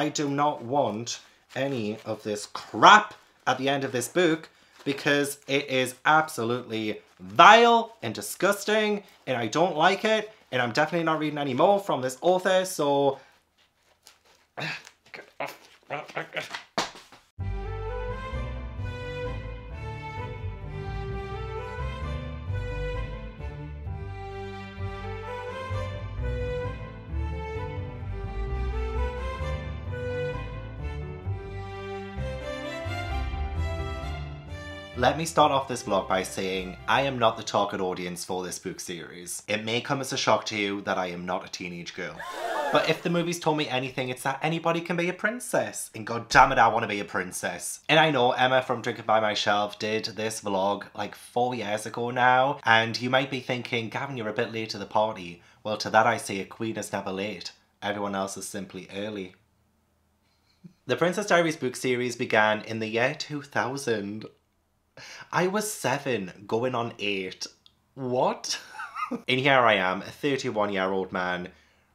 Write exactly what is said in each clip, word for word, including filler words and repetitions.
I do not want any of this crap at the end of this book, because it is absolutely vile and disgusting, and I don't like it, and I'm definitely not reading any more from this author, so... Let me start off this vlog by saying I am not the target audience for this book series. It may come as a shock to you that I am not a teenage girl. But if the movies told me anything, it's that anybody can be a princess. And god damn it, I want to be a princess. And I know Emma from Drinking By My Shelf did this vlog like four years ago now. And you might be thinking, Gavin, you're a bit late to the party. Well, to that I say, a queen is never late. Everyone else is simply early. The Princess Diaries book series began in the year two thousand. I was seven, going on eight. What? And here I am, a thirty-one-year-old man,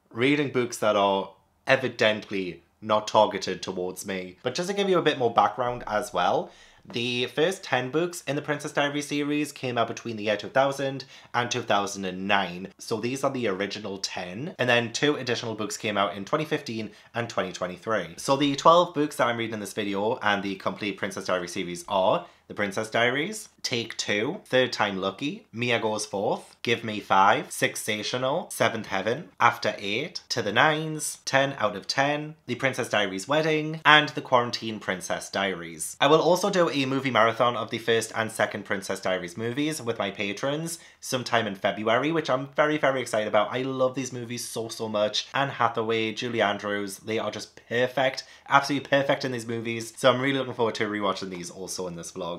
reading books that are evidently not targeted towards me. But just to give you a bit more background as well, the first ten books in the Princess Diaries series came out between the year two thousand and two thousand nine. So these are the original ten. And then two additional books came out in twenty fifteen and twenty twenty-three. So the twelve books that I'm reading in this video and the complete Princess Diaries series are The Princess Diaries, Take Two, Third Time Lucky, Mia Goes Fourth, Give Me Five, Six-sational, Seventh Heaven, After Eight, To the Nines, Ten Out of Ten, The Princess Diaries Wedding, and The Quarantine Princess Diaries. I will also do a movie marathon of the first and second Princess Diaries movies with my patrons sometime in February, which I'm very, very excited about. I love these movies so, so much. Anne Hathaway, Julie Andrews, they are just perfect, absolutely perfect in these movies. So I'm really looking forward to rewatching these also in this vlog.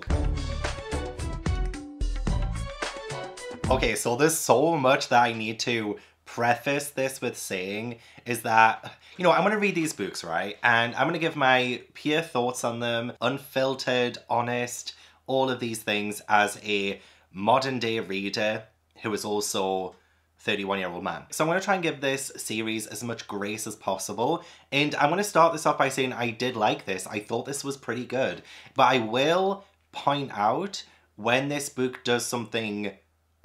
Okay, so there's so much that I need to preface this with saying is that, you know, I'm going to read these books, right? And I'm going to give my pure thoughts on them, unfiltered, honest, all of these things as a modern day reader who is also thirty-one-year-old man. So I'm going to try and give this series as much grace as possible. And I'm going to start this off by saying I did like this. I thought this was pretty good. But I will point out when this book does something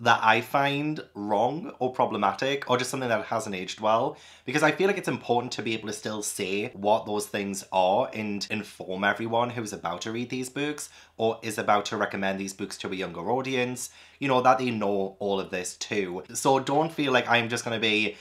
that I find wrong or problematic or just something that hasn't aged well, because I feel like it's important to be able to still say what those things are and inform everyone who's about to read these books or is about to recommend these books to a younger audience, you know, that they know all of this too. So don't feel like I'm just going to be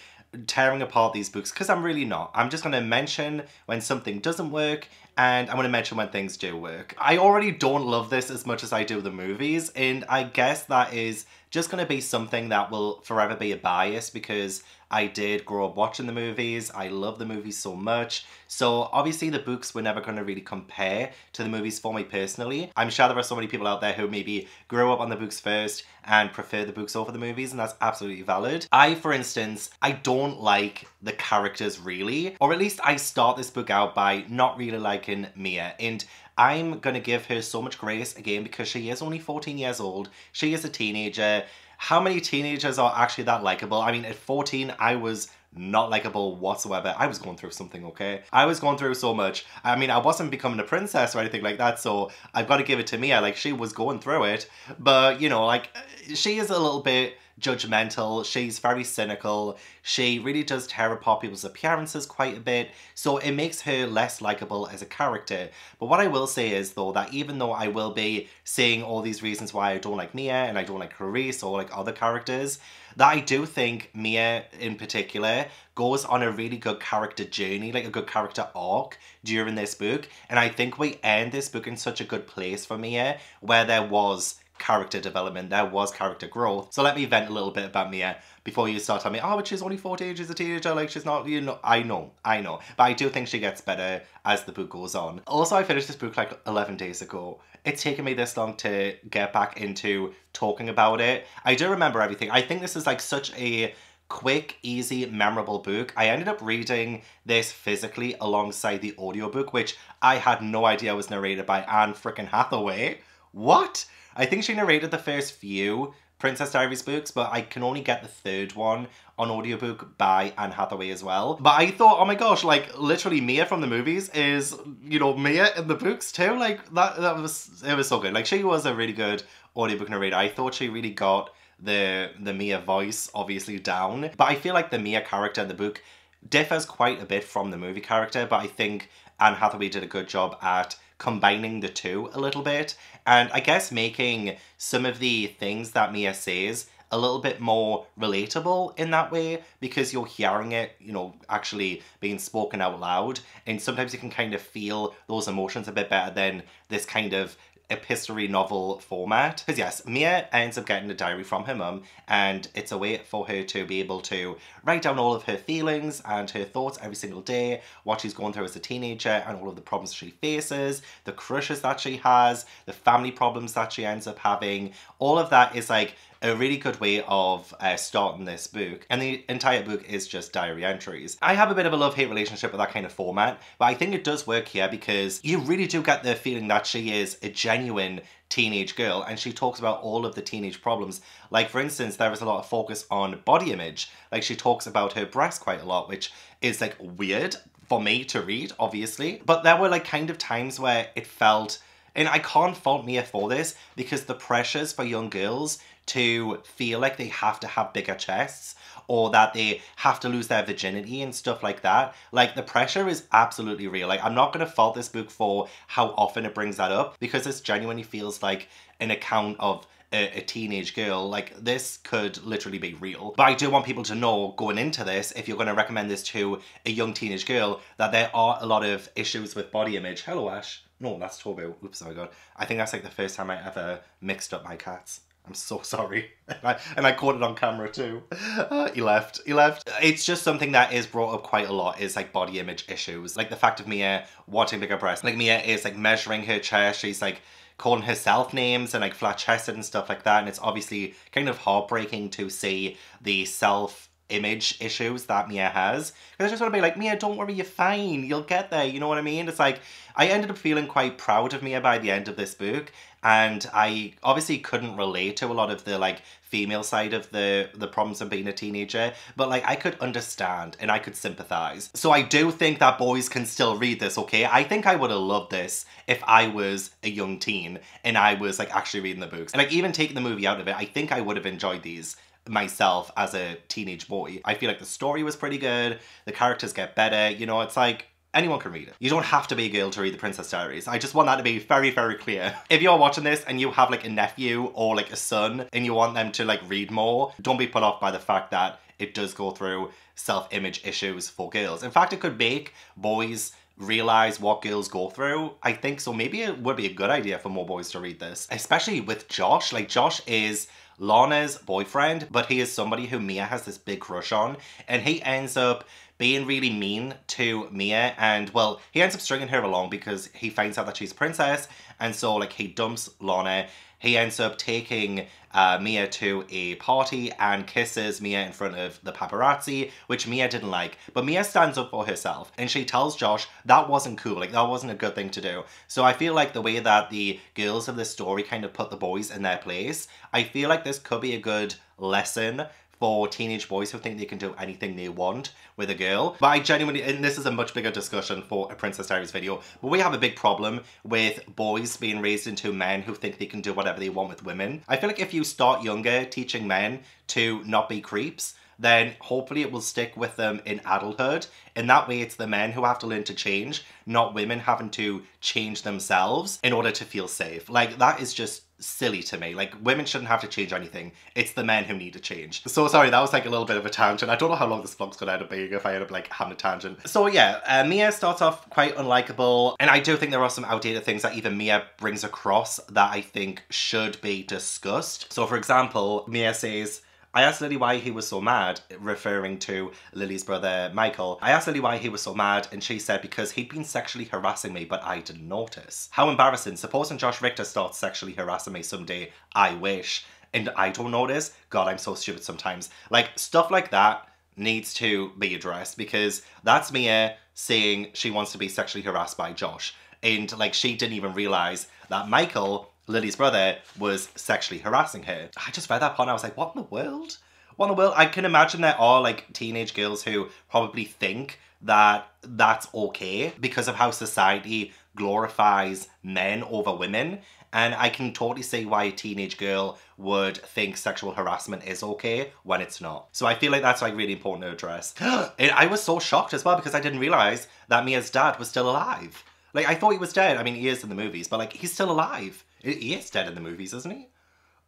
tearing apart these books, because I'm really not. I'm just going to mention when something doesn't work, and I'm going to mention when things do work. I already don't love this as much as I do the movies, and I guess that is just going to be something that will forever be a bias, because I did grow up watching the movies. I love the movies so much. So obviously the books were never going to really compare to the movies for me personally. I'm sure there are so many people out there who maybe grew up on the books first and prefer the books over the movies, and that's absolutely valid. I, for instance, I don't like the characters really, or at least I start this book out by not really liking Mia, and I'm going to give her so much grace again because she is only fourteen years old. She is a teenager. How many teenagers are actually that likable? I mean, at fourteen, I was not likable whatsoever. I was going through something, okay? I was going through so much. I mean, I wasn't becoming a princess or anything like that, so I've got to give it to Mia. Like, she was going through it. But, you know, like, she is a little bit judgmental. She's very cynical. She really does tear apart people's appearances quite a bit. So it makes her less likable as a character. But what I will say is, though, that even though I will be saying all these reasons why I don't like Mia and I don't like Clarisse or like other characters, that I do think Mia in particular goes on a really good character journey, like a good character arc during this book. And I think we end this book in such a good place for Mia, where there was character development, there was character growth. So let me vent a little bit about Mia before you start telling me, oh, but she's only fourteen, she's a teenager, like she's not, you know. I know, I know. But I do think she gets better as the book goes on. Also, I finished this book like eleven days ago. It's taken me this long to get back into talking about it. I do remember everything. I think this is like such a quick, easy, memorable book. I ended up reading this physically alongside the audiobook, which I had no idea was narrated by Anne frickin' Hathaway. What? I think she narrated the first few Princess Diaries books, but I can only get the third one on audiobook by Anne Hathaway as well. But I thought, oh my gosh, like literally Mia from the movies is, you know, Mia in the books too. Like that, that was, it was so good. Like she was a really good audiobook narrator. I thought she really got the, the Mia voice obviously down. But I feel like the Mia character in the book differs quite a bit from the movie character, but I think Anne Hathaway did a good job at combining the two a little bit, and I guess making some of the things that Mia says a little bit more relatable in that way, because you're hearing it, you know, actually being spoken out loud, and sometimes you can kind of feel those emotions a bit better than this kind of epistolary novel format. Because yes, Mia ends up getting a diary from her mum, and it's a way for her to be able to write down all of her feelings and her thoughts every single day, what she's going through as a teenager and all of the problems she faces, the crushes that she has, the family problems that she ends up having. All of that is like a really good way of uh, starting this book, and the entire book is just diary entries. I have a bit of a love-hate relationship with that kind of format, but I think it does work here because you really do get the feeling that she is a genuine teenage girl, and she talks about all of the teenage problems. Like for instance, there is a lot of focus on body image. Like she talks about her breasts quite a lot, which is like weird for me to read, obviously. But there were like kind of times where it felt, and I can't fault Mia for this, because the pressures for young girls to feel like they have to have bigger chests or that they have to lose their virginity and stuff like that. Like the pressure is absolutely real. Like I'm not gonna fault this book for how often it brings that up, because this genuinely feels like an account of a, a teenage girl. Like this could literally be real. But I do want people to know going into this, if you're gonna recommend this to a young teenage girl, that there are a lot of issues with body image. Hello, Ash. No, that's Tobo. Oops, oh my God. I think that's like the first time I ever mixed up my cats. I'm so sorry. And I, and I caught it on camera too. Uh, he left, he left. It's just something that is brought up quite a lot, is like body image issues. Like the fact of Mia wanting bigger breasts. Like Mia is like measuring her chest. She's like calling herself names and like flat chested and stuff like that. And it's obviously kind of heartbreaking to see the self image issues that Mia has. Because I just want to be like, Mia, don't worry, you're fine. You'll get there, you know what I mean? It's like, I ended up feeling quite proud of Mia by the end of this book. And I obviously couldn't relate to a lot of the like female side of the, the problems of being a teenager, but like I could understand and I could sympathize. So I do think that boys can still read this, okay? I think I would have loved this if I was a young teen and I was like actually reading the books. And like even taking the movie out of it, I think I would have enjoyed these myself as a teenage boy. I feel like the story was pretty good, the characters get better, you know, it's like, anyone can read it. You don't have to be a girl to read The Princess Diaries. I just want that to be very, very clear. If you're watching this and you have like a nephew or like a son and you want them to like read more, don't be put off by the fact that it does go through self-image issues for girls. In fact, it could make boys realize what girls go through, I think. So maybe it would be a good idea for more boys to read this, especially with Josh. Like Josh is Lana's boyfriend, but he is somebody who Mia has this big crush on, and he ends up being really mean to Mia, and well, he ends up stringing her along because he finds out that she's a princess, and so like he dumps Lana. He ends up taking uh, Mia to a party and kisses Mia in front of the paparazzi, which Mia didn't like. But Mia stands up for herself, and she tells Josh that wasn't cool, like that wasn't a good thing to do. So I feel like the way that the girls of this story kind of put the boys in their place, I feel like this could be a good lesson for teenage boys who think they can do anything they want with a girl. But I genuinely, and this is a much bigger discussion for a Princess Diaries video, but we have a big problem with boys being raised into men who think they can do whatever they want with women. I feel like if you start younger teaching men to not be creeps, then hopefully it will stick with them in adulthood. And that way it's the men who have to learn to change, not women having to change themselves in order to feel safe. Like that is just silly to me. Like women shouldn't have to change anything. It's the men who need to change. So sorry, that was like a little bit of a tangent. I don't know how long this vlog's gonna end up being if I end up like having a tangent. So yeah, uh, Mia starts off quite unlikable, and I do think there are some outdated things that even Mia brings across that I think should be discussed. So for example, Mia says, I asked Lily why he was so mad, referring to Lily's brother, Michael. I asked Lily why he was so mad, and she said because he'd been sexually harassing me, but I didn't notice. How embarrassing. Supposing Josh Richter starts sexually harassing me someday, I wish. And I don't notice? God, I'm so stupid sometimes. Like, stuff like that needs to be addressed, because that's Mia saying she wants to be sexually harassed by Josh. And, like, she didn't even realise that Michael Lily's brother was sexually harassing her. I just read that part and I was like, what in the world? What in the world? I can imagine there are like teenage girls who probably think that that's okay because of how society glorifies men over women. And I can totally see why a teenage girl would think sexual harassment is okay when it's not. So I feel like that's like really important to address. And I was so shocked as well because I didn't realize that Mia's dad was still alive. Like, I thought he was dead. I mean, he is in the movies, but like, he's still alive. He is dead in the movies, isn't he?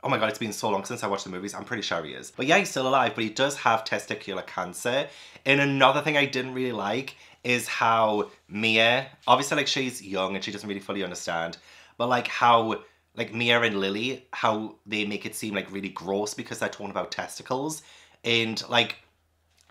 Oh my god, it's been so long since I watched the movies. I'm pretty sure he is. But yeah, he's still alive, but he does have testicular cancer. And another thing I didn't really like is how Mia, obviously like she's young and she doesn't really fully understand, but like how, like Mia and Lily, how they make it seem like really gross because they're talking about testicles. And like,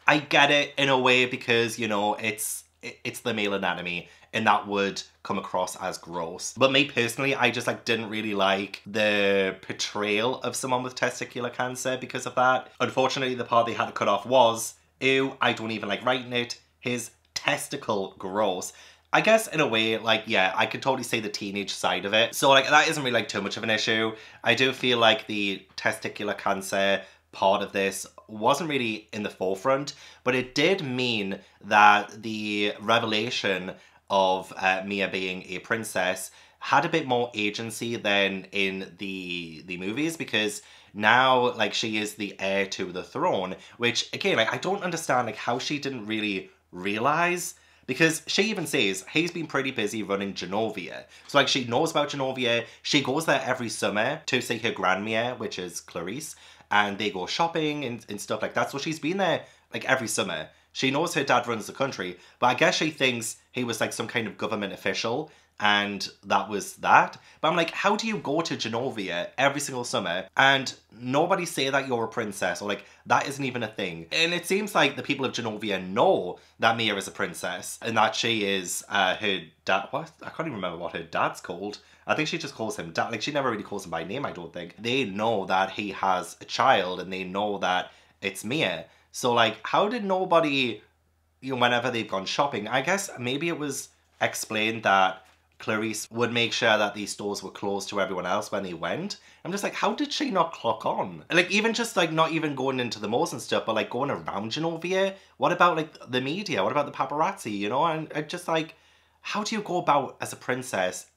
I get it in a way because, you know, it's, it's the male anatomy and that would come across as gross. But me personally, I just like didn't really like the portrayal of someone with testicular cancer because of that. Unfortunately, the part they had to cut off was, ew, I don't even like writing it, his testicle gross. I guess in a way, like, yeah, I could totally see the teenage side of it. So, like, that isn't really, like, too much of an issue. I do feel like the testicular cancer part of this wasn't really in the forefront, but it did mean that the revelation of uh, Mia being a princess had a bit more agency than in the the movies, because now, like, she is the heir to the throne, which, again, like, I don't understand, like, how she didn't really realize. Because she even says he's been pretty busy running Genovia. So like she knows about Genovia. She goes there every summer to see her grandmère, which is Clarisse. And they go shopping and, and stuff like that. So she's been there like every summer. She knows her dad runs the country. But I guess she thinks he was like some kind of government official. And that was that. But I'm like, how do you go to Genovia every single summer and nobody say that you're a princess? Or like, that isn't even a thing. And it seems like the people of Genovia know that Mia is a princess and that she is uh, her dad. What? I can't even remember what her dad's called. I think she just calls him dad. Like, she never really calls him by name, I don't think. They know that he has a child and they know that it's Mia. So like, how did nobody, you know, whenever they've gone shopping, I guess maybe it was explained that Clarisse would make sure that these stores were closed to everyone else when they went. I'm just like, how did she not clock on? Like, even just like not even going into the malls and stuff, but like going around Genovia. What about like the media? What about the paparazzi? You know, and, and just like, how do you go about as a princess?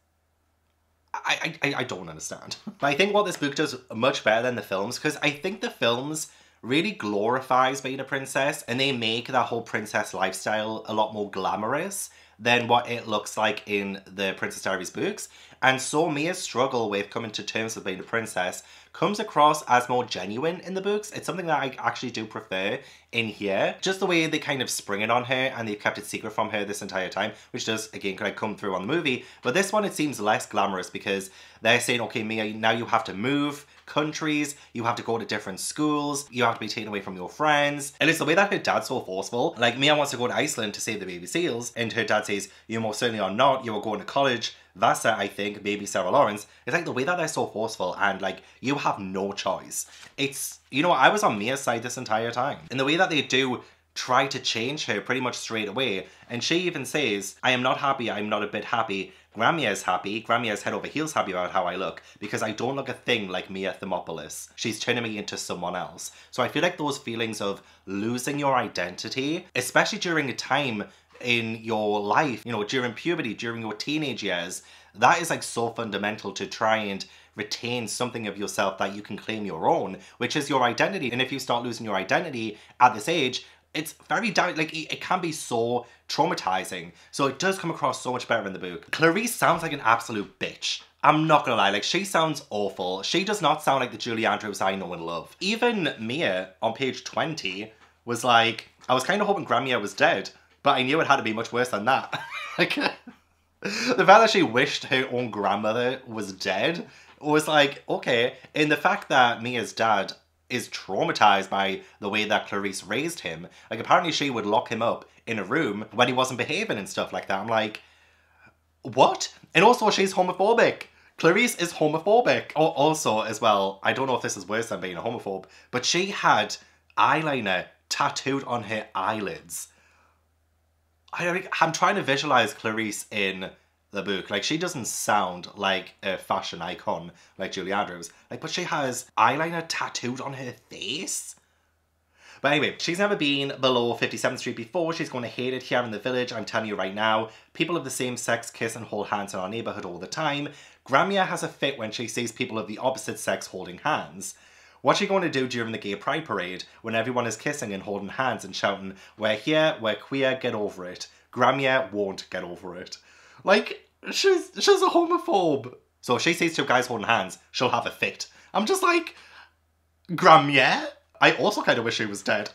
I I, I don't understand. But I think what this book does much better than the films, because I think the films really glorifies being a princess and they make that whole princess lifestyle a lot more glamorous than what it looks like in the Princess Diaries books. And so Mia's struggle with coming to terms with being a princess comes across as more genuine in the books. It's something that I actually do prefer in here. Just the way they kind of spring it on her and they've kept it secret from her this entire time, which does, again, kind of come through on the movie. But this one, it seems less glamorous because they're saying, okay, Mia, now you have to move countries, you have to go to different schools, you have to be taken away from your friends. And it's the way that her dad's so forceful. Like, Mia wants to go to Iceland to save the baby seals, and her dad says, you most certainly are not, you are going to college. Vasa, I think, maybe Sarah Lawrence. It's like the way that they're so forceful and like, you have no choice. It's, you know, I was on Mia's side this entire time. And the way that they do try to change her pretty much straight away. And she even says, I am not happy, I'm not a bit happy. Gramia is happy. Gramia is head over heels happy about how I look because I don't look a thing like Mia Thermopolis. She's turning me into someone else. So I feel like those feelings of losing your identity, especially during a time in your life, you know, during puberty, during your teenage years, that is like so fundamental to try and retain something of yourself that you can claim your own, which is your identity. And if you start losing your identity at this age, it's very, like, it can be so traumatizing. So it does come across so much better in the book. Clarisse sounds like an absolute bitch. I'm not gonna lie, like, she sounds awful. She does not sound like the Julie Andrews I know and love. Even Mia, on page twenty, was like, I was kind of hoping Gramia was dead, but I knew it had to be much worse than that. Like, the fact that she wished her own grandmother was dead was like, okay. And the fact that Mia's dad is traumatized by the way that Clarisse raised him. Like, apparently she would lock him up in a room when he wasn't behaving and stuff like that. I'm like, what? And also she's homophobic. Clarisse is homophobic. Oh, also as well, I don't know if this is worse than being a homophobe, but she had eyeliner tattooed on her eyelids. I, I'm trying to visualize Clarisse in the book. Like, she doesn't sound like a fashion icon like Julie Andrews, like, but she has eyeliner tattooed on her face. But anyway, she's never been below fifty-seventh street before. She's going to hate it here in the village, I'm telling you right now. People of the same sex kiss and hold hands in our neighbourhood all the time. Gramia has a fit when she sees people of the opposite sex holding hands. What's she going to do during the gay pride parade when everyone is kissing and holding hands and shouting, "We're here, we're queer, get over it." Gramia won't get over it. Like, she's, she's a homophobe. So if she sees two guys holding hands, she'll have a fit. I'm just like, Gramia? I also kind of wish she was dead.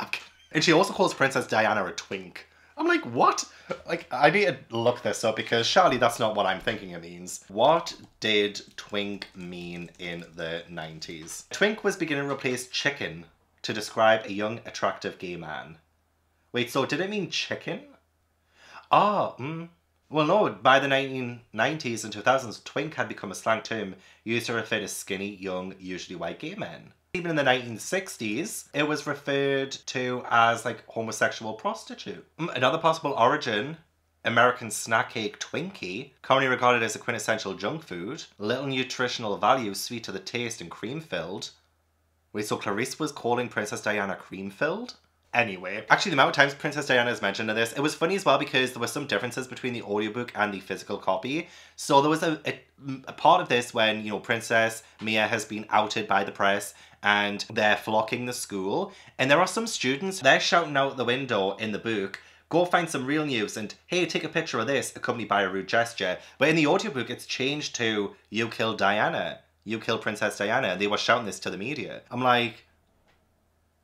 And she also calls Princess Diana a twink. I'm like, what? Like, I need to look this up because surely that's not what I'm thinking it means. What did twink mean in the nineties? Twink was beginning to replace chicken to describe a young, attractive gay man. Wait, so did it mean chicken? Ah, oh, mm. Well, no, by the nineteen nineties and two thousands, twink had become a slang term used to refer to skinny, young, usually white gay men. Even in the nineteen sixties, it was referred to as, like, homosexual prostitute. Another possible origin, American snack cake Twinkie, commonly regarded as a quintessential junk food. Little nutritional value, sweet to the taste and cream-filled. Wait, so Clarisse was calling Princess Diana cream-filled? Anyway, actually the amount of times Princess Diana is mentioned in this, it was funny as well because there were some differences between the audiobook and the physical copy. So there was a, a, a part of this when, you know, Princess Mia has been outed by the press and they're flocking the school. And there are some students, they're shouting out the window in the book, "Go find some real news," and "Hey, take a picture of this," accompanied by a rude gesture. But in the audiobook, it's changed to, "You killed Diana, you killed Princess Diana." And they were shouting this to the media. I'm like,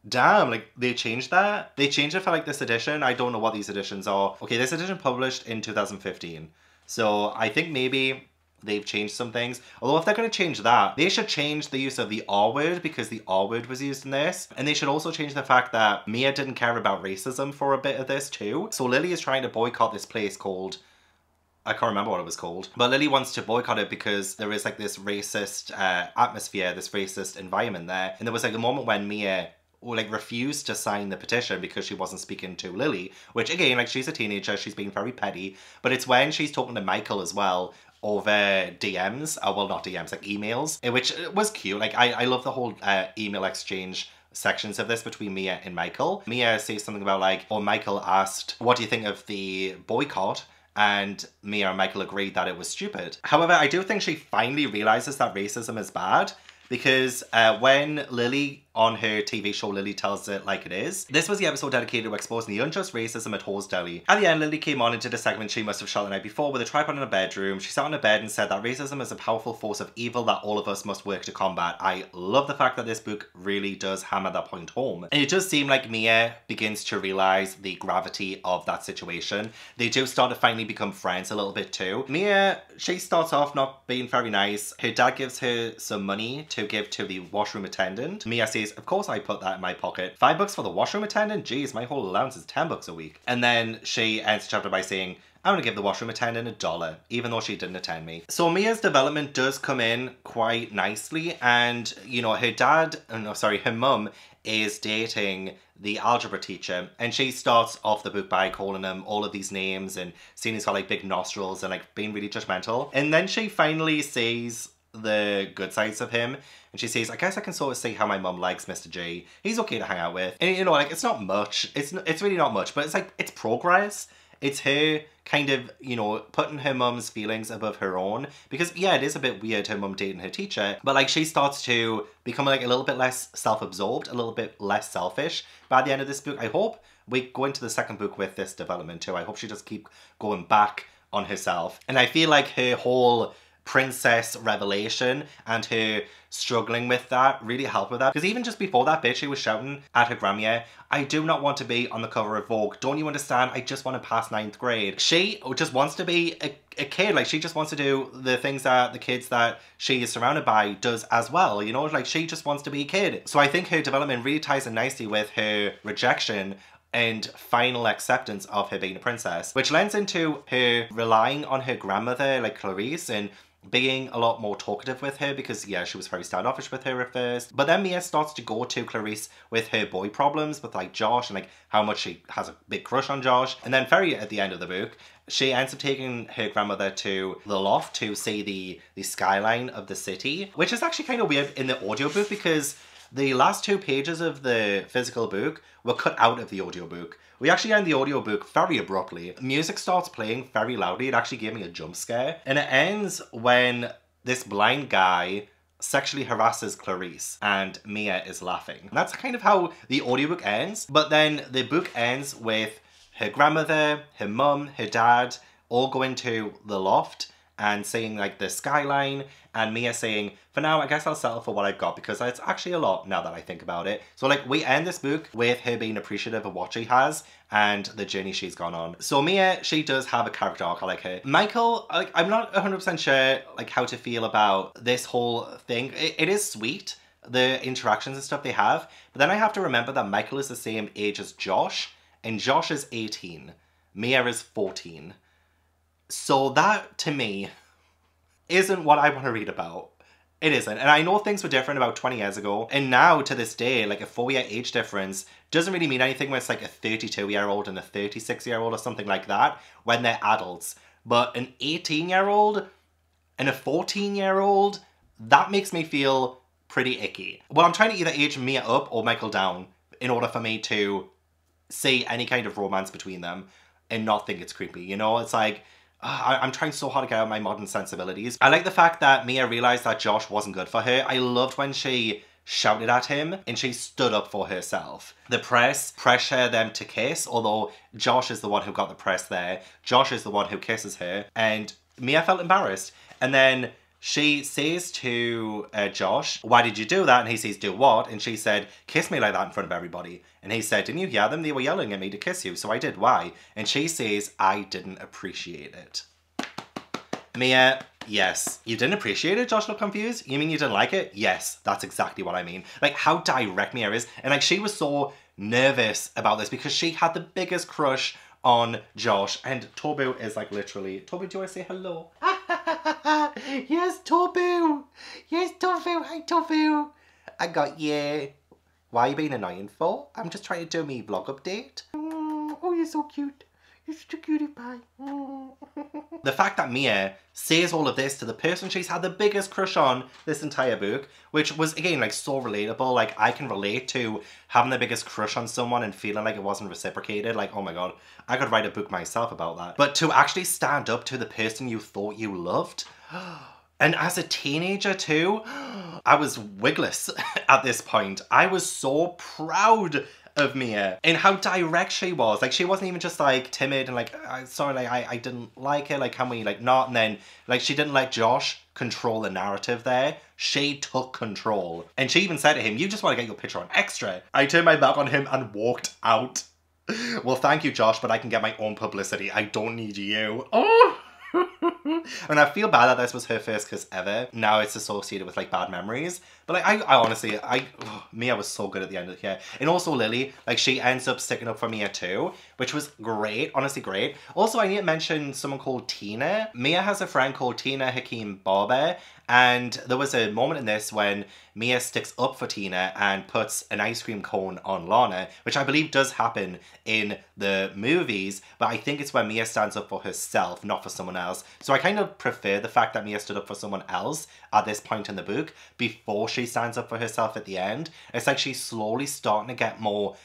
damn, like, they changed that? They changed it for, like, this edition. I don't know what these editions are. Okay, this edition published in two thousand fifteen. So I think maybe they've changed some things. Although if they're going to change that, they should change the use of the R word because the R word was used in this. And they should also change the fact that Mia didn't care about racism for a bit of this too. So Lily is trying to boycott this place called... I can't remember what it was called. But Lily wants to boycott it because there is, like, this racist uh, atmosphere, this racist environment there. And there was, like, a moment when Mia... Or like refused to sign the petition because she wasn't speaking to Lily, which again, like, she's a teenager, she's being very petty. But it's when she's talking to Michael as well over D Ms, or well, not D Ms, like emails, which was cute. Like, I, I love the whole uh, email exchange sections of this between Mia and Michael. Mia says something about, like, or Michael asked, "What do you think of the boycott?" And Mia and Michael agreed that it was stupid. However, I do think she finally realizes that racism is bad. Because uh, when Lily, on her T V show, Lily Tells It Like It Is, this was the episode dedicated to exposing the unjust racism at Ho's Deli. At the end, Lily came on and did a segment she must have shot the night before with a tripod in her bedroom. She sat on her bed and said that racism is a powerful force of evil that all of us must work to combat. I love the fact that this book really does hammer that point home. And it does seem like Mia begins to realise the gravity of that situation. They do start to finally become friends a little bit too. Mia, she starts off not being very nice. Her dad gives her some money to give to the washroom attendant. Mia says, "Of course I put that in my pocket. Five bucks for the washroom attendant? Jeez, my whole allowance is ten bucks a week." And then she ends the chapter by saying, "I'm gonna give the washroom attendant a dollar, even though she didn't attend me." So Mia's development does come in quite nicely. And, you know, her dad, no, sorry, her mum is dating the algebra teacher. And she starts off the book by calling him all of these names and seeing he's got, like, big nostrils and, like, being really judgmental. And then she finally sees the good sides of him, and she says, "I guess I can sort of see how my mum likes Mister G. He's okay to hang out with." And, you know, like, it's not much, it's it's really not much, but it's like, it's progress. It's her kind of, you know, putting her mum's feelings above her own, because yeah, it is a bit weird, her mum dating her teacher, but, like, she starts to become, like, a little bit less self-absorbed, a little bit less selfish by the end of this book. I hope we go into the second book with this development too. I hope she just keep going back on herself. And I feel like her whole princess revelation and her struggling with that really helped with that, because even just before that bit she was shouting at her grandmother, "I do not want to be on the cover of Vogue. Don't you understand? I just want to pass ninth grade." She just wants to be a, a kid. Like, she just wants to do the things that the kids that she is surrounded by does as well, you know, like, she just wants to be a kid. So I think her development really ties in nicely with her rejection and final acceptance of her being a princess, which lends into her relying on her grandmother, like Clarisse, and being a lot more talkative with her, because yeah, she was very standoffish with her at first. But then Mia starts to go to Clarisse with her boy problems with like Josh and like how much she has a big crush on Josh. And then very at the end of the book, she ends up taking her grandmother to the loft to see the, the skyline of the city, which is actually kind of weird in the audiobook because the last two pages of the physical book were cut out of the audiobook. We actually end the audiobook very abruptly. Music starts playing very loudly. It actually gave me a jump scare. And it ends when this blind guy sexually harasses Clarisse and Mia is laughing. And that's kind of how the audiobook ends. But then the book ends with her grandmother, her mum, her dad, all going to the loft and seeing like the skyline, and Mia saying, for now, I guess I'll settle for what I've got because it's actually a lot now that I think about it. So like we end this book with her being appreciative of what she has and the journey she's gone on. So Mia, she does have a character arc. I like her. Michael, like, I'm not one hundred percent sure like how to feel about this whole thing. It, it is sweet, the interactions and stuff they have, but then I have to remember that Michael is the same age as Josh, and Josh is eighteen. Mia is fourteen. So that, to me, isn't what I want to read about. It isn't. And I know things were different about twenty years ago. And now, to this day, like a four-year age difference doesn't really mean anything when it's like a thirty-two-year-old and a thirty-six-year-old or something like that when they're adults. But an eighteen-year-old and a fourteen-year-old, that makes me feel pretty icky. Well, I'm trying to either age Mia up or Michael down in order for me to see any kind of romance between them and not think it's creepy, you know? It's like, I'm trying so hard to get out my modern sensibilities. I like the fact that Mia realized that Josh wasn't good for her. I loved when she shouted at him and she stood up for herself. The press pressure them to kiss, although Josh is the one who got the press there. Josh is the one who kisses her, and Mia felt embarrassed. And then she says to uh, Josh, why did you do that? And he says, do what? And she said, kiss me like that in front of everybody. And he said, didn't you hear them? They were yelling at me to kiss you, so I did. Why? And she says, I didn't appreciate it. Mia, yes. You didn't appreciate it? Josh looked confused. You mean you didn't like it? Yes, that's exactly what I mean. Like, how direct Mia is. And like, she was so nervous about this because she had the biggest crush on Josh. And Tobu is like literally, Tobu, do you want to say hello? Yes, Tobu! Yes, Tobu! Hi, Tobu! I got you. Why are you being annoying for? I'm just trying to do me vlog update. Mm, oh, you're so cute. You're such a cutie pie. Mm. The fact that Mia says all of this to the person she's had the biggest crush on this entire book, which was, again, like, so relatable. Like, I can relate to having the biggest crush on someone and feeling like it wasn't reciprocated. Like, oh my god, I could write a book myself about that. But to actually stand up to the person you thought you loved... And as a teenager too, I was wigless at this point. I was so proud of Mia and how direct she was. Like, she wasn't even just like timid and like, oh, sorry, like I, I didn't like it. Like, can we like not? And then like, she didn't let Josh control the narrative there. She took control. And she even said to him, you just want to get your picture on Extra. I turned my back on him and walked out. Well, thank you, Josh, but I can get my own publicity. I don't need you. Oh! And I feel bad that this was her first kiss ever. Now it's associated with like bad memories. But like I, I honestly, I, ugh, Mia was so good at the end of here. And also Lily, like she ends up sticking up for Mia too, which was great, honestly great. Also, I need to mention someone called Tina. Mia has a friend called Tina Hakeem Barber. And there was a moment in this when Mia sticks up for Tina and puts an ice cream cone on Lana, which I believe does happen in the movies, but I think it's where Mia stands up for herself, not for someone else. So I kind of prefer the fact that Mia stood up for someone else at this point in the book before she stands up for herself at the end. It's like she's slowly starting to get more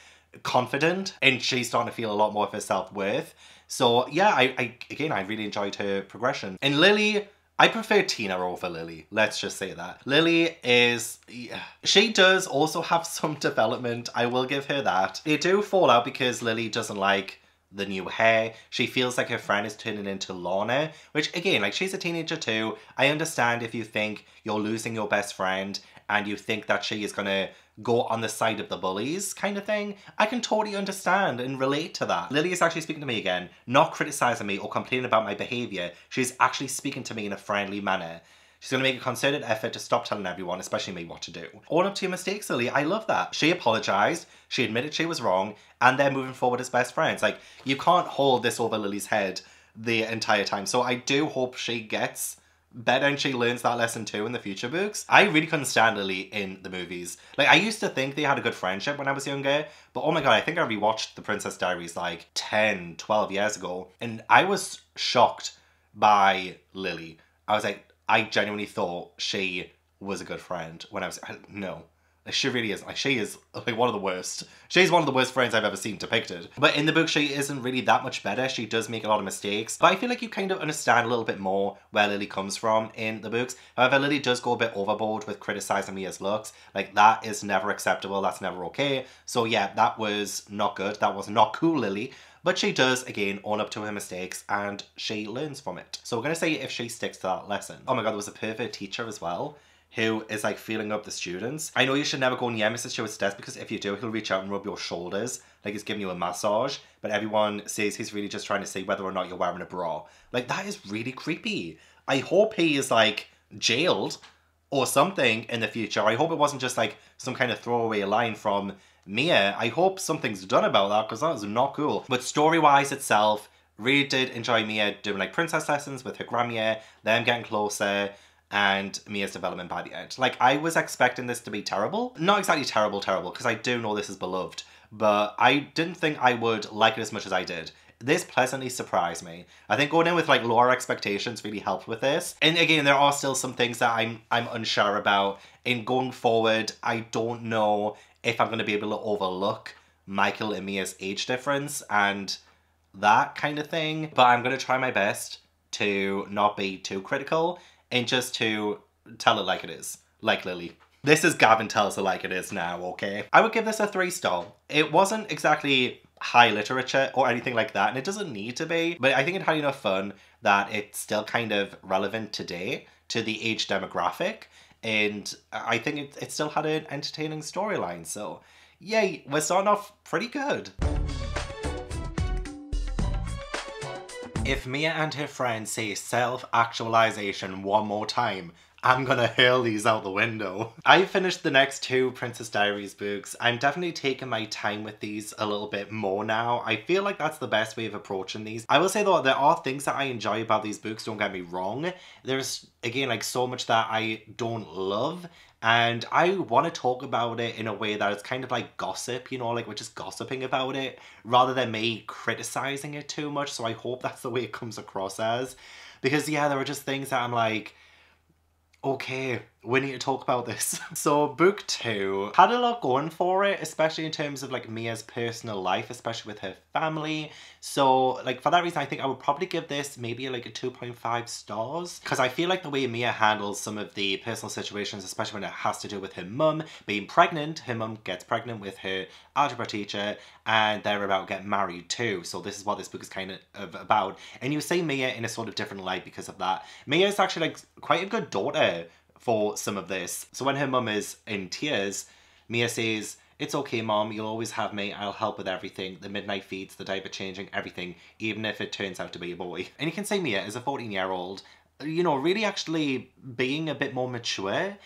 confident and she's starting to feel a lot more of her self-worth. So yeah, I, I again, I really enjoyed her progression. And Lily... I prefer Tina over Lily, let's just say that. Lily is, yeah. She does also have some development, I will give her that. They do fall out because Lily doesn't like the new hair. She feels like her friend is turning into Lana, which again, like she's a teenager too. I understand if you think you're losing your best friend and you think that she is gonna go on the side of the bullies kind of thing. I can totally understand and relate to that. Lily is actually speaking to me again, not criticizing me or complaining about my behavior. She's actually speaking to me in a friendly manner. She's going to make a concerted effort to stop telling everyone, especially me, what to do. Own up to your mistakes, Lily. I love that. She apologised, she admitted she was wrong, and they're moving forward as best friends. Like, you can't hold this over Lily's head the entire time. So I do hope she gets better and she learns that lesson too in the future books. I really couldn't stand Lily in the movies. Like, I used to think they had a good friendship when I was younger, but oh my god, I think I rewatched The Princess Diaries like ten, twelve years ago, and I was shocked by Lily. I was like, I genuinely thought she was a good friend when I was, I, no. She really is. Like, she is like one of the worst. She's one of the worst friends I've ever seen depicted. But in the book, she isn't really that much better. She does make a lot of mistakes. But I feel like you kind of understand a little bit more where Lily comes from in the books. However, Lily does go a bit overboard with criticising Mia's looks. Like, that is never acceptable. That's never okay. So yeah, that was not good. That was not cool, Lily. But she does, again, own up to her mistakes and she learns from it. So we're going to see if she sticks to that lesson. Oh my god, there was a pervert teacher as well, who is like feeling up the students. I know you should never go near Missus Stewart's desk because if you do, he'll reach out and rub your shoulders like he's giving you a massage, but everyone says he's really just trying to see whether or not you're wearing a bra. Like, that is really creepy. I hope he is like jailed or something in the future. I hope it wasn't just like some kind of throwaway line from Mia. I hope something's done about that because that is not cool. But story-wise itself, really did enjoy Mia doing like princess lessons with her grandmia, them getting closer, and Mia's development by the end. Like, I was expecting this to be terrible. Not exactly terrible, terrible, because I do know this is beloved, but I didn't think I would like it as much as I did. This pleasantly surprised me. I think going in with like lower expectations really helped with this. And again, there are still some things that I'm, I'm unsure about. In going forward, I don't know if I'm going to be able to overlook Michael and Mia's age difference and that kind of thing. But I'm going to try my best to not be too critical and just to tell it like it is, like Lily. This is Gavin tells it like it is now, okay? I would give this a three star. It wasn't exactly high literature or anything like that, and it doesn't need to be, but I think it had enough fun that it's still kind of relevant today to the age demographic, and I think it, it still had an entertaining storyline, so yay, we're starting off pretty good. If Mia and her friend say self-actualization one more time, I'm gonna hurl these out the window. I finished the next two Princess Diaries books. I'm definitely taking my time with these a little bit more now. I feel like that's the best way of approaching these. I will say though, there are things that I enjoy about these books, don't get me wrong. There's, again, like so much that I don't love, and I want to talk about it in a way that is kind of like gossip, you know, like we're just gossiping about it rather than me criticizing it too much. So I hope that's the way it comes across as, because yeah, there are just things that I'm like, okay, we need to talk about this. So book two had a lot going for it, especially in terms of like Mia's personal life, especially with her family. So like for that reason, I think I would probably give this maybe like a two point five stars, because I feel like the way Mia handles some of the personal situations, especially when it has to do with her mum being pregnant. Her mum gets pregnant with her algebra teacher and they're about to get married too. So this is what this book is kind of about. And you see Mia in a sort of different light because of that. Mia is actually like quite a good daughter for some of this. So when her mum is in tears, Mia says, "It's okay, Mom, you'll always have me. I'll help with everything, the midnight feeds, the diaper changing, everything, even if it turns out to be a boy." And you can see Mia as a fourteen year old, you know, really actually being a bit more mature.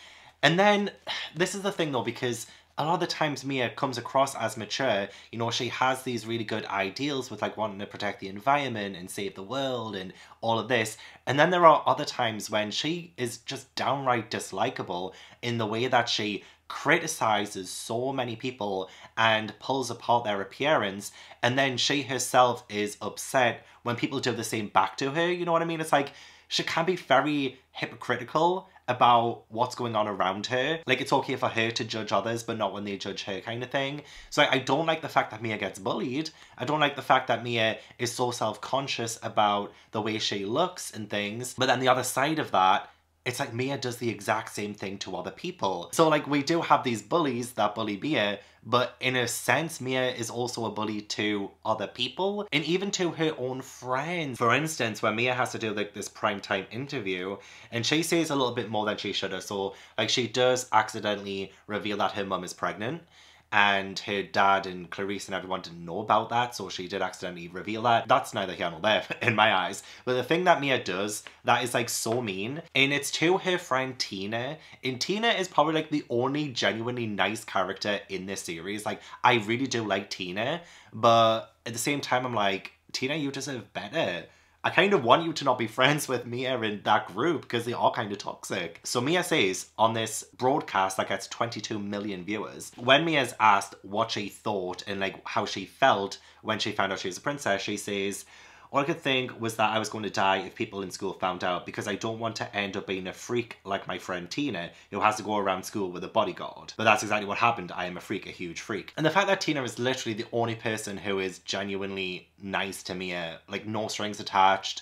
And then this is the thing though, because a lot of the times Mia comes across as mature, you know, she has these really good ideals with like wanting to protect the environment and save the world and all of this. And then there are other times when she is just downright dislikable in the way that she criticizes so many people and pulls apart their appearance, and then she herself is upset when people do the same back to her, you know what I mean? It's like, she can be very hypocritical about what's going on around her. Like, it's okay for her to judge others, but not when they judge her kind of thing. So I don't like the fact that Mia gets bullied. I don't like the fact that Mia is so self-conscious about the way she looks and things. But then the other side of that, it's like Mia does the exact same thing to other people. So like, we do have these bullies that bully Mia, but in a sense, Mia is also a bully to other people and even to her own friends. For instance, when Mia has to do like this primetime interview and she says a little bit more than she should have. So like, she does accidentally reveal that her mum is pregnant. and her dad and Clarisse and everyone didn't know about that, so she did accidentally reveal that. That's neither here nor there in my eyes. But the thing that Mia does that is like so mean, and it's to her friend Tina, and Tina is probably like the only genuinely nice character in this series. Like, I really do like Tina, but at the same time I'm like, Tina, you deserve better. I kind of want you to not be friends with Mia and that group because they are kind of toxic. So Mia says on this broadcast that gets twenty-two million viewers, when Mia's asked what she thought and like how she felt when she found out she was a princess, she says, all I could think was that I was going to die if people in school found out, because I don't want to end up being a freak like my friend Tina, who has to go around school with a bodyguard. But that's exactly what happened. I am a freak, a huge freak. And the fact that Tina is literally the only person who is genuinely nice to Mia, like no strings attached.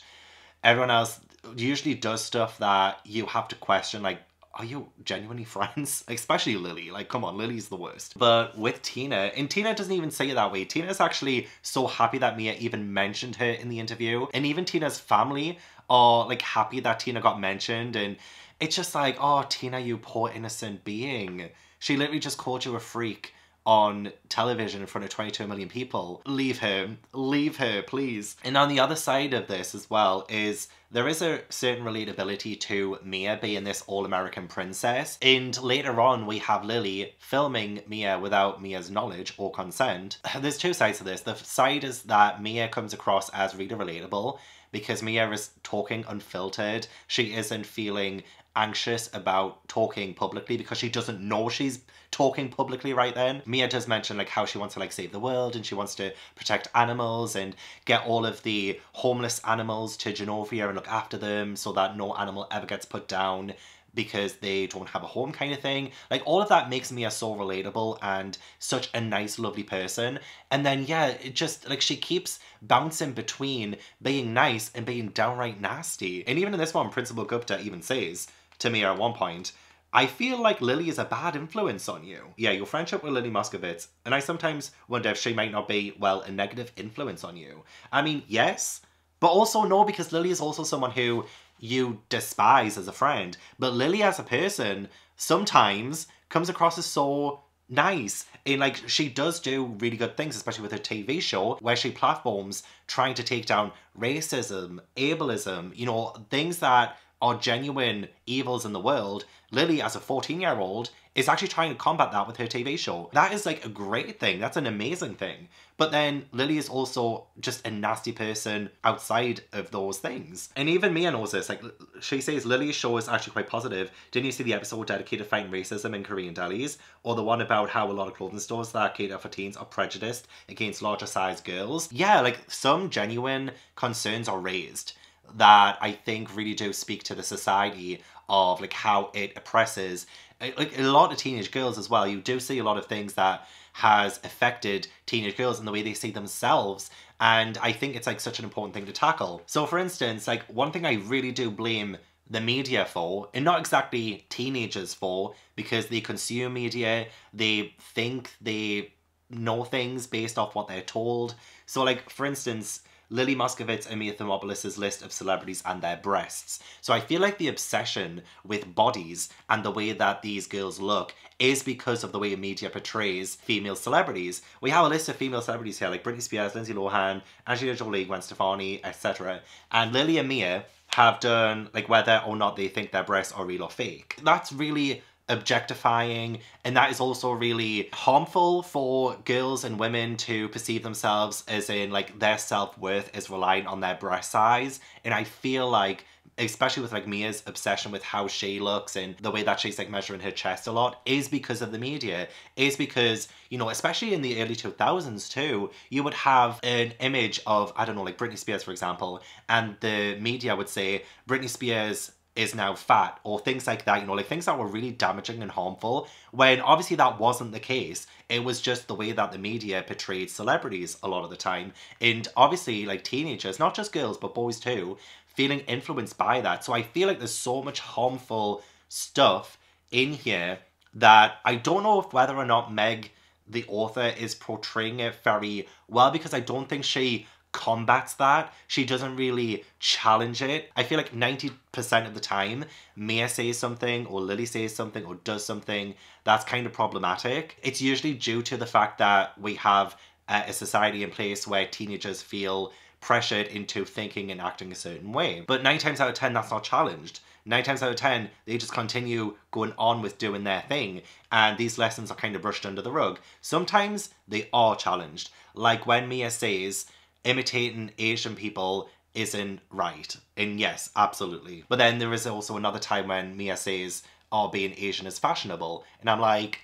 Everyone else usually does stuff that you have to question, like, are you genuinely friends? Especially Lily. Like, come on, Lily's the worst. But with Tina, and Tina doesn't even say it that way. Tina's actually so happy that Mia even mentioned her in the interview. And even Tina's family are like happy that Tina got mentioned. And it's just like, oh, Tina, you poor innocent being. She literally just called you a freak on television in front of twenty-two million people. Leave her. Leave her, please. And on the other side of this as well is there is a certain relatability to Mia being this all-American princess. And later on, we have Lily filming Mia without Mia's knowledge or consent. There's two sides to this. The side is that Mia comes across as really relatable because Mia is talking unfiltered. She isn't feeling anxious about talking publicly because she doesn't know she's talking publicly right then. Mia does mention like how she wants to like save the world and she wants to protect animals and get all of the homeless animals to Genovia and look after them so that no animal ever gets put down because they don't have a home kind of thing. Like, all of that makes Mia so relatable and such a nice, lovely person. And then, yeah, it just, like, she keeps bouncing between being nice and being downright nasty. And even in this one, Principal Gupta even says to Mia at one point, I feel like Lily is a bad influence on you. Yeah, your friendship with Lily Moscovitz, and I sometimes wonder if she might not be, well, a negative influence on you. I mean, yes, but also no, because Lily is also someone who you despise as a friend. But Lily as a person sometimes comes across as so nice. And like, she does do really good things, especially with her T V show, where she platforms trying to take down racism, ableism, you know, things that are genuine evils in the world. Lily as a fourteen year old is actually trying to combat that with her T V show. That is like a great thing. That's an amazing thing. But then Lily is also just a nasty person outside of those things. And even Mia knows this. Like, she says Lily's show is actually quite positive. Didn't you see the episode dedicated to fighting racism in Korean delis? Or the one about how a lot of clothing stores that cater for teens are prejudiced against larger sized girls? Yeah, like some genuine concerns are raised that I think really do speak to the society of like how it oppresses like a lot of teenage girls as well. You do see a lot of things that has affected teenage girls and the way they see themselves, and I think it's like such an important thing to tackle. So for instance, like one thing I really do blame the media for, and not exactly teenagers for, because they consume media, they think they know things based off what they're told. So like for instance, Lily Moscovitz and Mia Thermopoulos's list of celebrities and their breasts. So I feel like the obsession with bodies and the way that these girls look is because of the way media portrays female celebrities. We have a list of female celebrities here, like Britney Spears, Lindsay Lohan, Angelina Jolie, Gwen Stefani, et cetera. And Lily and Mia have done, like, whether or not they think their breasts are real or fake. That's really objectifying, and that is also really harmful for girls and women to perceive themselves as in like their self-worth is reliant on their breast size. And I feel like, especially with like Mia's obsession with how she looks and the way that she's like measuring her chest a lot, is because of the media, is because, you know, especially in the early two thousands too, you would have an image of, I don't know, like Britney Spears for example, and the media would say Britney Spears is now fat, or things like that, you know, like things that were really damaging and harmful, when obviously that wasn't the case. It was just the way that the media portrayed celebrities a lot of the time. And obviously like teenagers, not just girls but boys too, feeling influenced by that. So I feel like there's so much harmful stuff in here that I don't know if whether or not Meg, the author, is portraying it very well, because I don't think she combats that. She doesn't really challenge it. I feel like ninety percent of the time, Mia says something or Lily says something or does something that's kind of problematic. It's usually due to the fact that we have uh, a society in place where teenagers feel pressured into thinking and acting a certain way. But nine times out of ten, that's not challenged. Nine times out of ten, they just continue going on with doing their thing, and these lessons are kind of brushed under the rug. Sometimes they are challenged, like when Mia says, imitating Asian people isn't right. And yes, absolutely. But then there is also another time when Mia says, oh, being Asian is fashionable. And I'm like,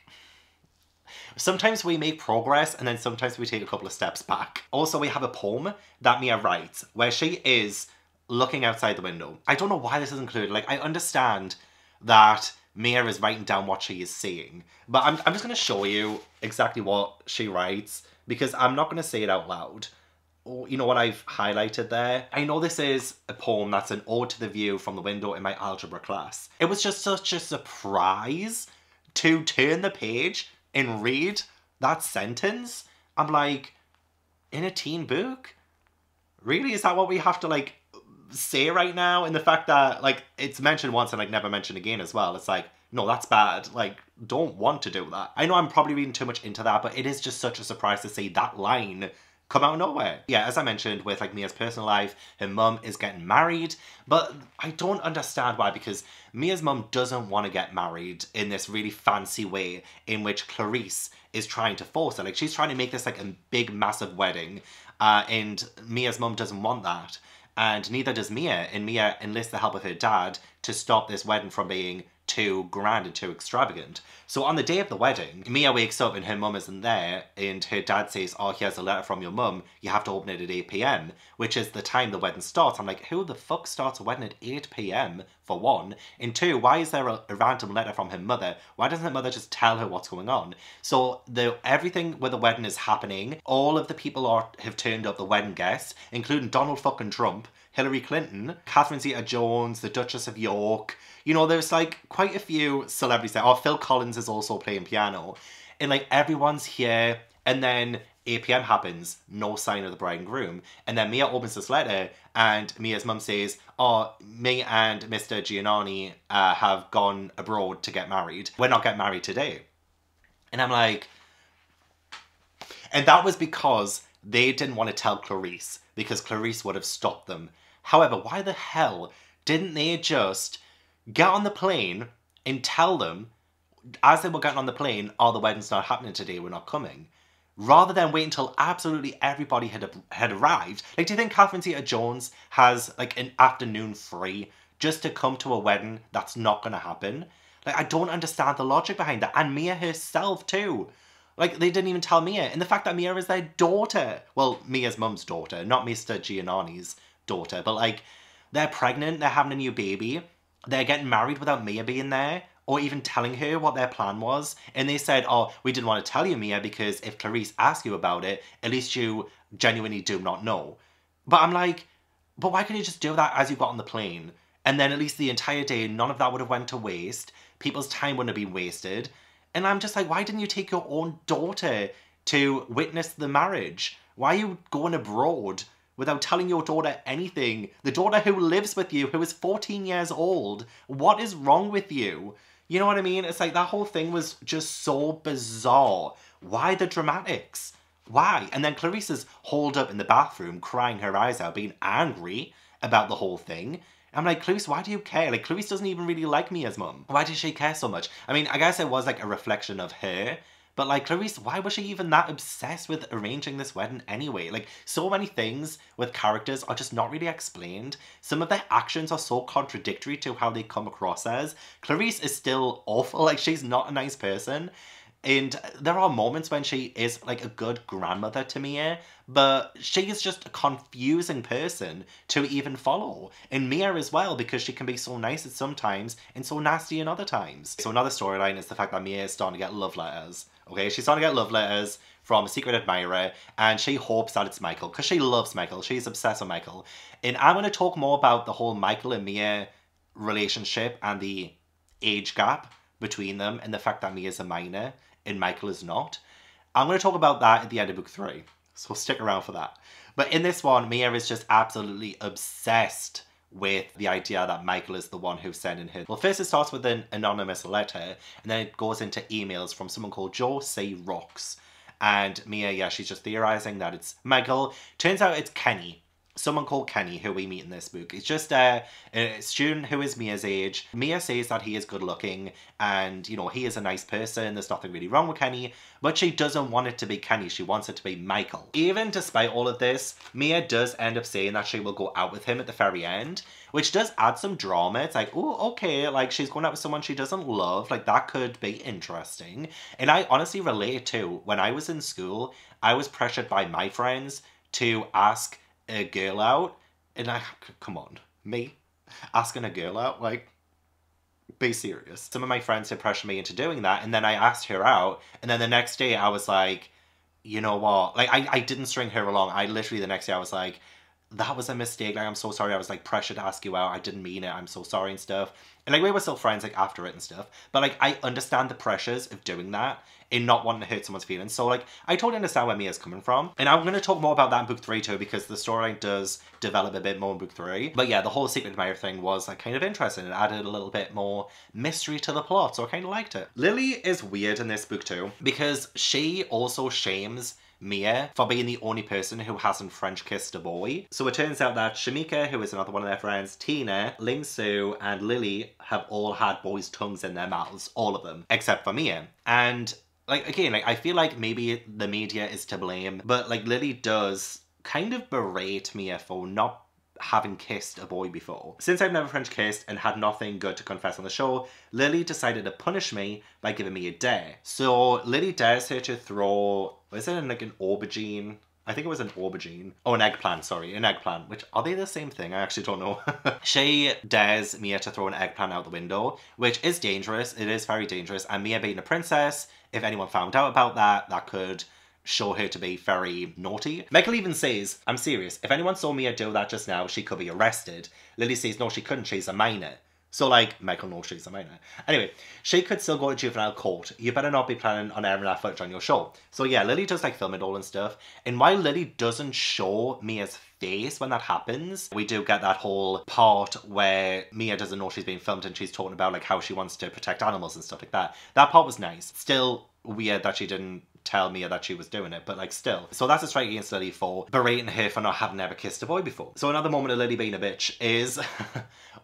sometimes we make progress and then sometimes we take a couple of steps back. Also, we have a poem that Mia writes where she is looking outside the window. I don't know why this is included. Like, I understand that Mia is writing down what she is seeing, but I'm, I'm just going to show you exactly what she writes because I'm not going to say it out loud. Oh, you know what I've highlighted there? I know this is a poem that's an ode to the view from the window in my algebra class. It was just such a surprise to turn the page and read that sentence. I'm like, in a teen book? Really? Is that what we have to, like, say right now? And the fact that, like, it's mentioned once and, like, never mentioned again as well. It's like, no, that's bad. Like, don't want to do that. I know I'm probably reading too much into that, but it is just such a surprise to see that line come out of nowhere. Yeah, as I mentioned, with, like, Mia's personal life, her mum is getting married, but I don't understand why, because Mia's mum doesn't want to get married in this really fancy way in which Clarisse is trying to force her. Like, she's trying to make this, like, a big, massive wedding, uh, and Mia's mum doesn't want that, and neither does Mia, and Mia enlists the help of her dad to stop this wedding from being too grand and too extravagant. So on the day of the wedding, Mia wakes up and her mum isn't there, and her dad says, oh, here's a letter from your mum, you have to open it at eight p m, which is the time the wedding starts. I'm like, who the fuck starts a wedding at eight p m, for one? And two, why is there a, a random letter from her mother? Why doesn't her mother just tell her what's going on? So the everything with the wedding is happening, all of the people are have turned up, the wedding guests, including Donald fucking Trump, Hillary Clinton, Catherine Zeta-Jones, the Duchess of York. You know, there's, like, quite a few celebrities there. Oh, Phil Collins is also playing piano. And, like, everyone's here. And then eight p m happens. No sign of the bride and groom. And then Mia opens this letter. And Mia's mum says, oh, me and Mister Giannani uh, have gone abroad to get married. We're not getting married today. And I'm like... And that was because they didn't want to tell Clarisse. Because Clarisse would have stopped them. However, why the hell didn't they just get on the plane and tell them, as they were getting on the plane, oh, the wedding's not happening today, we're not coming, rather than wait until absolutely everybody had had arrived? Like, do you think Catherine Zeta-Jones has, like, an afternoon free just to come to a wedding that's not going to happen? Like, I don't understand the logic behind that. And Mia herself, too. Like, they didn't even tell Mia. And the fact that Mia is their daughter. Well, Mia's mum's daughter, not Mister Giannani's daughter. But, like, they're pregnant, they're having a new baby, they're getting married without Mia being there or even telling her what their plan was. And they said, oh, we didn't want to tell you, Mia, because if Clarisse asks you about it, at least you genuinely do not know. But I'm like, but why couldn't you just do that as you got on the plane? And then at least the entire day, none of that would have went to waste. People's time wouldn't have been wasted. And I'm just like, why didn't you take your own daughter to witness the marriage? Why are you going abroad without telling your daughter anything? The daughter who lives with you, who is fourteen years old. What is wrong with you? You know what I mean? It's like that whole thing was just so bizarre. Why the dramatics? Why? And then Clarisse is holed up in the bathroom, crying her eyes out, being angry about the whole thing. I'm like, Clarisse, why do you care? Like, Clarisse doesn't even really like Mia's mum. Why does she care so much? I mean, I guess it was, like, a reflection of her. But, like, Clarisse, why was she even that obsessed with arranging this wedding anyway? Like, so many things with characters are just not really explained. Some of their actions are so contradictory to how they come across as. Clarisse is still awful. Like, she's not a nice person. And there are moments when she is, like, a good grandmother to Mia, but she is just a confusing person to even follow. And Mia as well, because she can be so nice at some times and so nasty in other times. So another storyline is the fact that Mia is starting to get love letters. Okay, she's starting to get love letters from a secret admirer, and she hopes that it's Michael, because she loves Michael. She's obsessed with Michael. And I'm going to talk more about the whole Michael and Mia relationship and the age gap between them and the fact that Mia is a minor and Michael is not. I'm going to talk about that at the end of book three. So stick around for that. But in this one, Mia is just absolutely obsessed with the idea that Michael is the one who's sending her. Well, first it starts with an anonymous letter, and then it goes into emails from someone called Joe C. Rocks. And Mia, yeah, she's just theorising that it's Michael. Turns out it's Kenny. Someone called Kenny, who we meet in this book. It's just a, a student who is Mia's age. Mia says that he is good looking and, you know, he is a nice person. There's nothing really wrong with Kenny, but she doesn't want it to be Kenny. She wants it to be Michael. Even despite all of this, Mia does end up saying that she will go out with him at the very end, which does add some drama. It's like, oh, okay, like she's going out with someone she doesn't love. Like that could be interesting. And I honestly relate to when I was in school, I was pressured by my friends to ask a girl out, and I, come on, me asking a girl out, like, be serious. Some of my friends had pressured me into doing that, and then I asked her out, and then the next day I was like, you know what, like, I, I didn't string her along. I literally, the next day I was like, that was a mistake, like, I'm so sorry, I was, like, pressured to ask you out, I didn't mean it, I'm so sorry and stuff. And, like, we were still friends, like, after it and stuff, but, like, I understand the pressures of doing that, in not wanting to hurt someone's feelings. So, like, I totally understand where Mia's coming from. And I'm going to talk more about that in book three too, because the storyline does develop a bit more in book three. But yeah, the whole Secret Admirer thing was, like, kind of interesting. It added a little bit more mystery to the plot, so I kind of liked it. Lily is weird in this book too, because she also shames Mia for being the only person who hasn't French kissed a boy. So it turns out that Shamika, who is another one of their friends, Tina, Ling Su, and Lily have all had boys' tongues in their mouths, all of them, except for Mia. And like, again, like, I feel like maybe the media is to blame, but, like, Lily does kind of berate Mia for not having kissed a boy before. Since I've never French kissed and had nothing good to confess on the show, Lily decided to punish me by giving me a dare. So Lily dares her to throw, was it in, like, an aubergine? I think it was an aubergine. Oh, an eggplant, sorry. An eggplant. Which, are they the same thing? I actually don't know. She dares Mia to throw an eggplant out the window, which is dangerous. It is very dangerous. And Mia being a princess, if anyone found out about that, that could show her to be very naughty. Michael even says, I'm serious, if anyone saw Mia do that just now, she could be arrested. Lily says, no, she couldn't. She's a minor. So, like, Michael knows she's a minor. Anyway, she could still go to juvenile court. You better not be planning on airing that footage on your show. So, yeah, Lily does, like, film it all and stuff. And while Lily doesn't show Mia's face when that happens, we do get that whole part where Mia doesn't know she's being filmed and she's talking about, like, how she wants to protect animals and stuff like that. That part was nice. Still weird that she didn't tell Mia that she was doing it, but, like, still. So that's a strike against Lily for berating her for not having ever kissed a boy before. So another moment of Lily being a bitch is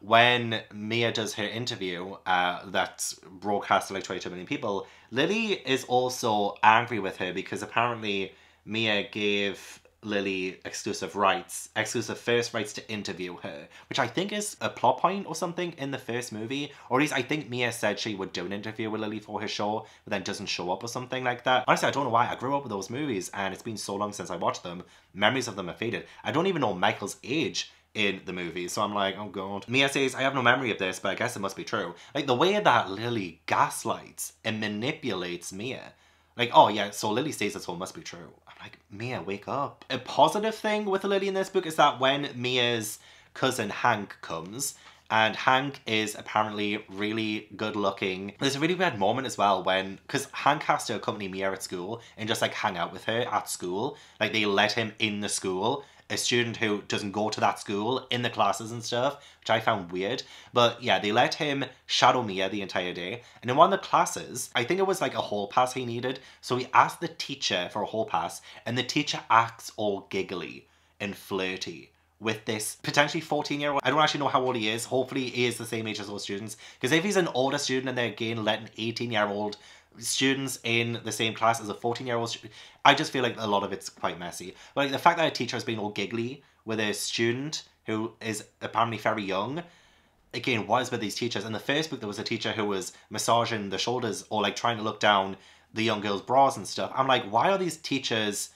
when Mia does her interview uh, that's broadcast to, like, twenty-two million people. Lily is also angry with her because apparently Mia gave Lily exclusive rights, exclusive first rights to interview her, which I think is a plot point or something in the first movie, or at least I think Mia said she would do an interview with Lily for her show, but then doesn't show up or something like that. Honestly, I don't know why. I grew up with those movies, and it's been so long since I watched them. Memories of them are faded. I don't even know Michael's age in the movie, so I'm like, oh god. Mia says, I have no memory of this, but I guess it must be true. Like, the way that Lily gaslights and manipulates Mia. Like, oh yeah, so Lily says this all must be true. I'm like, Mia, wake up. A positive thing with Lily in this book is that when Mia's cousin Hank comes, and Hank is apparently really good looking. There's a really weird moment as well when, because Hank has to accompany Mia at school and just, like, hang out with her at school. Like, they let him in the school, a student who doesn't go to that school, in the classes and stuff, which I found weird. But yeah, they let him shadow Mia the entire day. And in one of the classes, I think it was, like, a hall pass he needed. So he asked the teacher for a hall pass, and the teacher acts all giggly and flirty with this potentially fourteen year old. I don't actually know how old he is. Hopefully he is the same age as those students, because if he's an older student and they're again letting eighteen year old students in the same class as a fourteen year old, I just feel like a lot of it's quite messy. But, like, the fact that a teacher has been all giggly with a student who is apparently very young, again, what is with these teachers? In the first book, there was a teacher who was massaging the shoulders or, like, trying to look down the young girl's bras and stuff. I'm like, why are these teachers...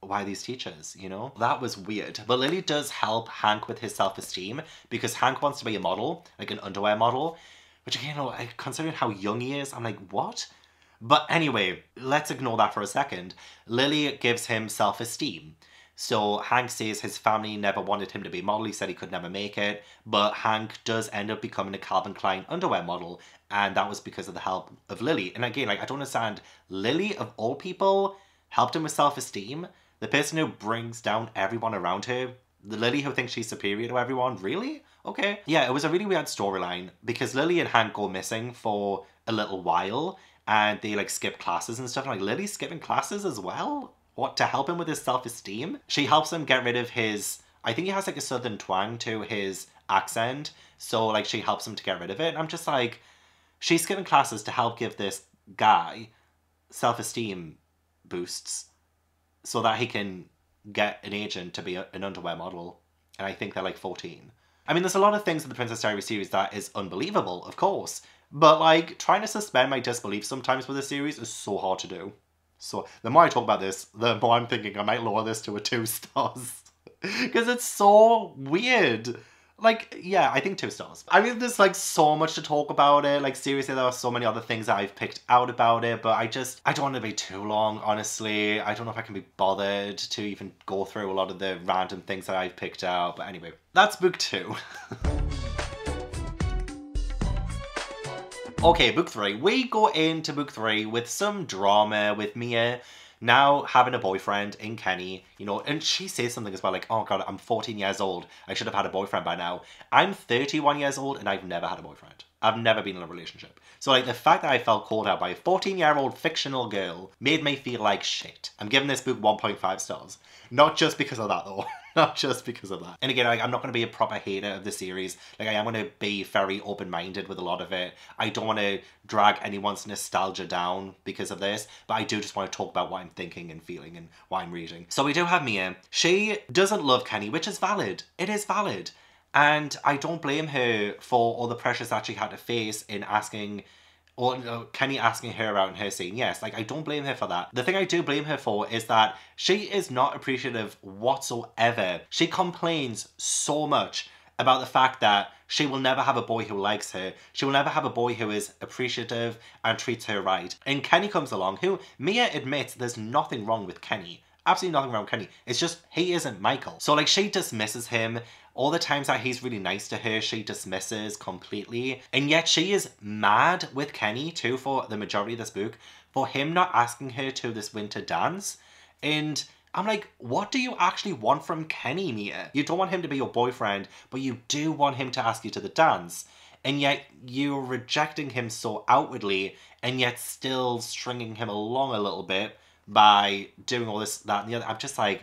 why these teachers, you know? That was weird. But Lily does help Hank with his self-esteem, because Hank wants to be a model, like an underwear model, which, again, considering how young he is, I'm like, what? But anyway, let's ignore that for a second. Lily gives him self-esteem. So Hank says his family never wanted him to be a model. He said he could never make it, but Hank does end up becoming a Calvin Klein underwear model, and that was because of the help of Lily. And again, like, I don't understand. Lily, of all people, helped him with self-esteem, the person who brings down everyone around her, the Lily who thinks she's superior to everyone, really? Okay. Yeah, it was a really weird storyline because Lily and Hank go missing for a little while and they like skip classes and stuff. I'm like, Lily's skipping classes as well? What, to help him with his self-esteem? She helps him get rid of his, I think he has like a southern twang to his accent. So like she helps him to get rid of it. And I'm just like, she's skipping classes to help give this guy self-esteem boosts so that he can get an agent to be a, an underwear model. And I think they're like fourteen. I mean, there's a lot of things in the Princess Diaries series that is unbelievable, of course. But like, trying to suspend my disbelief sometimes with this series is so hard to do. So the more I talk about this, the more I'm thinking I might lower this to a two stars. Because it's so weird. Like, yeah, I think two stars. I mean, there's like so much to talk about it. Like seriously, there are so many other things that I've picked out about it, but I just, I don't want to be too long, honestly. I don't know if I can be bothered to even go through a lot of the random things that I've picked out. But anyway, that's book two. Okay, book three. We go into book three with some drama with Mia now having a boyfriend in Kenny, you know, and she says something as well, like, oh God, I'm fourteen years old. I should have had a boyfriend by now. I'm thirty-one years old and I've never had a boyfriend. I've never been in a relationship. So like the fact that I felt called out by a fourteen year old fictional girl made me feel like shit. I'm giving this book one point five stars. Not just because of that though. Not just because of that. And again, like, I'm not going to be a proper hater of the series. Like, I am going to be very open-minded with a lot of it. I don't want to drag anyone's nostalgia down because of this, but I do just want to talk about what I'm thinking and feeling and what I'm reading. So we do have Mia. She doesn't love Kenny, which is valid. It is valid. And I don't blame her for all the pressures that she had to face in asking... Or uh, Kenny asking her out and her saying yes. Like, I don't blame her for that. The thing I do blame her for is that she is not appreciative whatsoever. She complains so much about the fact that she will never have a boy who likes her. She will never have a boy who is appreciative and treats her right. And Kenny comes along, who Mia admits there's nothing wrong with Kenny. Absolutely nothing wrong with Kenny. It's just he isn't Michael. So like she dismisses him. All the times that he's really nice to her, she dismisses completely. And yet she is mad with Kenny too for the majority of this book for him not asking her to this winter dance. And I'm like, what do you actually want from Kenny, Mia? You don't want him to be your boyfriend, but you do want him to ask you to the dance. And yet you're rejecting him so outwardly and yet still stringing him along a little bit by doing all this, that, and the other. I'm just like,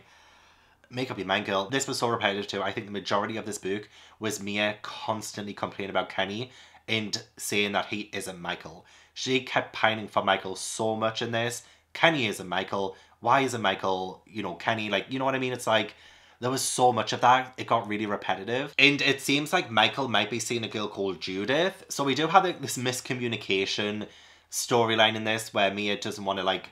make up your mind, girl. This was so repetitive too. I think the majority of this book was Mia constantly complaining about Kenny and saying that he isn't Michael. She kept pining for Michael so much in this. Kenny isn't Michael. Why isn't Michael, you know, Kenny? Like, you know what I mean? It's like, there was so much of that. It got really repetitive. And it seems like Michael might be seeing a girl called Judith. So we do have like, this miscommunication storyline in this where Mia doesn't want to like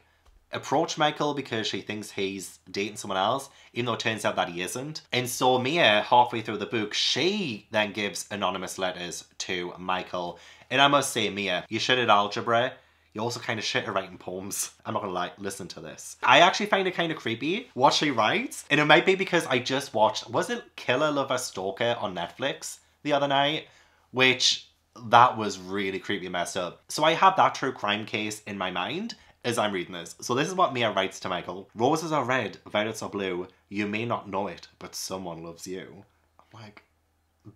approach Michael because she thinks he's dating someone else, even though it turns out that he isn't. And so Mia, halfway through the book, she then gives anonymous letters to Michael. And I must say, Mia, you shit at algebra. You also kind of shit at writing poems. I'm not gonna lie, listen to this. I actually find it kind of creepy what she writes. And it might be because I just watched, was it Killer Lover Stalker on Netflix the other night? Which, that was really creepy messed up. So I have that true crime case in my mind as I'm reading this. So this is what Mia writes to Michael. Roses are red, violets are blue. You may not know it, but someone loves you. I'm like,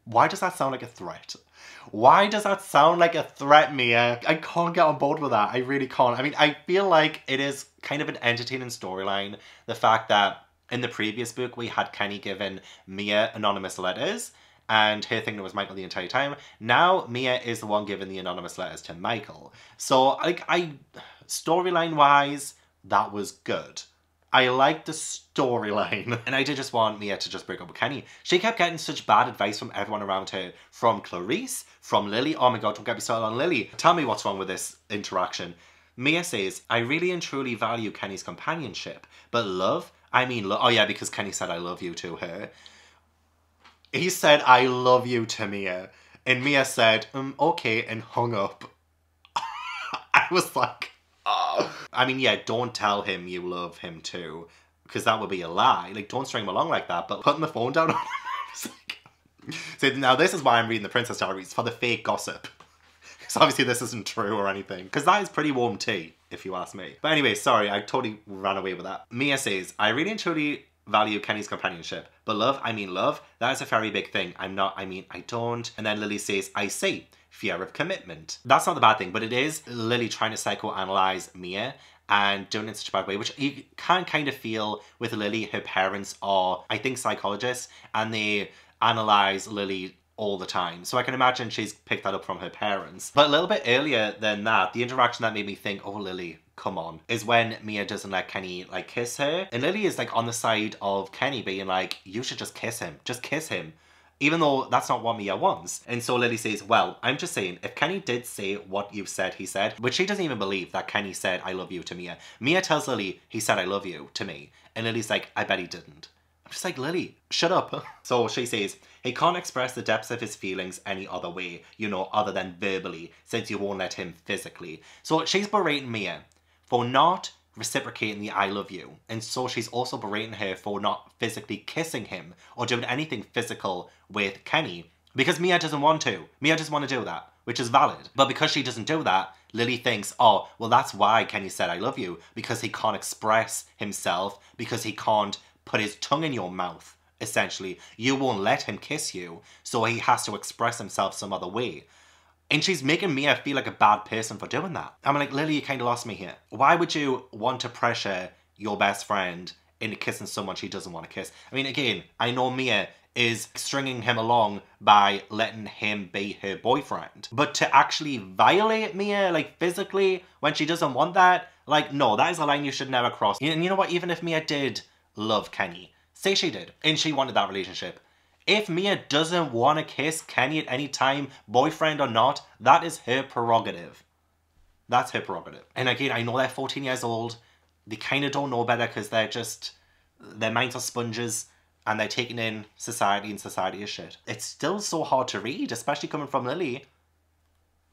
why does that sound like a threat? Why does that sound like a threat, Mia? I can't get on board with that. I really can't. I mean, I feel like it is kind of an entertaining storyline. The fact that in the previous book, we had Kenny giving Mia anonymous letters and her thing was Michael the entire time. Now, Mia is the one giving the anonymous letters to Michael. So, like, I... storyline wise, that was good. I liked the storyline. And I did just want Mia to just break up with Kenny. She kept getting such bad advice from everyone around her. From Clarisse, from Lily. Oh my God, don't get me started on Lily. Tell me what's wrong with this interaction. Mia says, I really and truly value Kenny's companionship. But love? I mean love. Oh yeah, because Kenny said I love you to her. He said I love you to Mia. And Mia said, um, okay, and hung up. I was like... I mean, yeah, don't tell him you love him too, because that would be a lie. Like, don't string him along like that, but putting the phone down on him, I was like... So now this is why I'm reading The Princess Diaries, for the fake gossip. So obviously this isn't true or anything, because that is pretty warm tea, if you ask me. But anyway, sorry, I totally ran away with that. Mia says, I really and truly value Kenny's companionship, but love, I mean love, that is a very big thing. I'm not, I mean, I don't. And then Lily says, I see, fear of commitment. That's not the bad thing, but it is Lily trying to psychoanalyze Mia and doing it in such a bad way, which you can kind of feel with Lily. Her parents are, I think, psychologists, and they analyze Lily all the time. So I can imagine she's picked that up from her parents. But a little bit earlier than that, the interaction that made me think, oh Lily, come on, is when Mia doesn't let Kenny like kiss her. And Lily is like on the side of Kenny being like, you should just kiss him, just kiss him. Even though that's not what Mia wants. And so Lily says, well, I'm just saying, if Kenny did say what you've said he said, which she doesn't even believe that Kenny said I love you to Mia. Mia tells Lily, he said I love you to me. And Lily's like, I bet he didn't. I'm just like, Lily, shut up. So she says, he can't express the depths of his feelings any other way, you know, other than verbally, since you won't let him physically. So she's berating Mia for not reciprocating the I love you. And so she's also berating her for not physically kissing him or doing anything physical with Kenny, because Mia doesn't want to. Mia doesn't want to do that, which is valid. But because she doesn't do that, Lily thinks, oh, well, that's why Kenny said I love you, because he can't express himself, because he can't put his tongue in your mouth, essentially. You won't let him kiss you, so he has to express himself some other way. And she's making Mia feel like a bad person for doing that. I'm like, Lily, you kind of lost me here. Why would you want to pressure your best friend into kissing someone she doesn't want to kiss? I mean, again, I know Mia is stringing him along by letting him be her boyfriend. But to actually violate Mia, like, physically, when she doesn't want that, like, no, that is a line you should never cross. And you know what? Even if Mia did love Kenny, say she did, and she wanted that relationship, if Mia doesn't want to kiss Kenny at any time, boyfriend or not, that is her prerogative. That's her prerogative. And again, I know they're fourteen years old. They kind of don't know better because they're just, their minds are sponges and they're taking in society, and society is shit. It's still so hard to read, especially coming from Lily.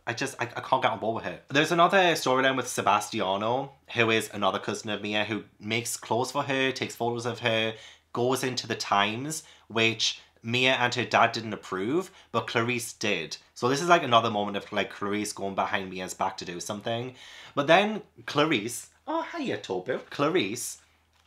I just, I, I can't get on board with her. There's another storyline with Sebastiano, who is another cousin of Mia, who makes clothes for her, takes photos of her, goes into the Times, which Mia and her dad didn't approve, but Clarisse did. So this is like another moment of like Clarisse going behind Mia's back to do something. But then Clarisse, oh hiya Tobu. Clarisse,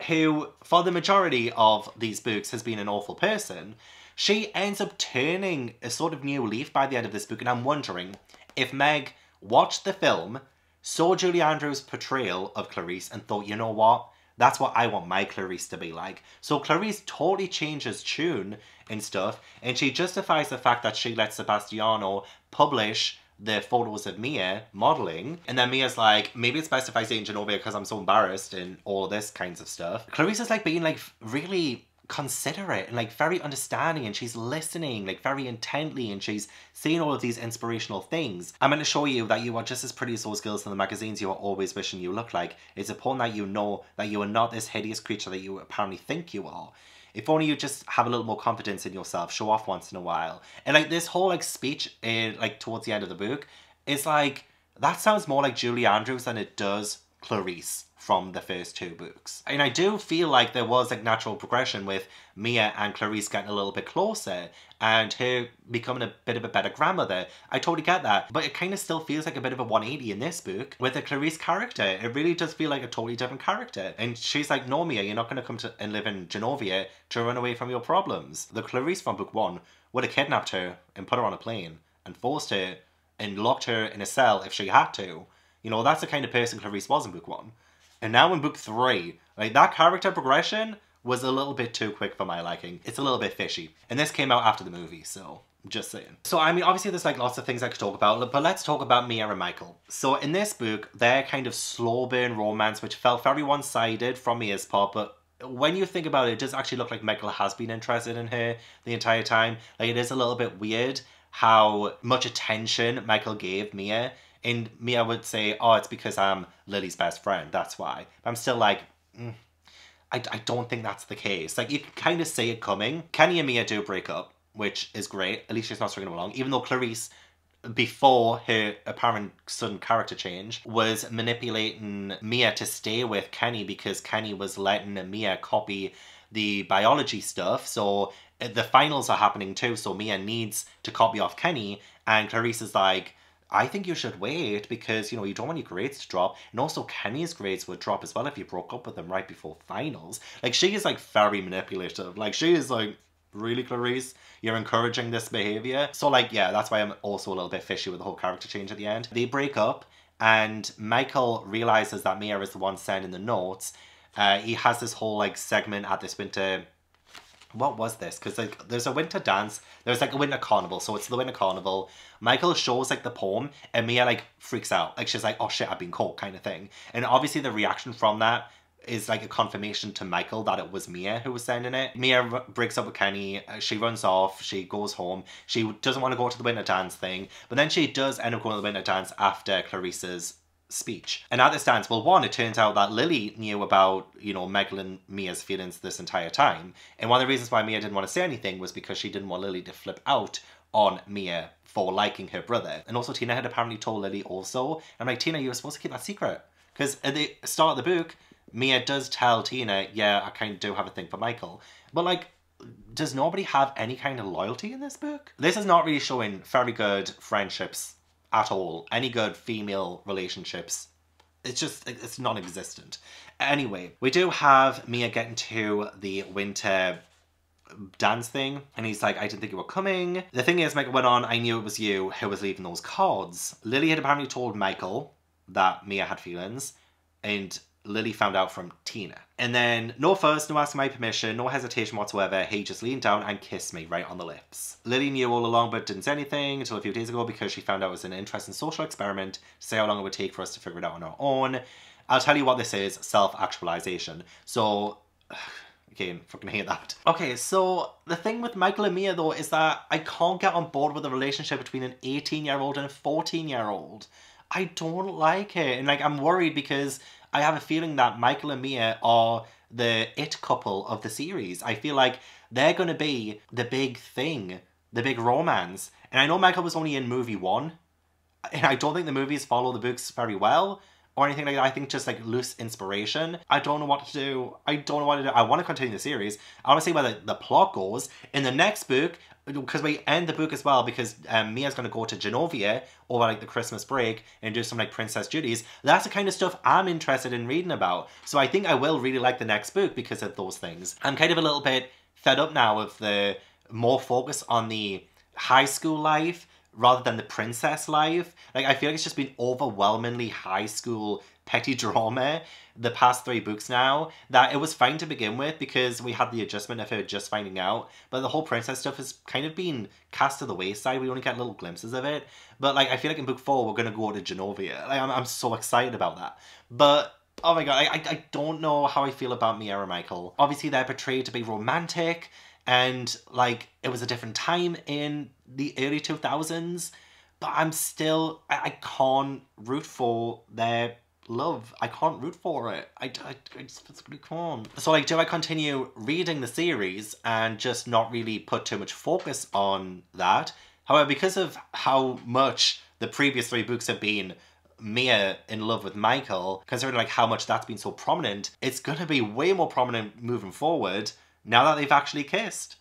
who for the majority of these books has been an awful person, she ends up turning a sort of new leaf by the end of this book. And I'm wondering if Meg watched the film, saw Julie Andrews' portrayal of Clarisse and thought, you know what? That's what I want my Clarisse to be like. So Clarisse totally changes tune and stuff, and she justifies the fact that she lets Sebastiano publish the photos of Mia modeling. And then Mia's like, maybe it's best if I stay in Genovia because I'm so embarrassed and all this kinds of stuff. Clarisse is like being like really considerate and like very understanding, and she's listening like very intently, and she's seeing all of these inspirational things. I'm going to show you that you are just as pretty as those girls in the magazines you are always wishing you looked like. It's important that you know that you are not this hideous creature that you apparently think you are. If only you just have a little more confidence in yourself, show off once in a while. And like this whole like speech in like towards the end of the book is like, that sounds more like Julie Andrews than it does Clarisse from the first two books. And I do feel like there was like natural progression with Mia and Clarisse getting a little bit closer and her becoming a bit of a better grandmother. I totally get that, but it kind of still feels like a bit of a one eighty in this book with the Clarisse character. It really does feel like a totally different character. And she's like, no Mia, you're not going to come to and live in Genovia to run away from your problems. The Clarisse from book one would have kidnapped her and put her on a plane and forced her and locked her in a cell if she had to. You know, that's the kind of person Clarisse was in book one. And now in book three, like that character progression was a little bit too quick for my liking. It's a little bit fishy. And this came out after the movie, so just saying. So I mean, obviously there's like lots of things I could talk about, but let's talk about Mia and Michael. So in this book, their kind of slow burn romance, which felt very one-sided from Mia's part, but when you think about it, it does actually look like Michael has been interested in her the entire time. Like it is a little bit weird how much attention Michael gave Mia. And Mia would say, oh, it's because I'm Lily's best friend, that's why. But I'm still like, mm, I, I don't think that's the case. Like, you can kind of see it coming. Kenny and Mia do break up, which is great. At least she's not stringing them along. Even though Clarisse, before her apparent sudden character change, was manipulating Mia to stay with Kenny because Kenny was letting Mia copy the biology stuff. So the finals are happening too, so Mia needs to copy off Kenny. And Clarisse is like, I think you should wait because, you know, you don't want your grades to drop. And also Kenny's grades would drop as well if you broke up with them right before finals. Like, she is, like, very manipulative. Like, she is, like, really, Clarisse? You're encouraging this behavior? So, like, yeah, that's why I'm also a little bit fishy with the whole character change at the end. They break up, and Michael realizes that Mia is the one sending the notes. Uh, he has this whole, like, segment at this winter... What was this? Because, like, there's a winter dance. There's, like, a winter carnival. So it's the winter carnival. Michael shows, like, the poem, and Mia, like, freaks out. Like, she's like, oh, shit, I've been caught, kind of thing. And obviously the reaction from that is, like, a confirmation to Michael that it was Mia who was sending it. Mia breaks up with Kenny. She runs off. She goes home. She doesn't want to go to the winter dance thing. But then she does end up going to the winter dance after Clarisse's speech. And at this dance, well, one, it turns out that Lily knew about, you know, Michael and Mia's feelings this entire time. And one of the reasons why Mia didn't want to say anything was because she didn't want Lily to flip out on Mia for liking her brother. And also Tina had apparently told Lily also. I'm like, Tina, you were supposed to keep that secret. Because at the start of the book, Mia does tell Tina, yeah, I kind of do have a thing for Michael. But, like, does nobody have any kind of loyalty in this book? This is not really showing very good friendships at all. Any good female relationships. It's just, it's non-existent. Anyway, we do have Mia getting to the winter dance thing, and he's like, I didn't think you were coming. The thing is, Michael went on, I knew it was you who was leaving those cards. Lily had apparently told Michael that Mia had feelings, and Lily found out from Tina. And then, no first, no asking my permission, no hesitation whatsoever, he just leaned down and kissed me right on the lips. Lily knew all along but didn't say anything until a few days ago because she found out it was an interesting social experiment to see how long it would take for us to figure it out on our own. I'll tell you what this is, self-actualization. So, again, fucking hate that. Okay, so the thing with Michael and Mia though is that I can't get on board with the relationship between an eighteen-year-old and a fourteen-year-old. I don't like it. And, like, I'm worried because I have a feeling that Michael and Mia are the it couple of the series. I feel like they're going to be the big thing, the big romance. And I know Michael was only in movie one, and I don't think the movies follow the books very well or anything like that. I think just, like, loose inspiration. I don't know what to do. I don't know what to do. I want to continue the series. I want to see where the, the plot goes. In the next book, because we end the book as well, because um, Mia's going to go to Genovia over, like, the Christmas break and do some, like, princess duties. That's the kind of stuff I'm interested in reading about. So I think I will really like the next book because of those things. I'm kind of a little bit fed up now of the more focus on the high school life rather than the princess life. Like, I feel like it's just been overwhelmingly high school petty drama the past three books now, that it was fine to begin with because we had the adjustment of her just finding out, but the whole princess stuff has kind of been cast to the wayside. We only get little glimpses of it, but, like, I feel like in book four we're gonna go to Genovia. Like, I'm, I'm so excited about that, but oh my god, I, I, I don't know how I feel about Mia and Michael. Obviously they're portrayed to be romantic, and, like, it was a different time in the early two thousands, but I'm still, I, I can't root for their love. I can't root for it. I, I, I just physically can't. So, like, do I continue reading the series and just not really put too much focus on that? However, because of how much the previous three books have been Mia in love with Michael, considering, like, how much that's been so prominent, it's gonna be way more prominent moving forward now that they've actually kissed.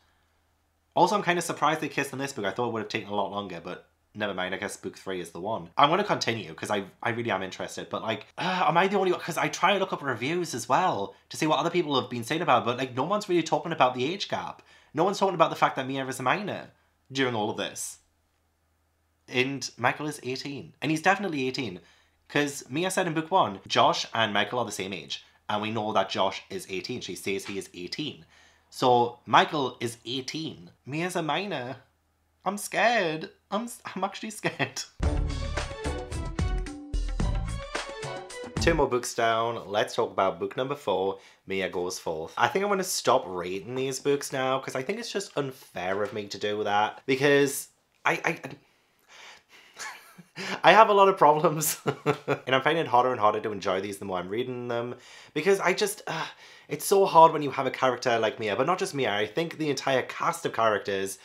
Also, I'm kind of surprised they kissed in this book. I thought it would have taken a lot longer, but never mind, I guess book three is the one. I'm going to continue because I, I really am interested, but, like, uh, am I the only one? Because I try to look up reviews as well to see what other people have been saying about it, but, like, no one's really talking about the age gap. No one's talking about the fact that Mia is a minor during all of this. And Michael is eighteen. And he's definitely eighteen because Mia said in book one, Josh and Michael are the same age. And we know that Josh is eighteen. She says he is eighteen. So Michael is eighteen. Mia's a minor. I'm scared. I'm, I'm actually scared. Two more books down. Let's talk about book number four, Mia Goes Fourth. I think I'm going to stop rating these books now because I think it's just unfair of me to do that, because I... I, I I have a lot of problems, and I'm finding it harder and harder to enjoy these the more I'm reading them, because I just, uh, it's so hard when you have a character like Mia, but not just Mia, I think the entire cast of characters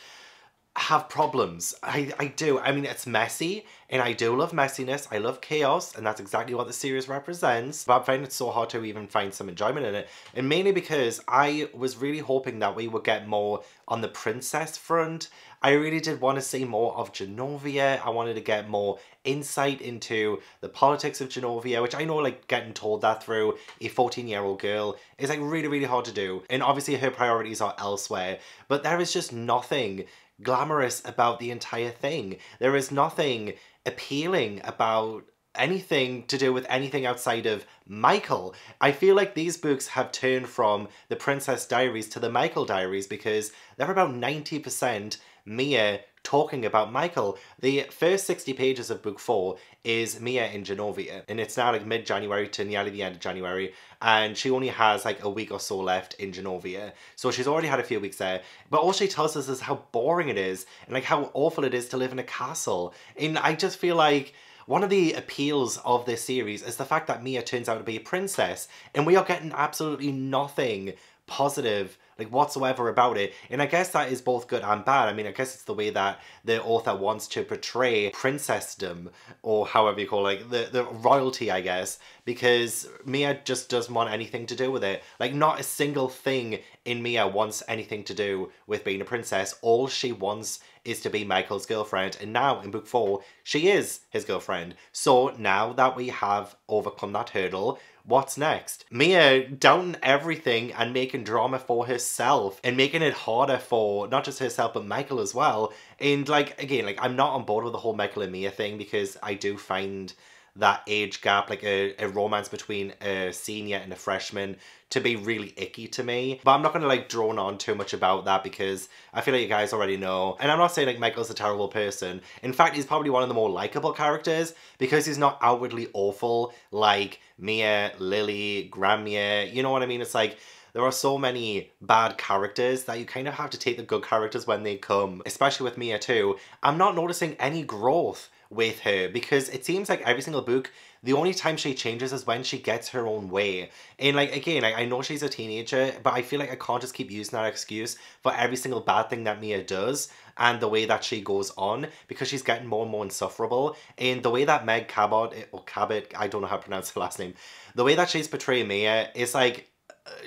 have problems. I, I do. I mean, it's messy, and I do love messiness. I love chaos, and that's exactly what the series represents. But I find it so hard to even find some enjoyment in it. And mainly because I was really hoping that we would get more on the princess front. I really did want to see more of Genovia. I wanted to get more insight into the politics of Genovia, which I know, like, getting told that through a fourteen-year-old girl is, like, really, really hard to do. And obviously her priorities are elsewhere. But there is just nothing glamorous about the entire thing. There is nothing appealing about anything to do with anything outside of Michael. I feel like these books have turned from the Princess Diaries to the Michael Diaries because they're about ninety percent Mia talking about Michael. The first sixty pages of book four is Mia in Genovia, and it's now like mid-January to nearly the end of January, and she only has like a week or so left in Genovia, so she's already had a few weeks there. But all she tells us is how boring it is and like how awful it is to live in a castle. And I just feel like one of the appeals of this series is the fact that Mia turns out to be a princess, and we are getting absolutely nothing positive, like, whatsoever about it. And I guess that is both good and bad. I mean, I guess it's the way that the author wants to portray princessdom, or however you call it, like, the, the royalty, I guess, because Mia just doesn't want anything to do with it. Like, not a single thing in Mia wants anything to do with being a princess. All she wants is to be Michael's girlfriend, and now in book four, she is his girlfriend. So now that we have overcome that hurdle, what's next? Mia doubting everything and making drama for herself and making it harder for not just herself but Michael as well. And like, again, like, I'm not on board with the whole Michael and Mia thing, because I do find that age gap, like a, a romance between a senior and a freshman, to be really icky to me. But I'm not gonna like drone on too much about that because I feel like you guys already know. And I'm not saying like Michael's a terrible person. In fact, he's probably one of the more likable characters because he's not outwardly awful like Mia, Lily, Gramia, you know what I mean? It's like, there are so many bad characters that you kind of have to take the good characters when they come, especially with Mia too. I'm not noticing any growth with her because it seems like every single book, the only time she changes is when she gets her own way. And like, again, I, I know she's a teenager, but I feel like I can't just keep using that excuse for every single bad thing that Mia does and the way that she goes on, because she's getting more and more insufferable. And the way that Meg Cabot, or Cabot, I don't know how to pronounce her last name, the way that she's portraying Mia is like,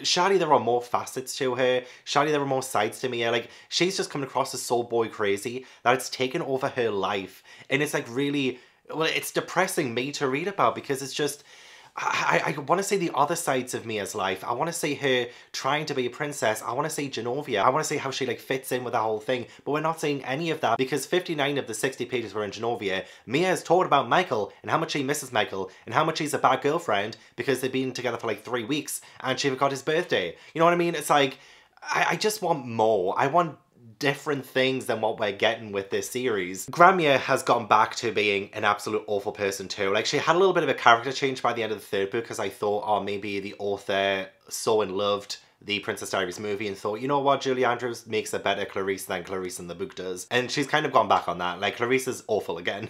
surely there are more facets to her, surely there are more sides to Mia. Like, she's just coming across as so boy crazy that it's taken over her life. And it's like really, well, it's depressing me to read about because it's just, I, I want to see the other sides of Mia's life. I want to see her trying to be a princess. I want to see Genovia. I want to see how she like fits in with the whole thing. But we're not seeing any of that because fifty-nine of the sixty pages were in Genovia. Mia is taught about Michael and how much she misses Michael and how much he's a bad girlfriend because they've been together for like three weeks and she forgot his birthday. You know what I mean? It's like, I, I just want more. I want different things than what we're getting with this series. Gramia has gone back to being an absolute awful person too. Like, she had a little bit of a character change by the end of the third book because I thought, oh, maybe the author so and loved the Princess Diaries movie and thought, you know what, Julie Andrews makes a better Clarisse than Clarisse in the book does. And she's kind of gone back on that. Like, Clarisse is awful again.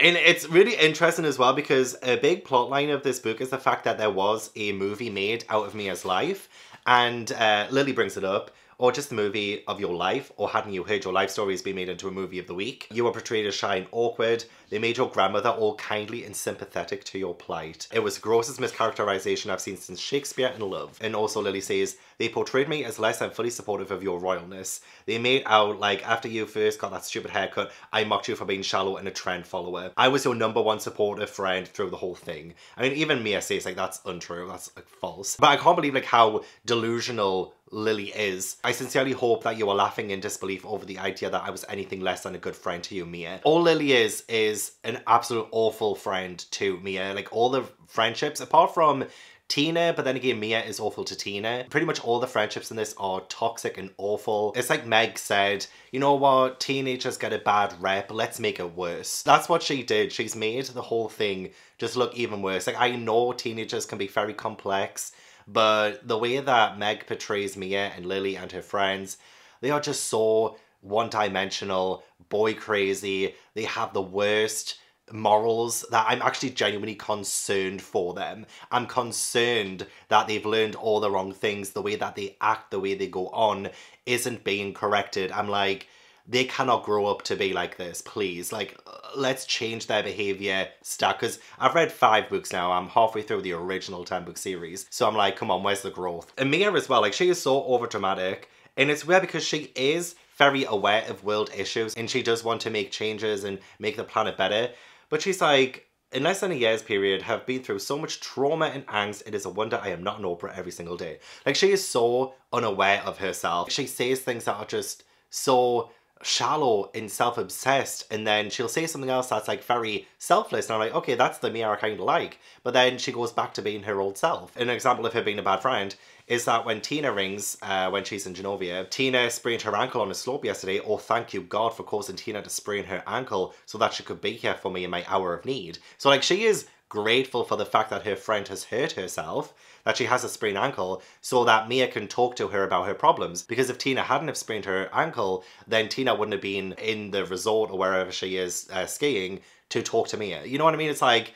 And it's really interesting as well because a big plot line of this book is the fact that there was a movie made out of Mia's life, and uh, Lily brings it up, or just the movie of your life, or hadn't you heard your life stories be made into a movie of the week? You were portrayed as shy and awkward. They made your grandmother all kindly and sympathetic to your plight. It was the grossest mischaracterization I've seen since Shakespeare in Love. And also Lily says, they portrayed me as less than fully supportive of your royalness. They made out like, after you first got that stupid haircut, I mocked you for being shallow and a trend follower. I was your number one supportive friend through the whole thing. I mean, even Mia says like, that's untrue, that's like false. But I can't believe like how delusional Lily is. I sincerely hope that you are laughing in disbelief over the idea that I was anything less than a good friend to you, Mia. All Lily is, is an absolute awful friend to Mia. Like, all the friendships, apart from Tina, but then again, Mia is awful to Tina. Pretty much all the friendships in this are toxic and awful. It's like Meg said, you know what, teenagers get a bad rep, let's make it worse. That's what she did. She's made the whole thing just look even worse. Like, I know teenagers can be very complex, but the way that Meg portrays Mia and Lily and her friends, they are just so one-dimensional, boy crazy. They have the worst morals that I'm actually genuinely concerned for them. I'm concerned that they've learned all the wrong things. The way that they act, the way they go on, isn't being corrected. I'm like, they cannot grow up to be like this, please. Like, let's change their behavior stack, because I've read five books now. I'm halfway through the original ten book series. So I'm like, come on, where's the growth? And Mia as well, like, she is so overdramatic, and it's weird because she is very aware of world issues and she does want to make changes and make the planet better. But she's like, in less than a year's period, have been through so much trauma and angst, it is a wonder I am not an Oprah every single day. Like, she is so unaware of herself. She says things that are just so shallow and self-obsessed, and then she'll say something else that's like very selfless, and I'm like, okay, that's the Mia I kind of like. But then she goes back to being her old self. An example of her being a bad friend is that when Tina rings, uh, when she's in Genovia, Tina sprained her ankle on a slope yesterday. Oh, thank you God for causing Tina to sprain her ankle so that she could be here for me in my hour of need. So like, she is grateful for the fact that her friend has hurt herself, that she has a sprained ankle, so that Mia can talk to her about her problems. Because if Tina hadn't have sprained her ankle, then Tina wouldn't have been in the resort or wherever she is uh, skiing to talk to Mia. You know what I mean? It's like,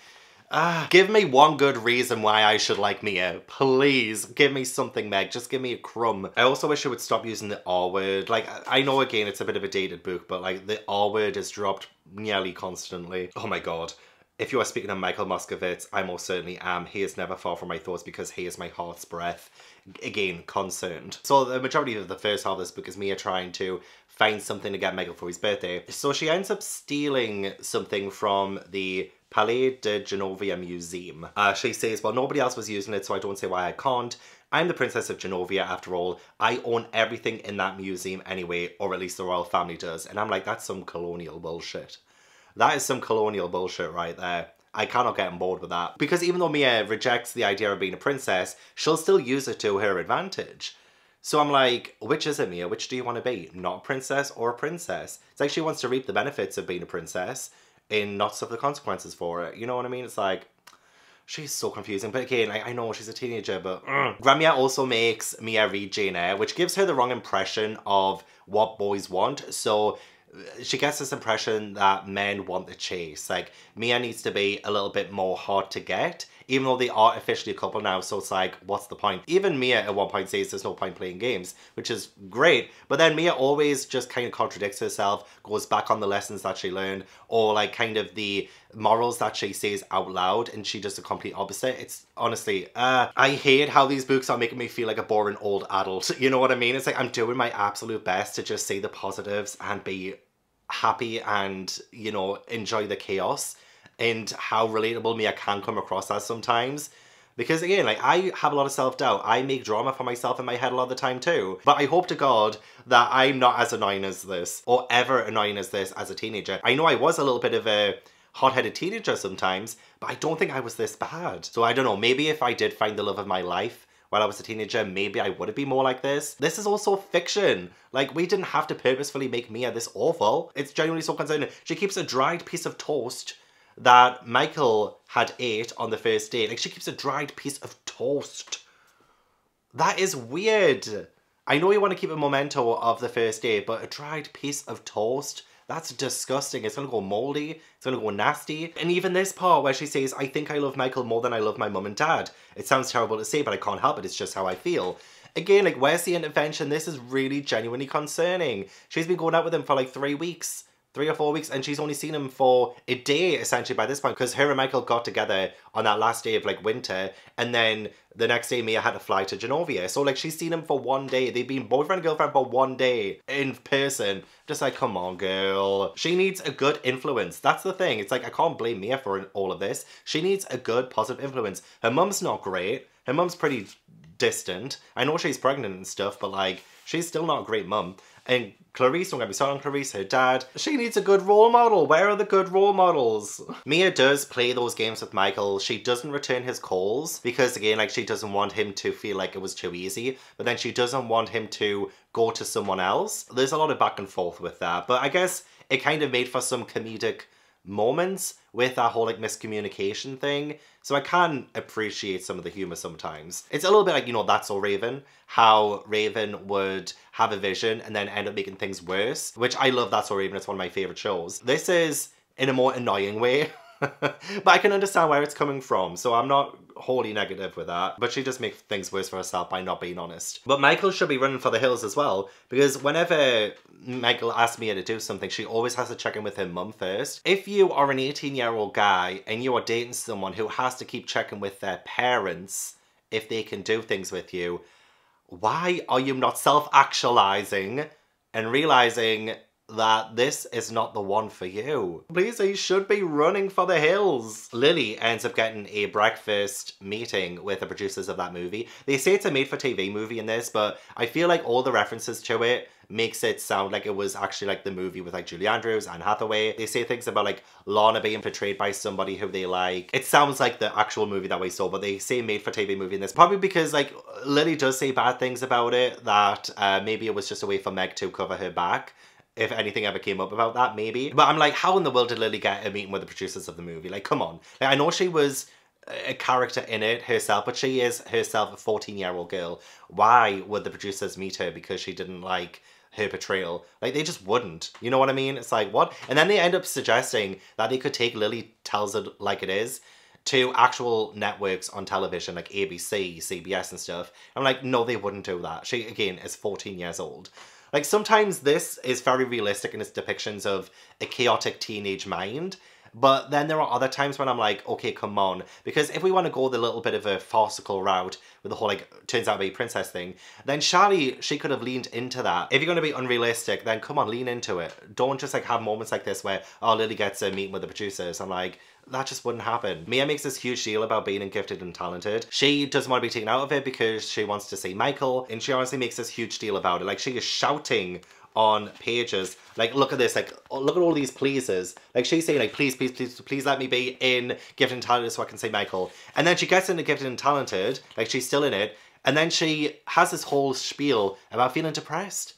ah, give me one good reason why I should like Mia. Please, give me something, Meg. Just give me a crumb. I also wish I would stop using the R word. Like, I know, again, it's a bit of a dated book, but like, the R word is dropped nearly constantly. Oh my God. If you are speaking of Michael Moscovitz, I most certainly am. He is never far from my thoughts because he is my heart's breath. Again, concerned. So the majority of the first half of this book is Mia trying to find something to get Michael for his birthday. So she ends up stealing something from the Palais de Genovia Museum. Uh, she says, well, nobody else was using it, so I don't see why I can't. I'm the Princess of Genovia, after all. I own everything in that museum anyway, or at least the royal family does. And I'm like, that's some colonial bullshit. That is some colonial bullshit right there. I cannot get on board with that. Because even though Mia rejects the idea of being a princess, she'll still use it to her advantage. So I'm like, which is it, Mia? Which do you want to be? Not a princess or a princess? It's like she wants to reap the benefits of being a princess and not suffer the consequences for it. You know what I mean? It's like, she's so confusing. But again, I, I know she's a teenager, but mm. Grandmia also makes Mia read Jane Eyre, which gives her the wrong impression of what boys want. So she gets this impression that men want the chase. Like, Mia needs to be a little bit more hard to get, even though they are officially a couple now, so it's like, what's the point? Even Mia at one point says there's no point playing games, which is great, but then Mia always just kind of contradicts herself, goes back on the lessons that she learned, or like kind of the morals that she says out loud, and she does the complete opposite. It's honestly, uh, I hate how these books are making me feel like a boring old adult. You know what I mean? It's like, I'm doing my absolute best to just see the positives and be happy and, you know, enjoy the chaos, and how relatable Mia can come across as sometimes. Because again, like, I have a lot of self-doubt. I make drama for myself in my head a lot of the time too. But I hope to God that I'm not as annoying as this, or ever annoying as this as a teenager. I know I was a little bit of a hot-headed teenager sometimes, but I don't think I was this bad. So I don't know, maybe if I did find the love of my life while I was a teenager, maybe I would have been more like this. This is also fiction. Like, we didn't have to purposefully make Mia this awful. It's genuinely so concerning. She keeps a dried piece of toast that Michael had ate on the first date. Like, she keeps a dried piece of toast. That is weird. I know you want to keep a memento of the first date, but a dried piece of toast? That's disgusting. It's gonna go moldy. It's gonna go nasty. And even this part where she says, I think I love Michael more than I love my mum and dad. It sounds terrible to say, but I can't help it. It's just how I feel. Again, like, where's the intervention? This is really genuinely concerning. She's been going out with him for like three weeks. Three or four weeks, and she's only seen him for a day, essentially, by this point, because her and Michael got together on that last day of, like, winter, and then the next day Mia had to fly to Genovia. So, like, she's seen him for one day. They've been boyfriend and girlfriend for one day in person. Just like, come on, girl. She needs a good influence. That's the thing. It's like, I can't blame Mia for all of this. She needs a good, positive influence. Her mum's not great. Her mum's pretty distant. I know she's pregnant and stuff, but, like, she's still not a great mum. And Clarisse, don't get me started on Clarisse, her dad, she needs a good role model. Where are the good role models? Mia does play those games with Michael. She doesn't return his calls because, again, like, she doesn't want him to feel like it was too easy, but then she doesn't want him to go to someone else. There's a lot of back and forth with that, but I guess it kind of made for some comedic moments with that whole, like, miscommunication thing. So I can appreciate some of the humor sometimes. It's a little bit like, you know, That's So Raven, how Raven would have a vision and then end up making things worse, which I love That's So Raven. It's one of my favorite shows. This is in a more annoying way. But I can understand where it's coming from, so I'm not wholly negative with that. But she does make things worse for herself by not being honest. But Michael should be running for the hills as well, because whenever Michael asks Mia to do something, she always has to check in with her mum first. If you are an eighteen year old guy and you are dating someone who has to keep checking with their parents if they can do things with you, why are you not self-actualizing and realizing that this is not the one for you? Please, he should be running for the hills. Lily ends up getting a breakfast meeting with the producers of that movie. They say it's a made-for-T V movie in this, but I feel like all the references to it makes it sound like it was actually like the movie with like Julie Andrews, Anne Hathaway. They say things about like Lana being portrayed by somebody who they like. It sounds like the actual movie that we saw, but they say made for T V movie in this. Probably because like Lily does say bad things about it, that uh, maybe it was just a way for Meg to cover her back. If anything ever came up about that, maybe. But I'm like, how in the world did Lily get a meeting with the producers of the movie? Like, come on. Like, I know she was a character in it herself, but she is herself a fourteen year old girl. Why would the producers meet her because she didn't like her portrayal? Like, they just wouldn't. You know what I mean? It's like, what? And then they end up suggesting that they could take Lily Tells It Like It Is to actual networks on television, like A B C, C B S and stuff. I'm like, no, they wouldn't do that. She, again, is fourteen years old. Like, sometimes this is very realistic in its depictions of a chaotic teenage mind, but then there are other times when I'm like, okay, come on. Because if we want to go the little bit of a farcical route with the whole, like, turns out to be princess thing, then Charlie, she could have leaned into that. If you're going to be unrealistic, then come on, lean into it. Don't just, like, have moments like this where, oh, Lily gets a meeting with the producers. I'm like, that just wouldn't happen. Mia makes this huge deal about being gifted and talented. She doesn't want to be taken out of it because she wants to see Michael, and she honestly makes this huge deal about it. Like, she is shouting on pages, like, look at this, like, look at all these pleases. Like, she's saying, like, please, please, please, please let me be in Gifted and Talented so I can see Michael. And then she gets into Gifted and Talented, like, she's still in it, and then she has this whole spiel about feeling depressed.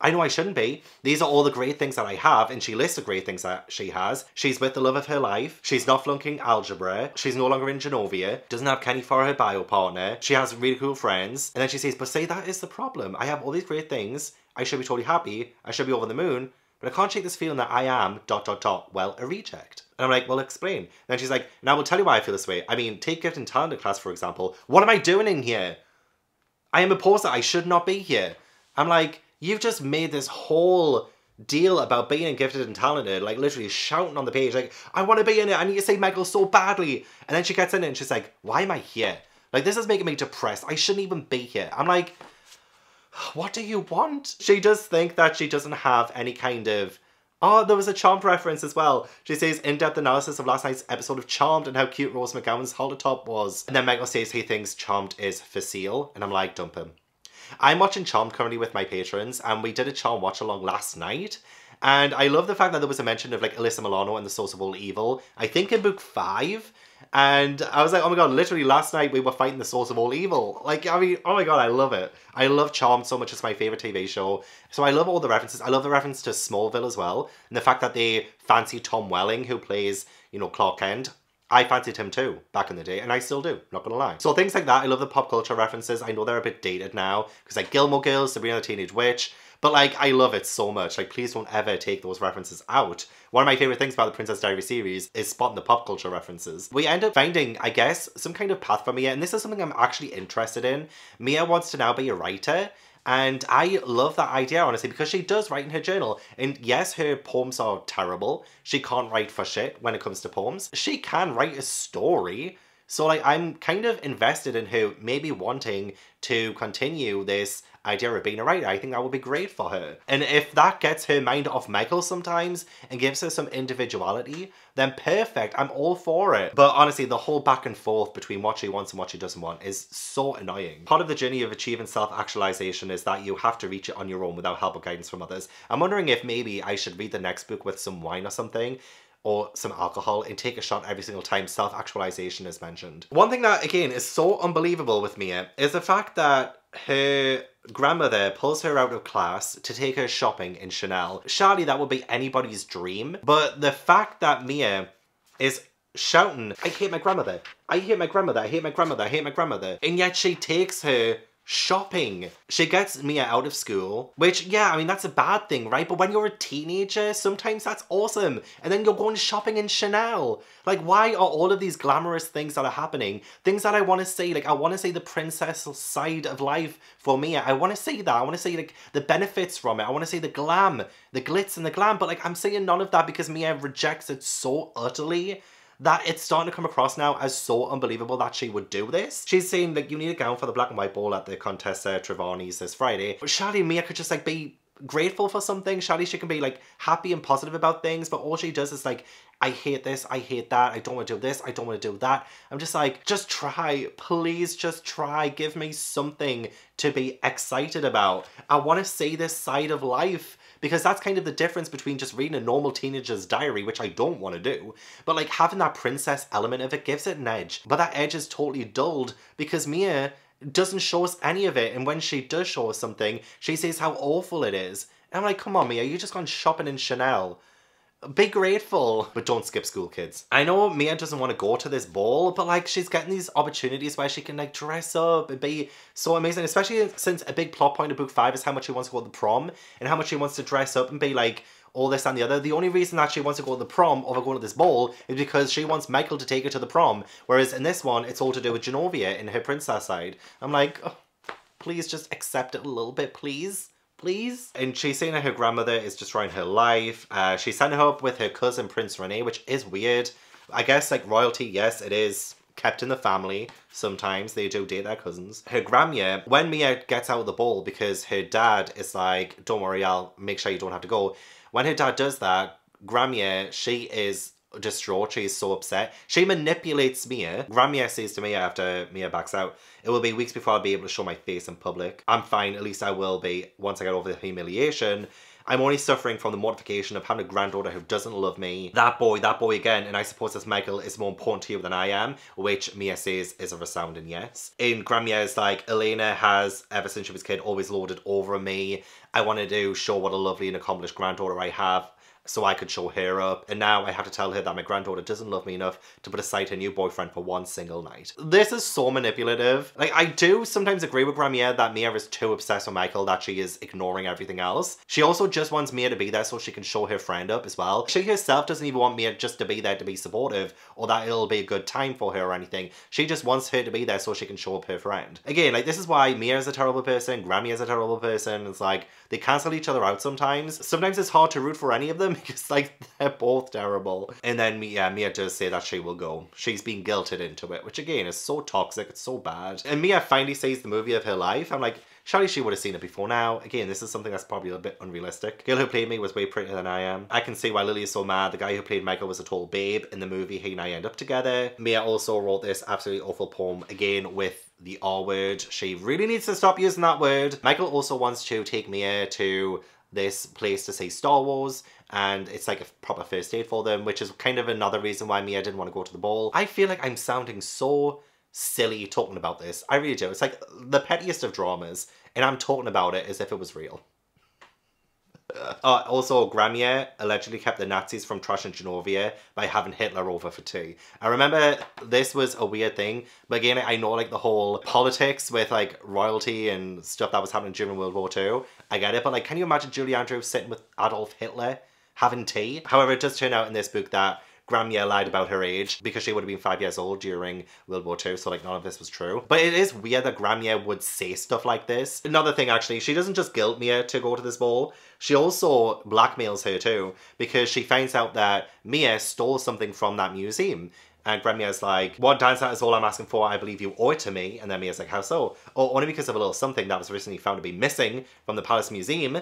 I know I shouldn't be. These are all the great things that I have, and she lists the great things that she has. She's with the love of her life. She's not flunking algebra. She's no longer in Genovia. Doesn't have Kenny for her bio partner. She has really cool friends. And then she says, but say that is the problem. I have all these great things. I should be totally happy. I should be over the moon. But I can't shake this feeling that I am, dot, dot, dot, well, a reject. And I'm like, well, explain. And then she's like, now I will tell you why I feel this way. I mean, take Gift and Talented class, for example. What am I doing in here? I am a poser. I should not be here. I'm like, you've just made this whole deal about being Gifted and Talented, like literally shouting on the page, like, I want to be in it, I need to see Michael so badly. And then she gets in it and she's like, why am I here? Like, this is making me depressed. I shouldn't even be here. I'm like, what do you want? She does think that she doesn't have any kind of... Oh, there was a Charmed reference as well. She says, in-depth analysis of last night's episode of Charmed and how cute Rose McGowan's halter top was. And then Michael says he thinks Charmed is for sale. And I'm like, dump him. I'm watching Charmed currently with my patrons, and we did a Charmed watch along last night, and I love the fact that there was a mention of like Alyssa Milano and the Source of All Evil, I think in book five, and I was like, oh my god, literally last night we were fighting the Source of All Evil. Like, I mean, oh my god, I love it. I love Charmed so much, it's my favourite T V show. So I love all the references. I love the reference to Smallville as well, and the fact that they fancy Tom Welling, who plays, you know, Clark Kent. I fancied him too, back in the day, and I still do, not gonna lie. So things like that, I love the pop culture references. I know they're a bit dated now, because like Gilmore Girls, Sabrina the Teenage Witch, but like, I love it so much. Like, please don't ever take those references out. One of my favorite things about the Princess Diaries series is spotting the pop culture references. We end up finding, I guess, some kind of path for Mia, and this is something I'm actually interested in. Mia wants to now be a writer, and I love that idea, honestly, because she does write in her journal. And yes, her poems are terrible. She can't write for shit when it comes to poems. She can write a story. So, like, I'm kind of invested in her maybe wanting to continue this idea of being a writer. I think that would be great for her. And if that gets her mind off Michael sometimes and gives her some individuality, then perfect. I'm all for it. But honestly, the whole back and forth between what she wants and what she doesn't want is so annoying. Part of the journey of achieving self-actualization is that you have to reach it on your own without help or guidance from others. I'm wondering if maybe I should read the next book with some wine or something, or some alcohol, and take a shot every single time self-actualization is mentioned. One thing that, again, is so unbelievable with Mia is the fact that her grandmother pulls her out of class to take her shopping in Chanel. Surely that would be anybody's dream, but the fact that Mia is shouting, I hate my grandmother, I hate my grandmother, I hate my grandmother, I hate my grandmother, and yet she takes her shopping. She gets Mia out of school, which, yeah, I mean, that's a bad thing, right? But when you're a teenager, sometimes that's awesome. And then you're going shopping in Chanel. Like, why are all of these glamorous things that are happening, things that I want to say, like, I want to say the princess side of life for Mia. I want to say that. I want to say, like, the benefits from it. I want to say the glam, the glitz and the glam. But, like, I'm saying none of that because Mia rejects it so utterly that it's starting to come across now as so unbelievable that she would do this. She's saying, like, you need a gown for the black and white ball at the Contessa Trevani's this Friday. But surely Mia could just, like, be grateful for something. Surely she can be, like, happy and positive about things. But all she does is, like, I hate this, I hate that, I don't want to do this, I don't want to do that. I'm just like, just try, please just try. Give me something to be excited about. I want to see this side of life. Because that's kind of the difference between just reading a normal teenager's diary, which I don't want to do, but like having that princess element of it gives it an edge. But that edge is totally dulled because Mia doesn't show us any of it. And when she does show us something, she says how awful it is. And I'm like, come on, Mia, you just gone shopping in Chanel. Be grateful, but don't skip school, kids. I know Mia doesn't want to go to this ball, but like she's getting these opportunities where she can like dress up and be so amazing, especially since a big plot point of book five is how much she wants to go to the prom and how much she wants to dress up and be like all this and the other. The only reason that she wants to go to the prom over going to this ball is because she wants Michael to take her to the prom, whereas in this one, it's all to do with Genovia and her princess side. I'm like, oh, please just accept it a little bit, please. Please? And she's saying that her grandmother is destroying her life. Uh, she's setting her up with her cousin Prince Rene, which is weird. I guess like royalty, yes, it is kept in the family. Sometimes they do date their cousins. Her grandma, when Mia gets out of the ball because her dad is like, don't worry, I'll make sure you don't have to go. When her dad does that, grandma, she is distraught. She is so upset. She manipulates Mia. Grandmia says to Mia after Mia backs out, it will be weeks before I'll be able to show my face in public. I'm fine, at least I will be once I get over the humiliation. I'm only suffering from the mortification of having a granddaughter who doesn't love me. That boy, that boy again, and I suppose this Michael is more important to you than I am, which Mia says is a resounding yes. And Grandmia is like, Elena has, ever since she was a kid, always lorded over me. I wanted to show what a lovely and accomplished granddaughter I have, so I could show her up, and now I have to tell her that my granddaughter doesn't love me enough to put aside her new boyfriend for one single night. This is so manipulative. Like, I do sometimes agree with Grandmia that Mia is too obsessed with Michael that she is ignoring everything else. She also just wants Mia to be there so she can show her friend up as well. She herself doesn't even want Mia just to be there to be supportive or that it'll be a good time for her or anything. She just wants her to be there so she can show up her friend. Again, like, this is why Mia is a terrible person, Grandmia is a terrible person. It's like, they cancel each other out sometimes. Sometimes it's hard to root for any of them, because like they're both terrible. And then yeah, Mia does say that she will go. She's being guilted into it, which again is so toxic, it's so bad. And Mia finally sees the movie of her life. I'm like, surely she would have seen it before now. Again, this is something that's probably a bit unrealistic. Girl who played me was way prettier than I am. I can see why Lily is so mad. The guy who played Michael was a total babe. In the movie, he and I end up together. Mia also wrote this absolutely awful poem, again with the R word. She really needs to stop using that word. Michael also wants to take Mia to this place to see Star Wars, and it's like a proper first date for them, which is kind of another reason why Mia didn't want to go to the ball. I feel like I'm sounding so silly talking about this. I really do. It's like the pettiest of dramas, and I'm talking about it as if it was real. Uh, also, Grandmia allegedly kept the Nazis from trashing Genovia by having Hitler over for tea. I remember this was a weird thing, but again, I know like the whole politics with like royalty and stuff that was happening during World War Two. I get it, but like, can you imagine Julie Andrews sitting with Adolf Hitler having tea? However, it does turn out in this book that Grandmia lied about her age because she would have been five years old during World War Two, so like none of this was true. But it is weird that Grandmia would say stuff like this. Another thing actually, she doesn't just guilt Mia to go to this ball, she also blackmails her too, because she finds out that Mia stole something from that museum. And Grandmia's like, one dance that is all I'm asking for, I believe you owe it to me. And then Mia's like, how so? Oh, only because of a little something that was recently found to be missing from the Palace Museum.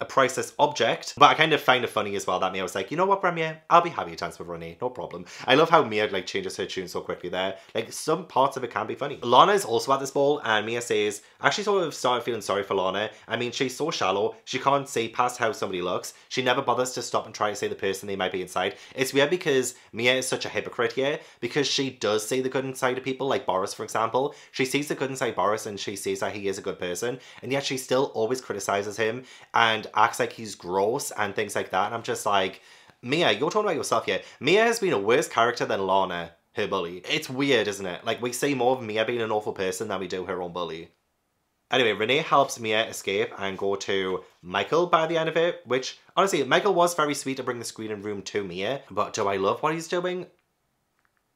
A priceless object. But I kind of find it funny as well that Mia was like, you know what, Grandmia? I'll be happy to dance with Rene, no problem. I love how Mia like changes her tune so quickly there. Like, some parts of it can be funny. Lana is also at this ball, and Mia says, I actually sort of started feeling sorry for Lana. I mean, she's so shallow. She can't see past how somebody looks. She never bothers to stop and try to see the person they might be inside. It's weird because Mia is such a hypocrite here, because she does see the good inside of people, like Boris, for example. She sees the good inside Boris, and she sees that he is a good person, and yet she still always criticizes him, and acts like he's gross and things like that. And I'm just like, Mia, you're talking about yourself here. Mia has been a worse character than Lana, her bully. It's weird, isn't it? Like, we see more of Mia being an awful person than we do her own bully. Anyway, Renee helps Mia escape and go to Michael by the end of it, which, honestly, Michael was very sweet to bring the screening room to Mia, but do I love what he's doing?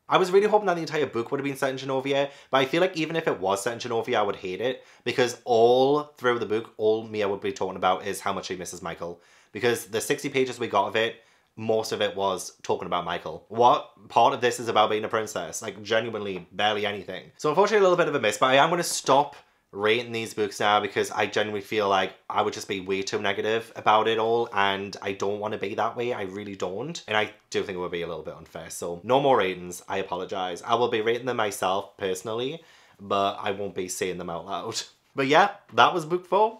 I was really hoping that the entire book would have been set in Genovia, but I feel like even if it was set in Genovia, I would hate it, because all through the book, all Mia would be talking about is how much she misses Michael. Because the sixty pages we got of it, most of it was talking about Michael. What part of this is about being a princess? Like, genuinely, barely anything. So unfortunately, a little bit of a miss, but I am going to stop rating these books now because I genuinely feel like I would just be way too negative about it all, and I don't want to be that way. I really don't, and I do think it would be a little bit unfair. So no more ratings. I apologize. I will be rating them myself personally, but I won't be saying them out loud. But yeah, that was book four.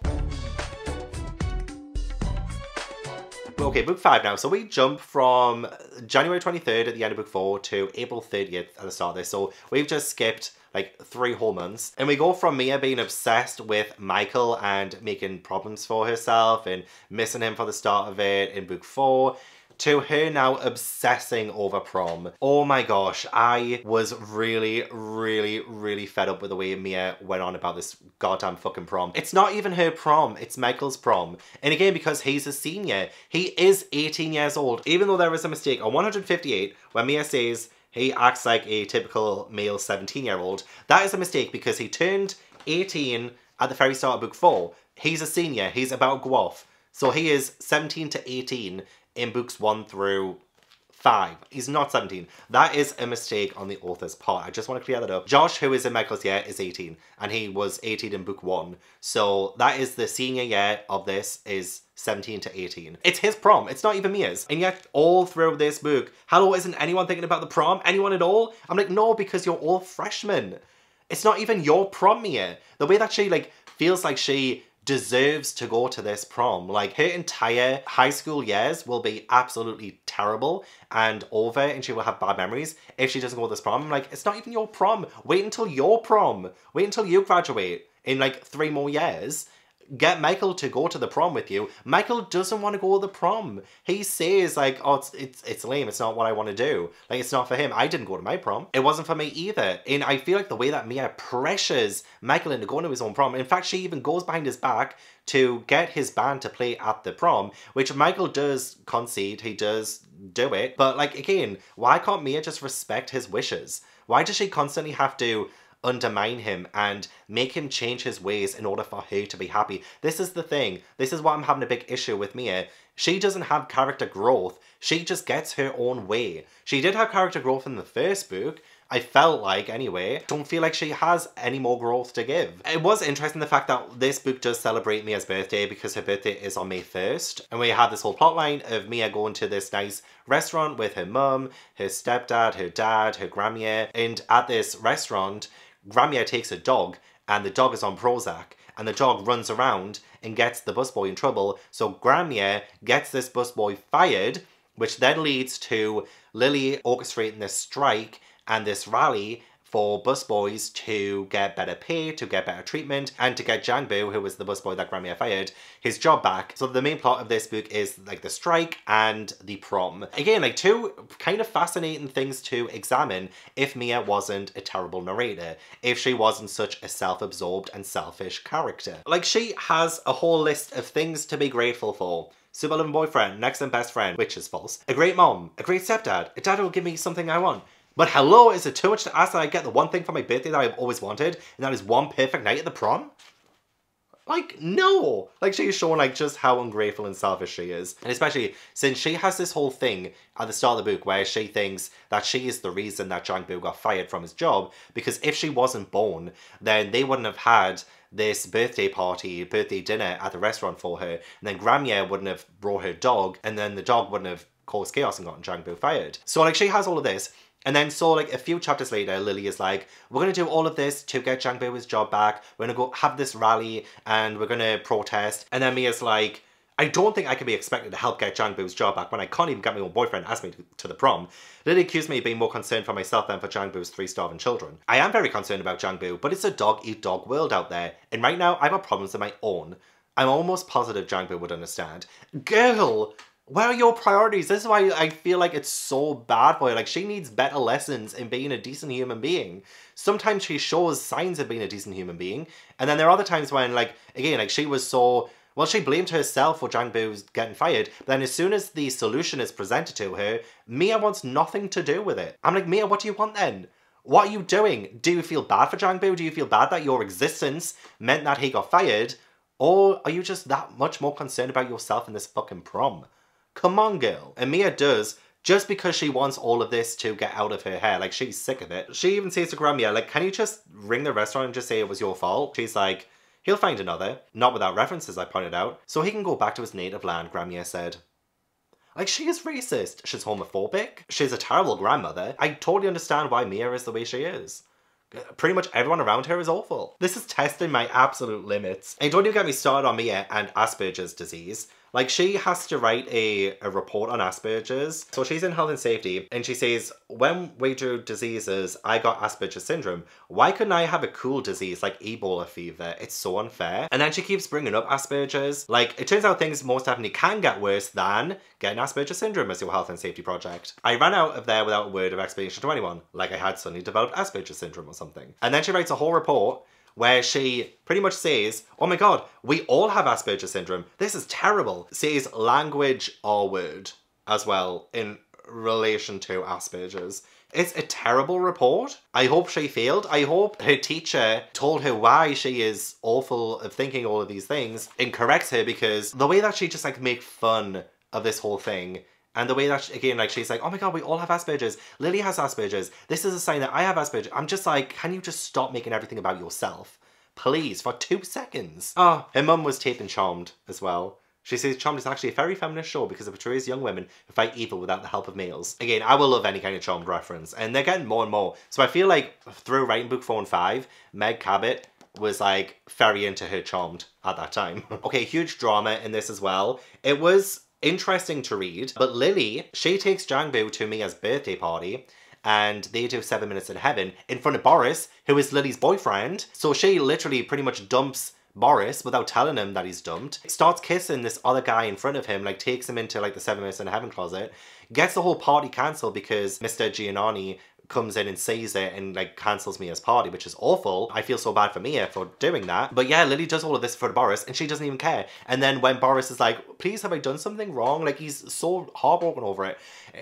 Okay, book five now. So we jump from January twenty-third at the end of book four to April thirtieth at the start of this. So we've just skipped like three whole months. And we go from Mia being obsessed with Michael and making problems for herself and missing him for the start of it in book four to her now obsessing over prom. Oh my gosh, I was really, really, really fed up with the way Mia went on about this goddamn fucking prom. It's not even her prom, it's Michael's prom. And again, because he's a senior, he is eighteen years old. Even though there is a mistake on one hundred fifty-eight where Mia says he acts like a typical male seventeen year old, that is a mistake because he turned eighteen at the very start of book four. He's a senior, he's about to go off. So he is seventeen to eighteen in books one through five. He's not seventeen. That is a mistake on the author's part. I just want to clear that up. Josh, who is in Michael's year, is eighteen, and he was eighteen in book one. So that is the senior year of this, is seventeen to eighteen. It's his prom. It's not even Mia's. And yet all through this book, hello, isn't anyone thinking about the prom? Anyone at all? I'm like, no, because you're all freshmen. It's not even your prom, Mia. The way that she like feels like she deserves to go to this prom. Like, her entire high school years will be absolutely terrible and over, and she will have bad memories if she doesn't go to this prom. I'm like, it's not even your prom. Wait until your prom. Wait until you graduate in like three more years. Get Michael to go to the prom with you. Michael doesn't want to go to the prom. He says like, oh, it's, it's it's lame. It's not what I want to do. Like, it's not for him. I didn't go to my prom. It wasn't for me either. And I feel like the way that Mia pressures Michael into going to his own prom. In fact, she even goes behind his back to get his band to play at the prom, which Michael does concede. He does do it. But like, again, why can't Mia just respect his wishes? Why does she constantly have to undermine him and make him change his ways in order for her to be happy? This is the thing. This is why I'm having a big issue with Mia. She doesn't have character growth. She just gets her own way. She did have character growth in the first book, I felt like, anyway. Don't feel like she has any more growth to give. It was interesting the fact that this book does celebrate Mia's birthday because her birthday is on May first. And we have this whole plotline of Mia going to this nice restaurant with her mum, her stepdad, her dad, her grandma. And at this restaurant, Grandma takes a dog, and the dog is on Prozac, and the dog runs around and gets the busboy in trouble. So Grandma gets this busboy fired, which then leads to Lily orchestrating this strike and this rally for busboys to get better pay, to get better treatment, and to get Jangbu, who was the busboy that Grandma fired, his job back. So the main plot of this book is like the strike and the prom. Again, like two kind of fascinating things to examine if Mia wasn't a terrible narrator, if she wasn't such a self-absorbed and selfish character. Like, she has a whole list of things to be grateful for. Super loving boyfriend, next and best friend, which is false. A great mom, a great stepdad, a dad who will give me something I want. But hello, is it too much to ask that I get the one thing for my birthday that I've always wanted, and that is one perfect night at the prom? Like, no! Like, she's shown, like, just how ungrateful and selfish she is. And especially since she has this whole thing at the start of the book where she thinks that she is the reason that Jangbu got fired from his job, because if she wasn't born, then they wouldn't have had this birthday party, birthday dinner at the restaurant for her, and then Grandma wouldn't have brought her dog, and then the dog wouldn't have caused chaos and gotten Jangbu fired. So, like, she has all of this. And then, so, like, a few chapters later, Lily is like, we're going to do all of this to get Jangbu his job back. We're going to go have this rally, and we're going to protest. And then Mia's like, I don't think I can be expected to help get Jangbu's job back when I can't even get my own boyfriend to ask me to, to the prom. Lily accused me of being more concerned for myself than for Jangbu's three starving children. I am very concerned about Jangbu, but it's a dog-eat-dog world out there. And right now, I've got problems of my own. I'm almost positive Jangbu would understand. Girl! What are your priorities? This is why I feel like it's so bad for her. Like, she needs better lessons in being a decent human being. Sometimes she shows signs of being a decent human being. And then there are other times when, like, again, like, she was so... Well, she blamed herself for Jang Bu's getting fired. But then as soon as the solution is presented to her, Mia wants nothing to do with it. I'm like, Mia, what do you want then? What are you doing? Do you feel bad for Jang Bu? Do you feel bad that your existence meant that he got fired? Or are you just that much more concerned about yourself in this fucking prom? Come on, girl. And Mia does, just because she wants all of this to get out of her hair. Like, she's sick of it. She even says to Grandmia, like, can you just ring the restaurant and just say it was your fault? She's like, he'll find another. Not without references, I pointed out. So he can go back to his native land, Grandmia said. Like, she is racist. She's homophobic. She's a terrible grandmother. I totally understand why Mia is the way she is. Pretty much everyone around her is awful. This is testing my absolute limits. And don't even get me started on Mia and Asperger's disease. Like, she has to write a, a report on Asperger's. So she's in health and safety, and she says, when we do diseases, I got Asperger's syndrome. Why couldn't I have a cool disease like Ebola fever? It's so unfair. And then she keeps bringing up Asperger's. Like, it turns out things most definitely can get worse than getting Asperger's syndrome as your health and safety project. I ran out of there without a word of explanation to anyone, like I had suddenly developed Asperger's syndrome or something. And then she writes a whole report where she pretty much says, oh my god, we all have Asperger's syndrome. This is terrible. Says language R word as well in relation to Asperger's. It's a terrible report. I hope she failed. I hope her teacher told her why she is awful of thinking all of these things and corrects her, because the way that she just like make fun of this whole thing, and the way that, she, again, like, she's like, oh my god, we all have Asperger's. Lily has Asperger's. This is a sign that I have Asperger's. I'm just like, can you just stop making everything about yourself? Please, for two seconds. Oh, her mum was taping Charmed as well. She says Charmed is actually a very feminist show because it portrays young women who fight evil without the help of males. Again, I will love any kind of Charmed reference. And they're getting more and more. So I feel like through writing book four and five, Meg Cabot was like very into her Charmed at that time. Okay, huge drama in this as well. It was interesting to read, but Lily, she takes Jang Bu to Mia's birthday party and they do Seven Minutes in Heaven in front of Boris, who is Lily's boyfriend. So she literally pretty much dumps Boris without telling him that he's dumped. Starts kissing this other guy in front of him, like takes him into like the Seven Minutes in Heaven closet. Gets the whole party cancelled because Mister Giannani comes in and sees it and like cancels Mia's party, which is awful. I feel so bad for Mia for doing that. But yeah, Lily does all of this for Boris and she doesn't even care. And then when Boris is like, please, have I done something wrong? Like, he's so heartbroken over it.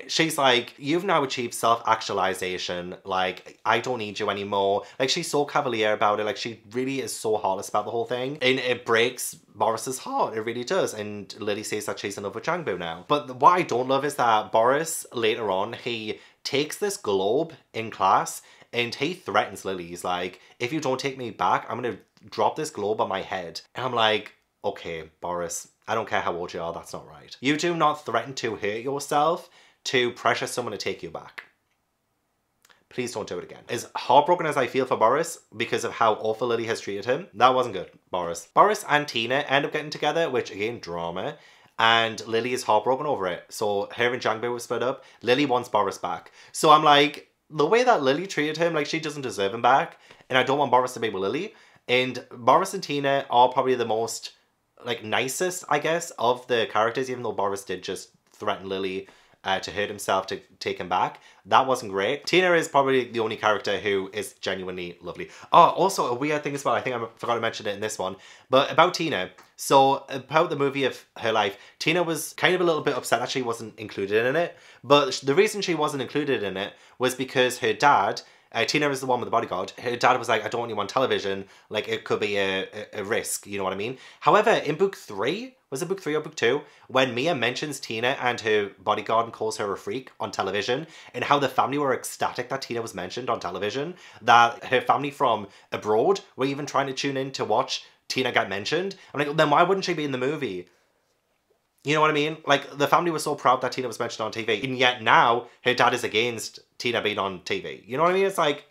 She's like, you've now achieved self-actualization. Like, I don't need you anymore. Like, she's so cavalier about it. Like, she really is so heartless about the whole thing. And it breaks Boris's heart. It really does. And Lily says that she's in love with Jang Bu now. But what I don't love is that Boris, later on, he takes this globe in class and he threatens Lily. He's like, if you don't take me back, I'm gonna drop this globe on my head. And I'm like, okay, Boris, I don't care how old you are, that's not right. You do not threaten to hurt yourself to pressure someone to take you back. Please don't do it again. As heartbroken as I feel for Boris because of how awful Lily has treated him, that wasn't good, Boris. Boris and Tina end up getting together, which again, drama. And Lily is heartbroken over it. So her and Jang Bu were split up. Lily wants Boris back. So I'm like, the way that Lily treated him, like, she doesn't deserve him back. And I don't want Boris to be with Lily. And Boris and Tina are probably the most, like, nicest, I guess, of the characters. Even though Boris did just threaten Lily uh, to hurt himself to take him back. That wasn't great. Tina is probably the only character who is genuinely lovely. Oh, also a weird thing as well. I think I forgot to mention it in this one. But about Tina. So about the movie of her life, Tina was kind of a little bit upset that she wasn't included in it. But the reason she wasn't included in it was because her dad, uh, Tina is the one with the bodyguard, her dad was like, I don't want you on television, like it could be a, a, a risk, you know what I mean? However, in book three, was it book three or book two? When Mia mentions Tina and her bodyguard and calls her a freak on television, and how the family were ecstatic that Tina was mentioned on television, that her family from abroad were even trying to tune in to watch Tina got mentioned. I'm like, then why wouldn't she be in the movie? You know what I mean? Like, the family was so proud that Tina was mentioned on T V, and yet now her dad is against Tina being on T V. You know what I mean? It's like,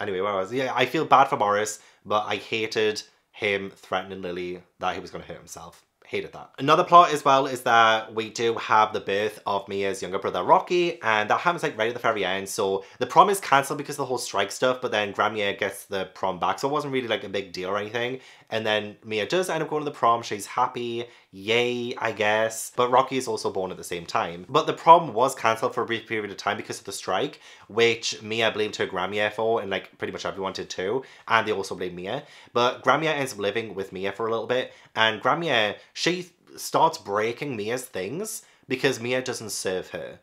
anyway, where was I? Yeah, I feel bad for Boris, but I hated him threatening Lily that he was going to hurt himself. Hated that. Another plot as well is that we do have the birth of Mia's younger brother Rocky, and that happens like right at the very end. So the prom is cancelled because of the whole strike stuff, but then Grandmia gets the prom back, so it wasn't really like a big deal or anything. And then Mia does end up going to the prom. She's happy, Yay, I guess. But Rocky is also born at the same time. But the prom was cancelled for a brief period of time because of the strike, which Mia blamed her Grammy for, and like pretty much everyone did too, and they also blamed Mia. But Grammy ends up living with Mia for a little bit, and Grammy, she starts breaking Mia's things because Mia doesn't serve her.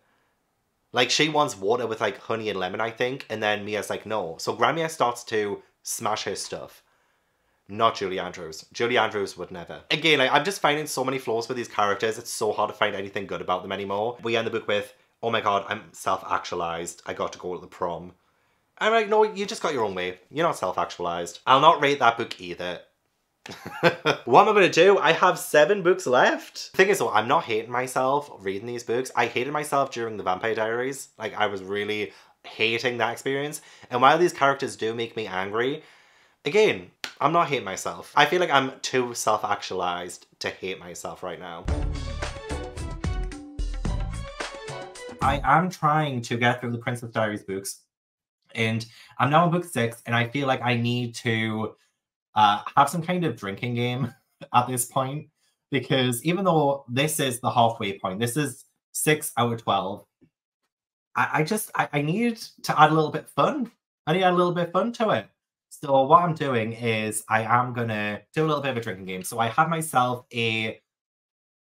Like, she wants water with like honey and lemon, I think, and then Mia's like, no. So Grammy starts to smash her stuff. Not Julie Andrews. Julie Andrews would never. Again, like, I'm just finding so many flaws with these characters. It's so hard to find anything good about them anymore. We end the book with, oh my god, I'm self-actualized. I got to go to the prom. I'm like, no, you just got your own way. You're not self-actualized. I'll not rate that book either. What am I gonna do? I have seven books left. The thing is though, I'm not hating myself reading these books. I hated myself during the Vampire Diaries. Like, I was really hating that experience. And while these characters do make me angry, again, I'm not hating myself. I feel like I'm too self-actualized to hate myself right now. I am trying to get through the Princess Diaries books, and I'm now on book six, and I feel like I need to uh, have some kind of drinking game at this point, because even though this is the halfway point, this is six out of twelve, I, I just, I, I need to add a little bit fun. I need to add a little bit of fun to it. So what I'm doing is I am going to do a little bit of a drinking game. So I had myself a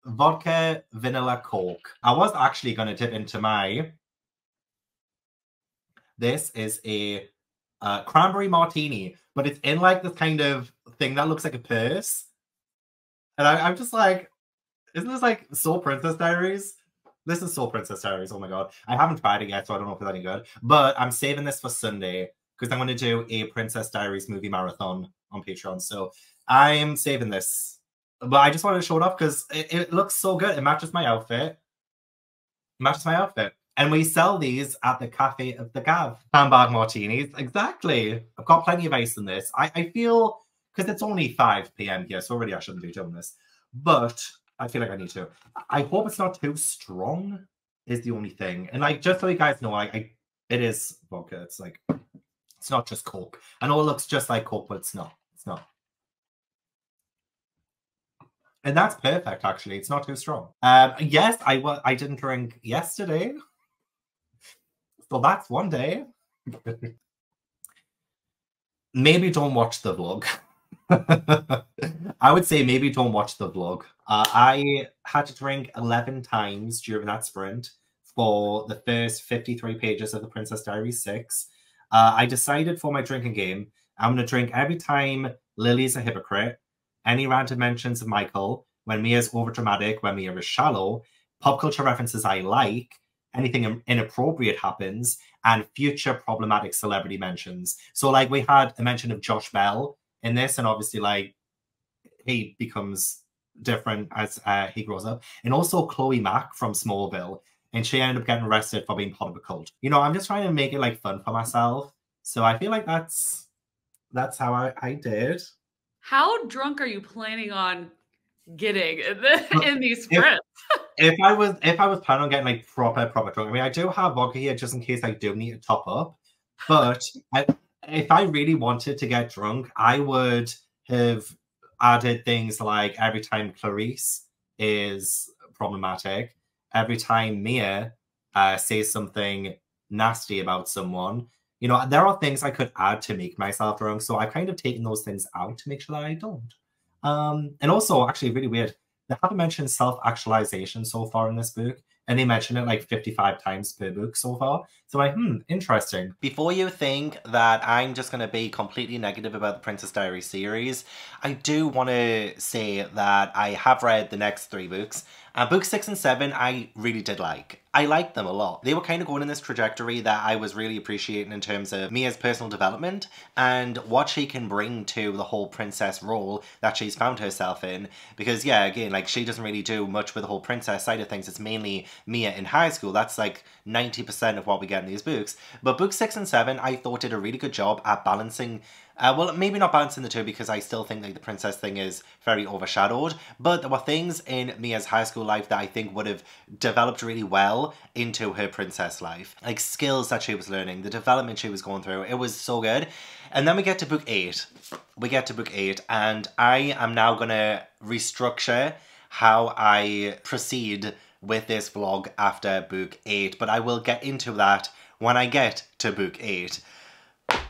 vodka vanilla Coke. I was actually going to dip into my... This is a uh, cranberry martini, but it's in like this kind of thing that looks like a purse. And I, I'm just like, isn't this like so Princess Diaries? This is so Princess Diaries, oh my god. I haven't tried it yet, so I don't know if it's any good. But I'm saving this for Sunday, because I'm going to do a Princess Diaries movie marathon on Patreon. So I'm saving this. But I just wanted to show it off because it, it looks so good. It matches my outfit. It matches my outfit. And we sell these at the Cafe of the Gav. Handbag martinis. Exactly. I've got plenty of ice in this. I, I feel, because it's only five p m here, so already I shouldn't be doing this. But I feel like I need to. I hope it's not too strong is the only thing. And like, just so you guys know, like, I, it is vodka. It's like... It's not just Coke. I know it looks just like Coke, but it's not. It's not. And that's perfect, actually. It's not too strong. Um, yes, I, I didn't drink yesterday. So that's one day. Maybe don't watch the vlog. I would say maybe don't watch the vlog. Uh, I had to drink eleven times during that sprint for the first fifty-three pages of The Princess Diaries six. Uh, I decided for my drinking game, I'm going to drink every time Lily's a hypocrite, any random mentions of Michael, when Mia's overdramatic, when Mia is shallow, pop culture references I like, anything inappropriate happens, and future problematic celebrity mentions. So, like, we had a mention of Josh Bell in this, and obviously, like, he becomes different as uh, he grows up. And also Chloe Mack from Smallville. And she ended up getting arrested for being part of a cult. You know, I'm just trying to make it, like, fun for myself. So I feel like that's that's how I, I did. How drunk are you planning on getting in, the, in these sprints? If, if I was if I was planning on getting, like, proper, proper drunk. I mean, I do have vodka here just in case I do need to top up. But I, if I really wanted to get drunk, I would have added things like every time Clarisse is problematic, every time Mia uh, says something nasty about someone, you know, there are things I could add to make myself drunk. So I've kind of taken those things out to make sure that I don't. Um, and also, actually, really weird, they haven't mentioned self-actualization so far in this book. And they mention it like fifty-five times per book so far. So I'm like, hmm, interesting. Before you think that I'm just going to be completely negative about the Princess Diaries series, I do want to say that I have read the next three books. Uh, books six and seven, I really did like. I liked them a lot. They were kind of going in this trajectory that I was really appreciating in terms of Mia's personal development and what she can bring to the whole princess role that she's found herself in. Because yeah, again, like, she doesn't really do much with the whole princess side of things. It's mainly Mia in high school. That's like ninety percent of what we get in these books. But books six and seven, I thought did a really good job at balancing Uh, well, maybe not balancing the two, because I still think like the princess thing is very overshadowed, but there were things in Mia's high school life that I think would have developed really well into her princess life. Like skills that she was learning, the development she was going through, it was so good. And then we get to book eight. We get to book eight, and I am now gonna restructure how I proceed with this vlog after book eight, but I will get into that when I get to book eight.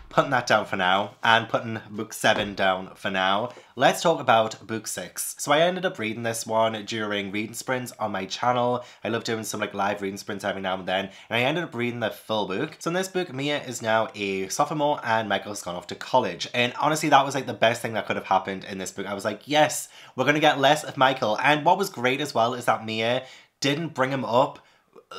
Putting that down for now, and putting book seven down for now, let's talk about book six. So I ended up reading this one during reading sprints on my channel. I love doing some like live reading sprints every now and then, and I ended up reading the full book. So in this book, Mia is now a sophomore and Michael's gone off to college. And honestly, that was like the best thing that could have happened in this book. I was like, yes, we're gonna get less of Michael. And what was great as well is that Mia didn't bring him up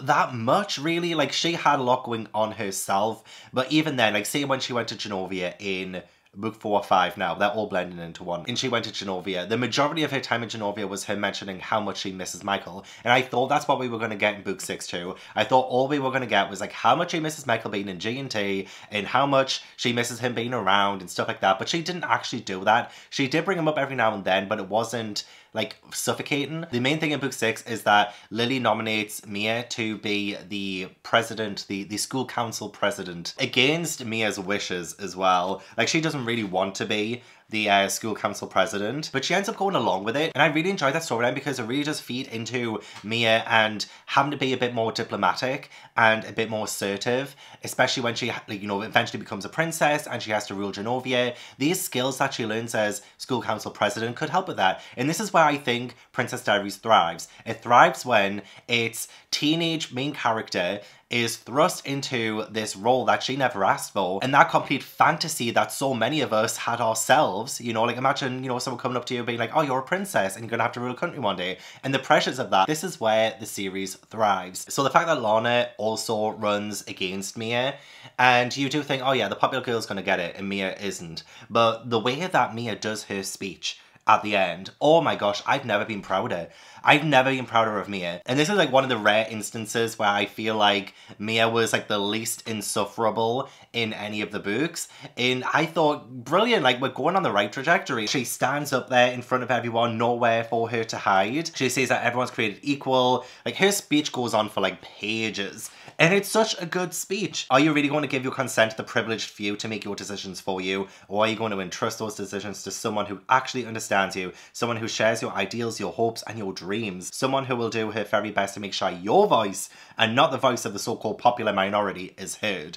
that much, really. Like, she had a lot going on herself, but even then, like, say when she went to Genovia in book four or five now, they're all blending into one, and she went to Genovia, the majority of her time in Genovia was her mentioning how much she misses Michael, and I thought that's what we were going to get in book six too. I thought all we were going to get was like how much she misses Michael being in G and T and how much she misses him being around and stuff like that, but she didn't actually do that. She did bring him up every now and then, but it wasn't like suffocating. The main thing in book six is that Lily nominates Mia to be the president, the, the school council president, against Mia's wishes as well. Like, she doesn't really want to be the uh, school council president, but she ends up going along with it, and I really enjoyed that storyline because it really does feed into Mia and having to be a bit more diplomatic and a bit more assertive, especially when she, you know, eventually becomes a princess and she has to rule Genovia. These skills that she learns as school council president could help with that, and this is where I think Princess Diaries thrives. It thrives when its teenage main character is thrust into this role that she never asked for, and that complete fantasy that so many of us had ourselves. You know, like, imagine, you know, someone coming up to you being like, oh, you're a princess and you're gonna have to rule a country one day, and the pressures of that. This is where the series thrives. So the fact that Lana also runs against Mia, and you do think, oh yeah, the popular girl's gonna get it, and Mia isn't, but the way that Mia does her speech at the end, oh my gosh, I've never been prouder. I've never been prouder of Mia. And this is like one of the rare instances where I feel like Mia was like the least insufferable in any of the books. And I thought, brilliant, like, we're going on the right trajectory. She stands up there in front of everyone, nowhere for her to hide. She says that everyone's created equal. Like, her speech goes on for like pages. And it's such a good speech. Are you really going to give your consent to the privileged few to make your decisions for you? Or are you going to entrust those decisions to someone who actually understands you? Someone who shares your ideals, your hopes, and your dreams? Someone who will do her very best to make sure your voice, and not the voice of the so-called popular minority, is heard.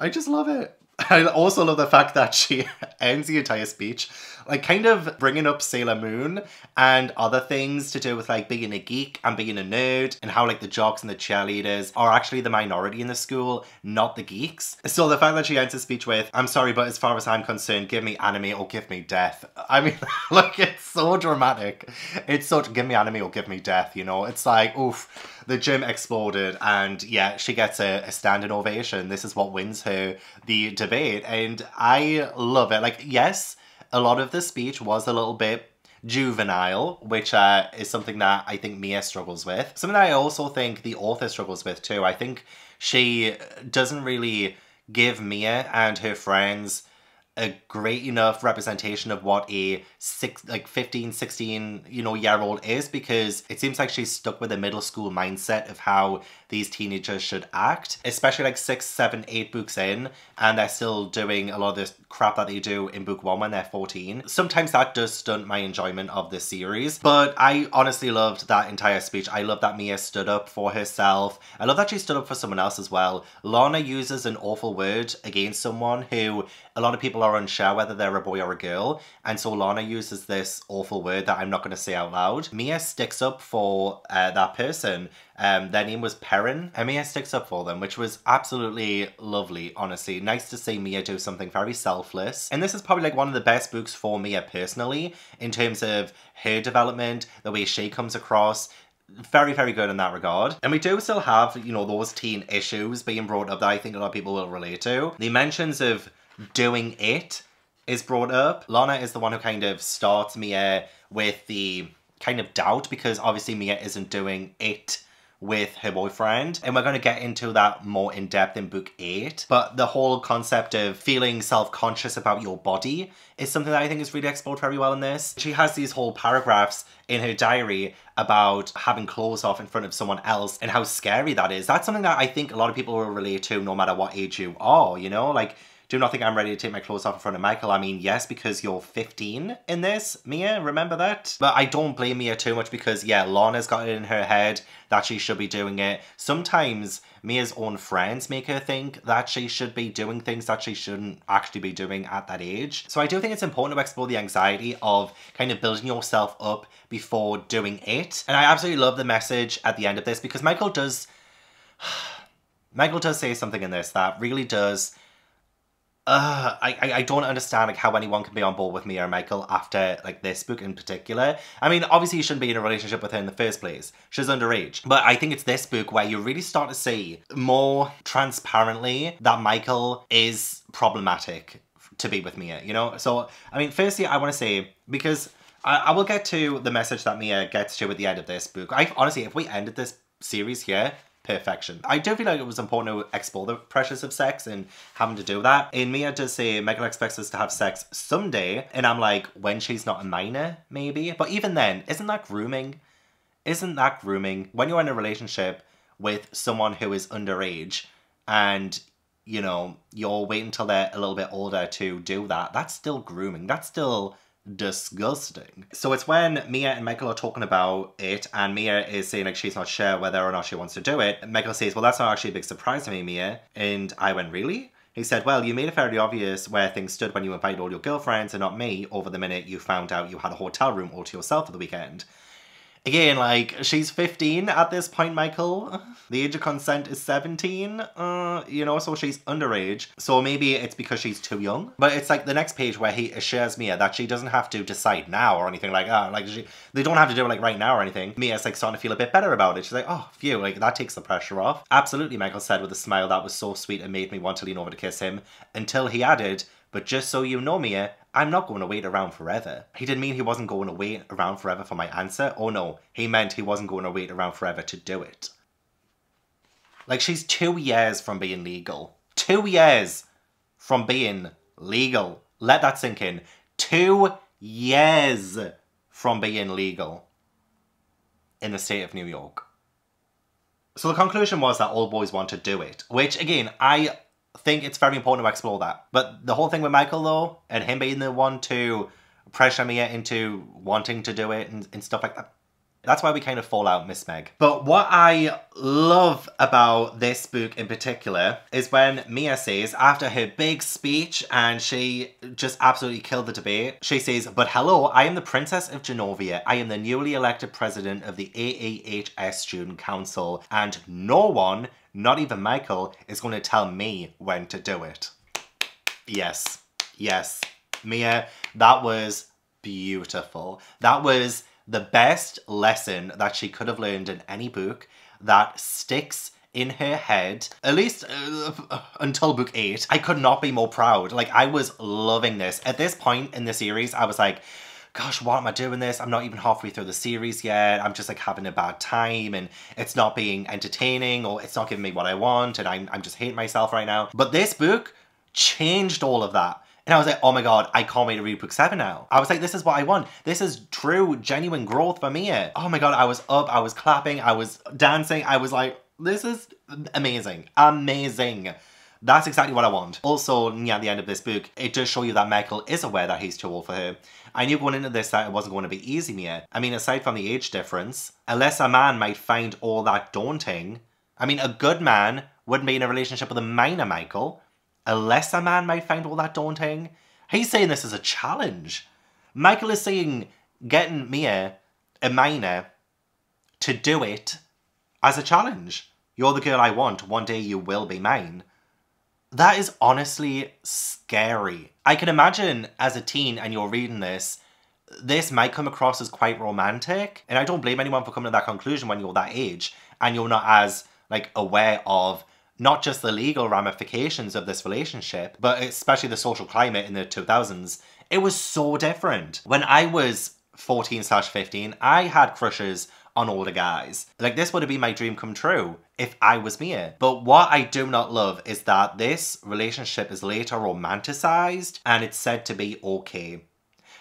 I just love it. I also love the fact that she ends the entire speech, like, kind of bringing up Sailor Moon and other things to do with, like, being a geek and being a nerd, and how, like, the jocks and the cheerleaders are actually the minority in the school, not the geeks. So the fact that she ends the speech with, I'm sorry, but as far as I'm concerned, give me anime or give me death. I mean, like, it's so dramatic. It's so, give me anime or give me death, you know? It's like, oof. The gym exploded, and yeah, she gets a, a standing ovation. This is what wins her the debate, and I love it. Like, yes, a lot of the speech was a little bit juvenile, which uh, is something that I think Mia struggles with. Something that I also think the author struggles with too. I think she doesn't really give Mia and her friends a great enough representation of what a six, like fifteen, sixteen, you know, year old is, because it seems like she's stuck with a middle school mindset of how these teenagers should act, especially like six, seven, eight books in, and they're still doing a lot of this crap that they do in book one when they're fourteen. Sometimes that does stunt my enjoyment of this series, but I honestly loved that entire speech. I love that Mia stood up for herself. I love that she stood up for someone else as well. Lana uses an awful word against someone who a lot of people are are unsure whether they're a boy or a girl, and so Lana uses this awful word that I'm not going to say out loud. Mia sticks up for uh, that person. Um, their name was Perrin, and Mia sticks up for them, which was absolutely lovely, honestly. Nice to see Mia do something very selfless. And this is probably like one of the best books for Mia personally, in terms of her development, the way she comes across. Very, very good in that regard. And we do still have, you know, those teen issues being brought up that I think a lot of people will relate to. The mentions of doing it is brought up. Lana is the one who kind of starts Mia with the kind of doubt, because obviously Mia isn't doing it with her boyfriend, and we're going to get into that more in depth in book eight, but the whole concept of feeling self-conscious about your body is something that I think is really explored very well in this. She has these whole paragraphs in her diary about having clothes off in front of someone else and how scary that is. That's something that I think a lot of people will relate to no matter what age you are, you know? Like, do not think I'm ready to take my clothes off in front of Michael. I mean, yes, because you're fifteen in this, Mia, remember that? But I don't blame Mia too much because, yeah, Lana's got it in her head that she should be doing it. Sometimes Mia's own friends make her think that she should be doing things that she shouldn't actually be doing at that age. So I do think it's important to explore the anxiety of kind of building yourself up before doing it. And I absolutely love the message at the end of this because Michael does... Michael does say something in this that really does... Uh, I, I don't understand like how anyone can be on board with Mia and Michael after like this book in particular. I mean, obviously you shouldn't be in a relationship with her in the first place. She's underage. But I think it's this book where you really start to see more transparently that Michael is problematic to be with Mia, you know? So, I mean, firstly, I want to say, because I, I will get to the message that Mia gets to at the end of this book. I honestly, if we ended this series here, perfection. I do feel like it was important to explore the pressures of sex and having to do that. And Mia does say Michael expects us to have sex someday, and I'm like, when she's not a minor, maybe? But even then, isn't that grooming? Isn't that grooming? When you're in a relationship with someone who is underage and, you know, you're waiting until they're a little bit older to do that, that's still grooming. That's still disgusting. So it's when Mia and Michael are talking about it and Mia is saying like she's not sure whether or not she wants to do it. And Michael says, well, that's not actually a big surprise to me, Mia. And I went, really? He said, well, you made it fairly obvious where things stood when you invited all your girlfriends and not me over the minute you found out you had a hotel room all to yourself for the weekend. Again, like, she's fifteen at this point, Michael. The age of consent is seventeen, uh, you know, so she's underage. So maybe it's because she's too young. But it's like the next page where he assures Mia that she doesn't have to decide now or anything like that. Like, she, they don't have to do it, like, right now or anything. Mia's, like, starting to feel a bit better about it. She's like, oh, phew, like, that takes the pressure off. Absolutely, Michael said with a smile that was so sweet and made me want to lean over to kiss him. Until he added, but just so you know, Mia, I'm not going to wait around forever. He didn't mean he wasn't going to wait around forever for my answer. Oh no, he meant he wasn't going to wait around forever to do it. Like, she's two years from being legal. Two years from being legal. Let that sink in. Two years from being legal in the state of New York. So the conclusion was that all boys want to do it, which again, I... think it's very important to explore that. But the whole thing with Michael though, and him being the one to pressure Mia into wanting to do it and, and stuff like that, that's why we kind of fall out, Miss Meg. But what I love about this book in particular is when Mia says, after her big speech and she just absolutely killed the debate, she says, but hello, I am the Princess of Genovia. I am the newly elected president of the A A H S Student Council, and no one, not even Michael, is going to tell me when to do it. Yes, yes, Mia, that was beautiful. That was the best lesson that she could have learned in any book that sticks in her head, at least uh, until book eight. I could not be more proud. Like, I was loving this. At this point in the series, I was like, gosh, why am I doing this? I'm not even halfway through the series yet. I'm just like having a bad time and it's not being entertaining or it's not giving me what I want and I'm, I'm just hating myself right now. But this book changed all of that. And I was like, oh my God, I can't wait to read book seven now. I was like, this is what I want. This is true, genuine growth for me. Oh my God, I was up, I was clapping, I was dancing. I was like, this is amazing, amazing. That's exactly what I want. Also, yeah, at the end of this book, it does show you that Michael is aware that he's too old for her. I knew going into this that it wasn't going to be easy, Mia. I mean, aside from the age difference, unless a man might find all that daunting. I mean, a good man wouldn't be in a relationship with a minor Michael. Unless a man might find all that daunting. He's saying this is a challenge. Michael is saying getting Mia, a minor, to do it as a challenge. You're the girl I want. One day you will be mine. That is honestly scary. I can imagine as a teen and you're reading this, this might come across as quite romantic. And I don't blame anyone for coming to that conclusion when you're that age and you're not as like aware of not just the legal ramifications of this relationship, but especially the social climate in the two thousands. It was so different. When I was fourteen slash fifteen, I had crushes on older guys. Like, this would have been my dream come true if I was Mia. But what I do not love is that this relationship is later romanticized and it's said to be okay.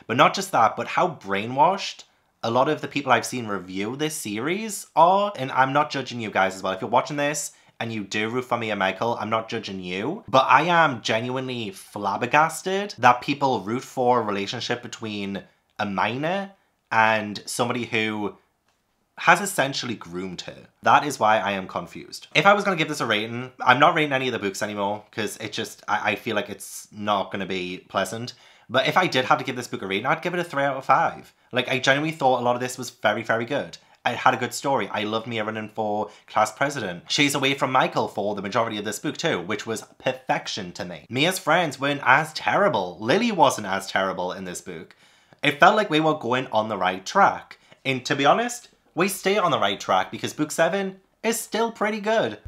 But not just that, but how brainwashed a lot of the people I've seen review this series are, and I'm not judging you guys as well. If you're watching this and you do root for Mia Michael, I'm not judging you, but I am genuinely flabbergasted that people root for a relationship between a minor and somebody who has essentially groomed her. That is why I am confused. If I was gonna give this a rating, I'm not rating any of the books anymore because it just, I, I feel like it's not gonna be pleasant. But if I did have to give this book a rating, I'd give it a three out of five. Like, I genuinely thought a lot of this was very, very good. It had a good story. I loved Mia running for class president. She's away from Michael for the majority of this book too, which was perfection to me. Mia's friends weren't as terrible. Lily wasn't as terrible in this book. It felt like we were going on the right track. And to be honest, we stay on the right track because book seven is still pretty good.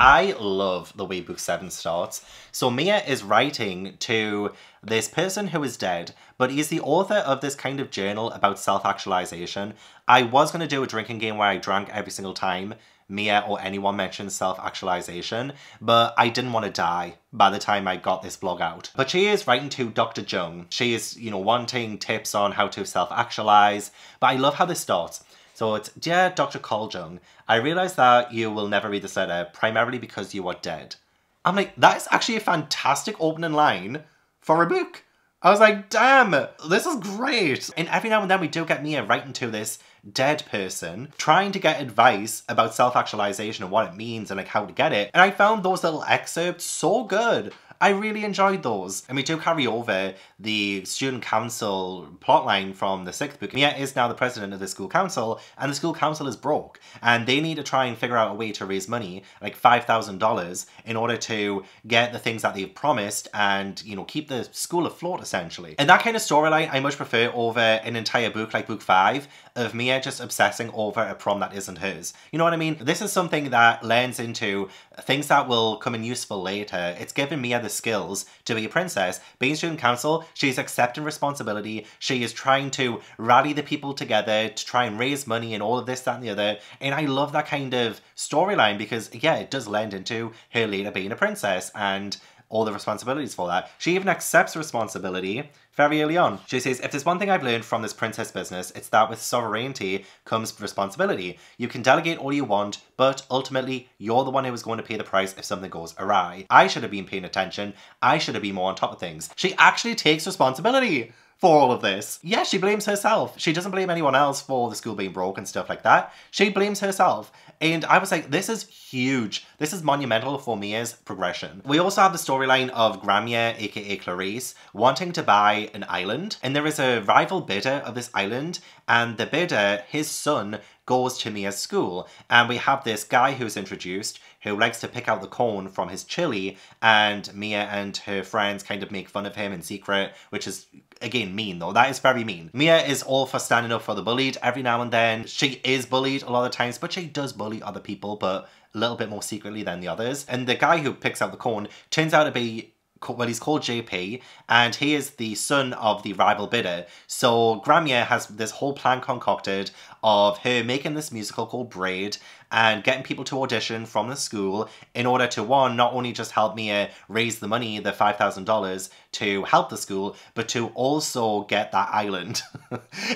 I love the way book seven starts. So Mia is writing to this person who is dead, but he's the author of this kind of journal about self-actualization. I was going to do a drinking game where I drank every single time Mia or anyone mentions self-actualization, but I didn't want to die by the time I got this vlog out. But she is writing to Doctor Jung. She is, you know, wanting tips on how to self-actualize, but I love how this starts. So it's, dear Doctor Col Jung, I realize that you will never read this letter, primarily because you are dead. I'm like, that is actually a fantastic opening line for a book. I was like, damn, this is great. And every now and then we do get Mia writing to this dead person, trying to get advice about self-actualization and what it means and like how to get it. And I found those little excerpts so good. I really enjoyed those. And we do carry over the student council plotline from the sixth book. Mia is now the president of the school council, and the school council is broke. And they need to try and figure out a way to raise money, like five thousand dollars, in order to get the things that they've promised and, you know, keep the school afloat, essentially. And that kind of storyline I much prefer over an entire book, like book five, of Mia just obsessing over a prom that isn't hers. You know what I mean? This is something that lends into things that will come in useful later. It's given Mia the skills to be a princess. Being student council, she's accepting responsibility. She is trying to rally the people together to try and raise money and all of this, that, and the other. And I love that kind of storyline because, yeah, it does lend into her later being a princess and all the responsibilities for that. She even accepts responsibility very early on. She says, if there's one thing I've learned from this princess business, it's that with sovereignty comes responsibility. You can delegate all you want, but ultimately you're the one who is going to pay the price if something goes awry. I should have been paying attention. I should have been more on top of things. She actually takes responsibility for all of this. Yeah, she blames herself. She doesn't blame anyone else for the school being broke and stuff like that. She blames herself. And I was like, this is huge. This is monumental for Mia's progression. We also have the storyline of Gramia, aka Clarisse, wanting to buy an island. And there is a rival bidder of this island, and the bidder, his son, goes to Mia's school. And we have this guy who's introduced who likes to pick out the corn from his chili, and Mia and her friends kind of make fun of him in secret, which is, again, mean though. That is very mean. Mia is all for standing up for the bullied every now and then. She is bullied a lot of times, but she does bully other people, but a little bit more secretly than the others. And the guy who picks out the corn turns out to be, well, he's called J P, and he is the son of the rival bidder. So Gramia has this whole plan concocted of her making this musical called Braid and getting people to audition from the school in order to, one, not only just help Mia raise the money, the five thousand dollars, to help the school, but to also get that island.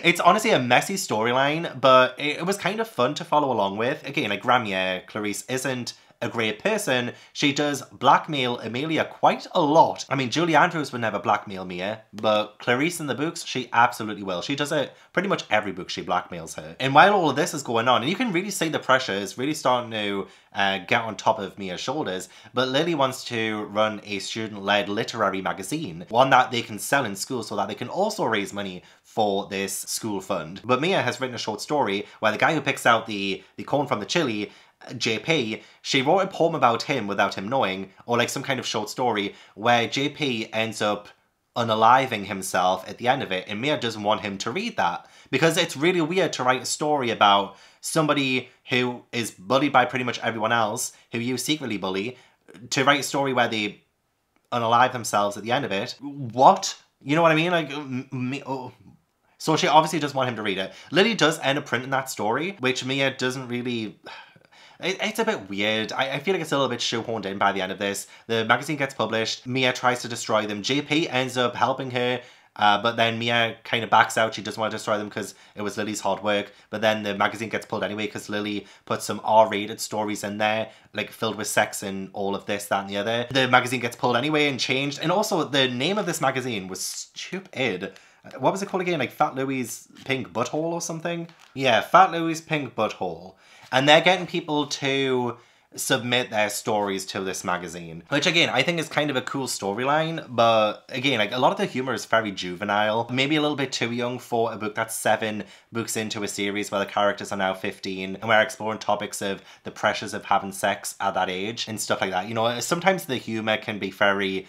It's honestly a messy storyline, but it was kind of fun to follow along with. Again, like Gramia, Clarisse isn't a great person. She does blackmail Amelia quite a lot. I mean, Julie Andrews would never blackmail Mia, but Clarisse in the books, she absolutely will. She does it pretty much every book, she blackmails her. And while all of this is going on, and you can really see the pressure is really starting to uh, get on top of Mia's shoulders, but Lily wants to run a student-led literary magazine, one that they can sell in school so that they can also raise money for this school fund. But Mia has written a short story where the guy who picks out the, the corn from the chili, J P, she wrote a poem about him without him knowing, or like some kind of short story, where J P ends up unaliving himself at the end of it, and Mia doesn't want him to read that, because it's really weird to write a story about somebody who is bullied by pretty much everyone else, who you secretly bully, to write a story where they unalive themselves at the end of it. What? You know what I mean? Like, me, oh. So she obviously doesn't want him to read it. Lily does end up printing that story, which Mia doesn't really... It's a bit weird. I, I feel like it's a little bit shoehorned in by the end of this. The magazine gets published. Mia tries to destroy them. J P ends up helping her Uh, but then Mia kind of backs out. She doesn't want to destroy them because it was Lily's hard work. But then the magazine gets pulled anyway because Lily put some R rated stories in there, like filled with sex and all of this, that and the other. The magazine gets pulled anyway and changed. And also the name of this magazine was stupid. What was it called again? Like Fat Louie's Pink Butthole or something? Yeah, Fat Louie's Pink Butthole. And they're getting people to submit their stories to this magazine, which again I think is kind of a cool storyline, but again, like, a lot of the humor is very juvenile, maybe a little bit too young for a book that's seven books into a series where the characters are now fifteen and we're exploring topics of the pressures of having sex at that age and stuff like that. You know, sometimes the humor can be very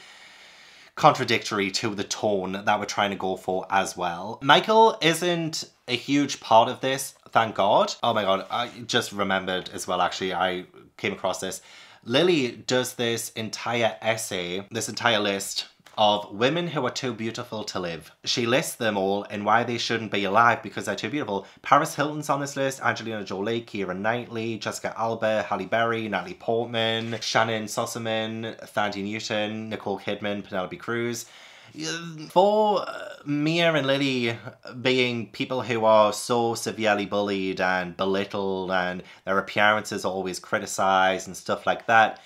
contradictory to the tone that we're trying to go for as well. Michael isn't a huge part of this, thank God. Oh my God, I just remembered as well, actually, I came across this. Lily does this entire essay, this entire list of women who are too beautiful to live. She lists them all and why they shouldn't be alive because they're too beautiful. Paris Hilton's on this list, Angelina Jolie, Keira Knightley, Jessica Alba, Halle Berry, Natalie Portman, Shannon Sossaman, Thandie Newton, Nicole Kidman, Penelope Cruz. For Mia and Lily being people who are so severely bullied and belittled and their appearances are always criticised and stuff like that,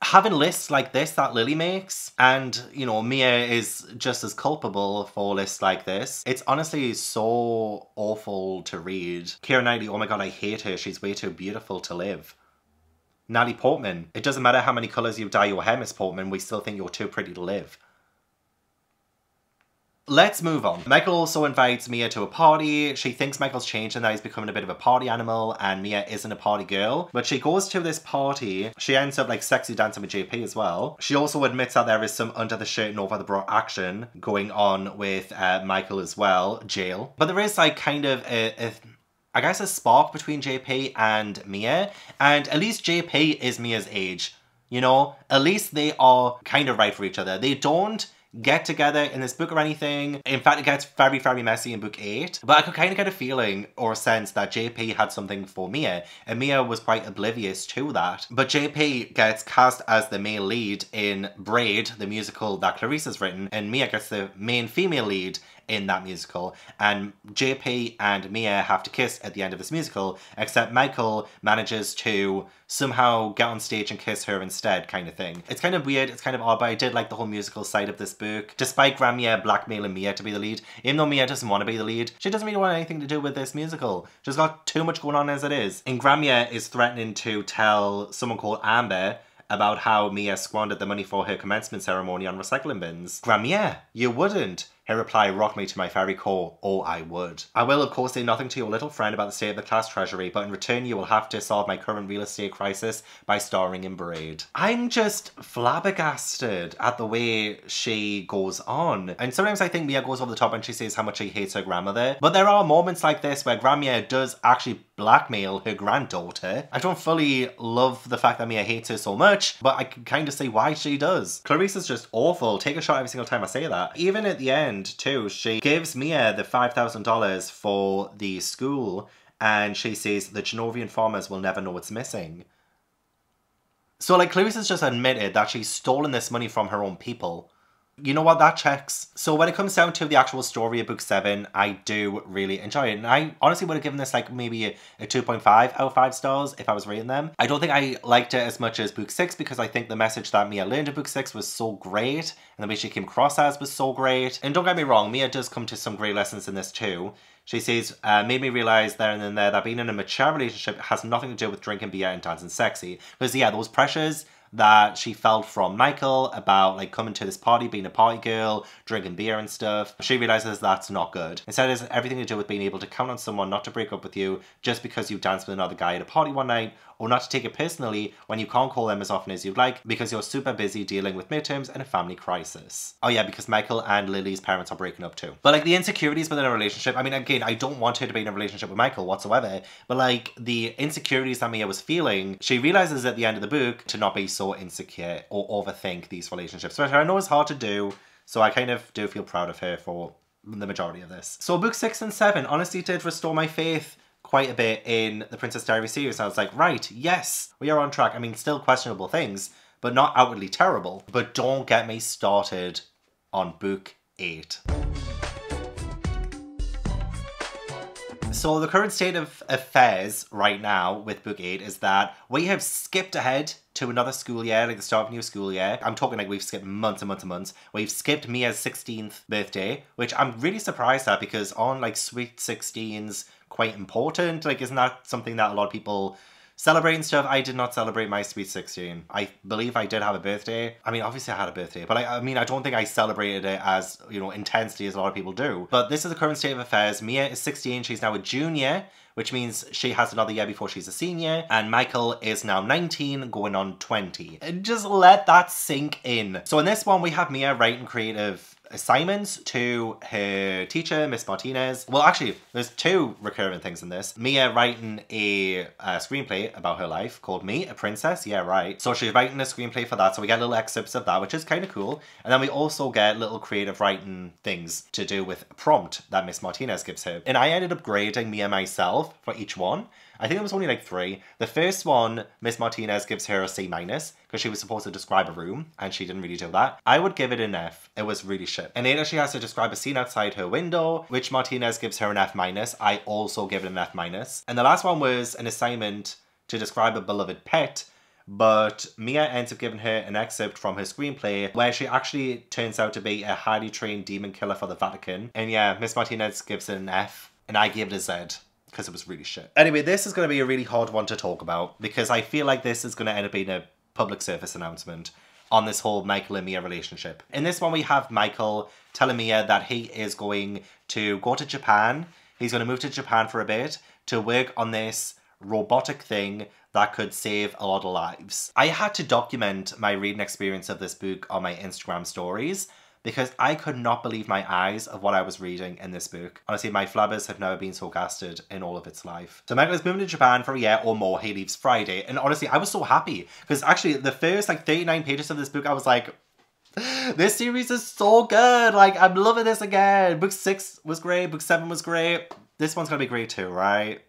having lists like this that Lily makes, and, you know, Mia is just as culpable for lists like this, it's honestly so awful to read. Keira Knightley, oh my God, I hate her, she's way too beautiful to live. Natalie Portman, it doesn't matter how many colours you dye your hair, Miss Portman, we still think you're too pretty to live. Let's move on. Michael also invites Mia to a party. She thinks Michael's changed and that he's becoming a bit of a party animal and Mia isn't a party girl. But she goes to this party. She ends up like sexy dancing with J P as well. She also admits that there is some under the shirt and over the bra action going on with uh, Michael as well, Jail. But there is like kind of a, a, I guess a spark between J P and Mia. And at least J P is Mia's age, you know? At least they are kind of right for each other. They don't get together in this book or anything. In fact, it gets very, very messy in book eight. But I could kind of get a feeling or a sense that J P had something for Mia, and Mia was quite oblivious to that. But J P gets cast as the male lead in Braid, the musical that Clarisse has written, and Mia gets the main female lead in that musical, and J P and Mia have to kiss at the end of this musical, except Michael manages to somehow get on stage and kiss her instead, kind of thing. It's kind of weird, it's kind of odd, but I did like the whole musical side of this book. Despite Grand Mia blackmailing Mia to be the lead, even though Mia doesn't want to be the lead, she doesn't really want anything to do with this musical. She's got too much going on as it is. And Grand Mia is threatening to tell someone called Amber about how Mia squandered the money for her commencement ceremony on recycling bins. Grand Mia, you wouldn't. Her reply rocked me to my very core. Oh, I would. I will, of course, say nothing to your little friend about the state of the class treasury, but in return, you will have to solve my current real estate crisis by starring in Braid. I'm just flabbergasted at the way she goes on. And sometimes I think Mia goes over the top and she says how much she hates her grandmother. But there are moments like this where Grand Mia does actually blackmail her granddaughter. I don't fully love the fact that Mia hates her so much, but I can kind of see why she does. Clarisse is just awful. Take a shot every single time I say that. Even at the end, too, she gives Mia the five thousand dollars for the school and she says the Genovian farmers will never know what's missing. So, like, Clarisse has just admitted that she's stolen this money from her own people. You know what, that checks. So when it comes down to the actual story of book seven, I do really enjoy it. And I honestly would have given this like maybe a, a two point five out of five stars if I was rating them. I don't think I liked it as much as book six because I think the message that Mia learned in book six was so great and the way she came across as was so great. And don't get me wrong, Mia does come to some great lessons in this too. She says, uh, made me realise there and then there that being in a mature relationship has nothing to do with drinking beer and dancing sexy. Because yeah, those pressures that she felt from Michael about like coming to this party, being a party girl, drinking beer and stuff, she realises that's not good. Instead, it has everything to do with being able to count on someone not to break up with you just because you danced with another guy at a party one night, or not to take it personally when you can't call them as often as you'd like because you're super busy dealing with midterms and a family crisis. Oh yeah, because Michael and Lily's parents are breaking up too. But like the insecurities within a relationship, I mean, again, I don't want her to be in a relationship with Michael whatsoever, but like the insecurities that Mia was feeling, she realises at the end of the book to not be so or insecure or overthink these relationships, which I know is hard to do, so I kind of do feel proud of her for the majority of this. So book six and seven honestly did restore my faith quite a bit in the Princess Diaries series. I was like, right, yes, we are on track. I mean, still questionable things, but not outwardly terrible. But don't get me started on book eight. So the current state of affairs right now with book eight is that we have skipped ahead to another school year, like the start of a new school year. I'm talking like we've skipped months and months and months. We've skipped Mia's sixteenth birthday, which I'm really surprised at because on like Sweet sixteen's quite important. Like isn't that something that a lot of people celebrate and stuff? I did not celebrate my Sweet sixteen. I believe I did have a birthday. I mean, obviously I had a birthday, but I, I mean, I don't think I celebrated it as, you know, intensely as a lot of people do. But this is the current state of affairs. Mia is sixteen, she's now a junior, which means she has another year before she's a senior, and Michael is now nineteen, going on twenty. Just let that sink in. So in this one, we have Mia writing creative assignments to her teacher, Miss Martinez. Well, actually, there's two recurring things in this. Mia writing a, a screenplay about her life called Me, a Princess. Yeah, right. So she's writing a screenplay for that. So we get little excerpts of that, which is kind of cool. And then we also get little creative writing things to do with a prompt that Miss Martinez gives her. And I ended up grading Mia myself for each one. I think it was only like three. The first one, Miss Martinez gives her a C minus because she was supposed to describe a room and she didn't really do that. I would give it an F. It was really shit. And later she has to describe a scene outside her window, which Martinez gives her an F minus. I also give it an F minus. And the last one was an assignment to describe a beloved pet, but Mia ends up giving her an excerpt from her screenplay where she actually turns out to be a highly trained demon killer for the Vatican. And yeah, Miss Martinez gives it an F and I gave it a Z, because it was really shit. Anyway, this is going to be a really hard one to talk about because I feel like this is going to end up being a public service announcement on this whole Michael and Mia relationship. In this one, we have Michael telling Mia that he is going to go to Japan. He's going to move to Japan for a bit to work on this robotic thing that could save a lot of lives. I had to document my reading experience of this book on my Instagram stories because I could not believe my eyes of what I was reading in this book. Honestly, my flabbers have never been so gasted in all of its life. So Michael is moving to Japan for a year or more. He leaves Friday. And honestly, I was so happy because actually the first like thirty-nine pages of this book, I was like, this series is so good. Like, I'm loving this again. Book six was great. Book seven was great. This one's gonna be great too, right?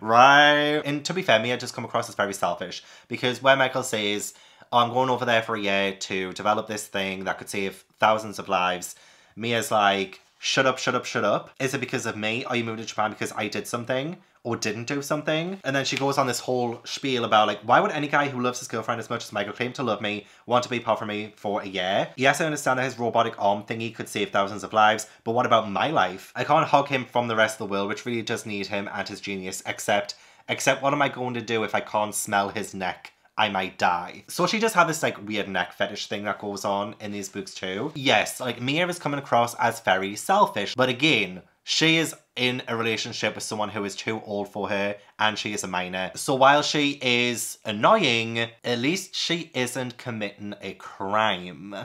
Right? And to be fair, Mia just come across as very selfish because where Michael says, oh, I'm going over there for a year to develop this thing that could save thousands of lives, Mia's like, shut up, shut up, shut up. Is it because of me? Are you moving to Japan because I did something or didn't do something? And then she goes on this whole spiel about like, why would any guy who loves his girlfriend as much as Michael claimed to love me want to be apart from me for a year? Yes, I understand that his robotic arm thingy could save thousands of lives, but what about my life? I can't hug him from the rest of the world, which really does need him and his genius, except, except what am I going to do if I can't smell his neck? I might die. So she does have this like weird neck fetish thing that goes on in these books too. Yes, like Mia is coming across as very selfish, but again, she is in a relationship with someone who is too old for her and she is a minor. So while she is annoying, at least she isn't committing a crime.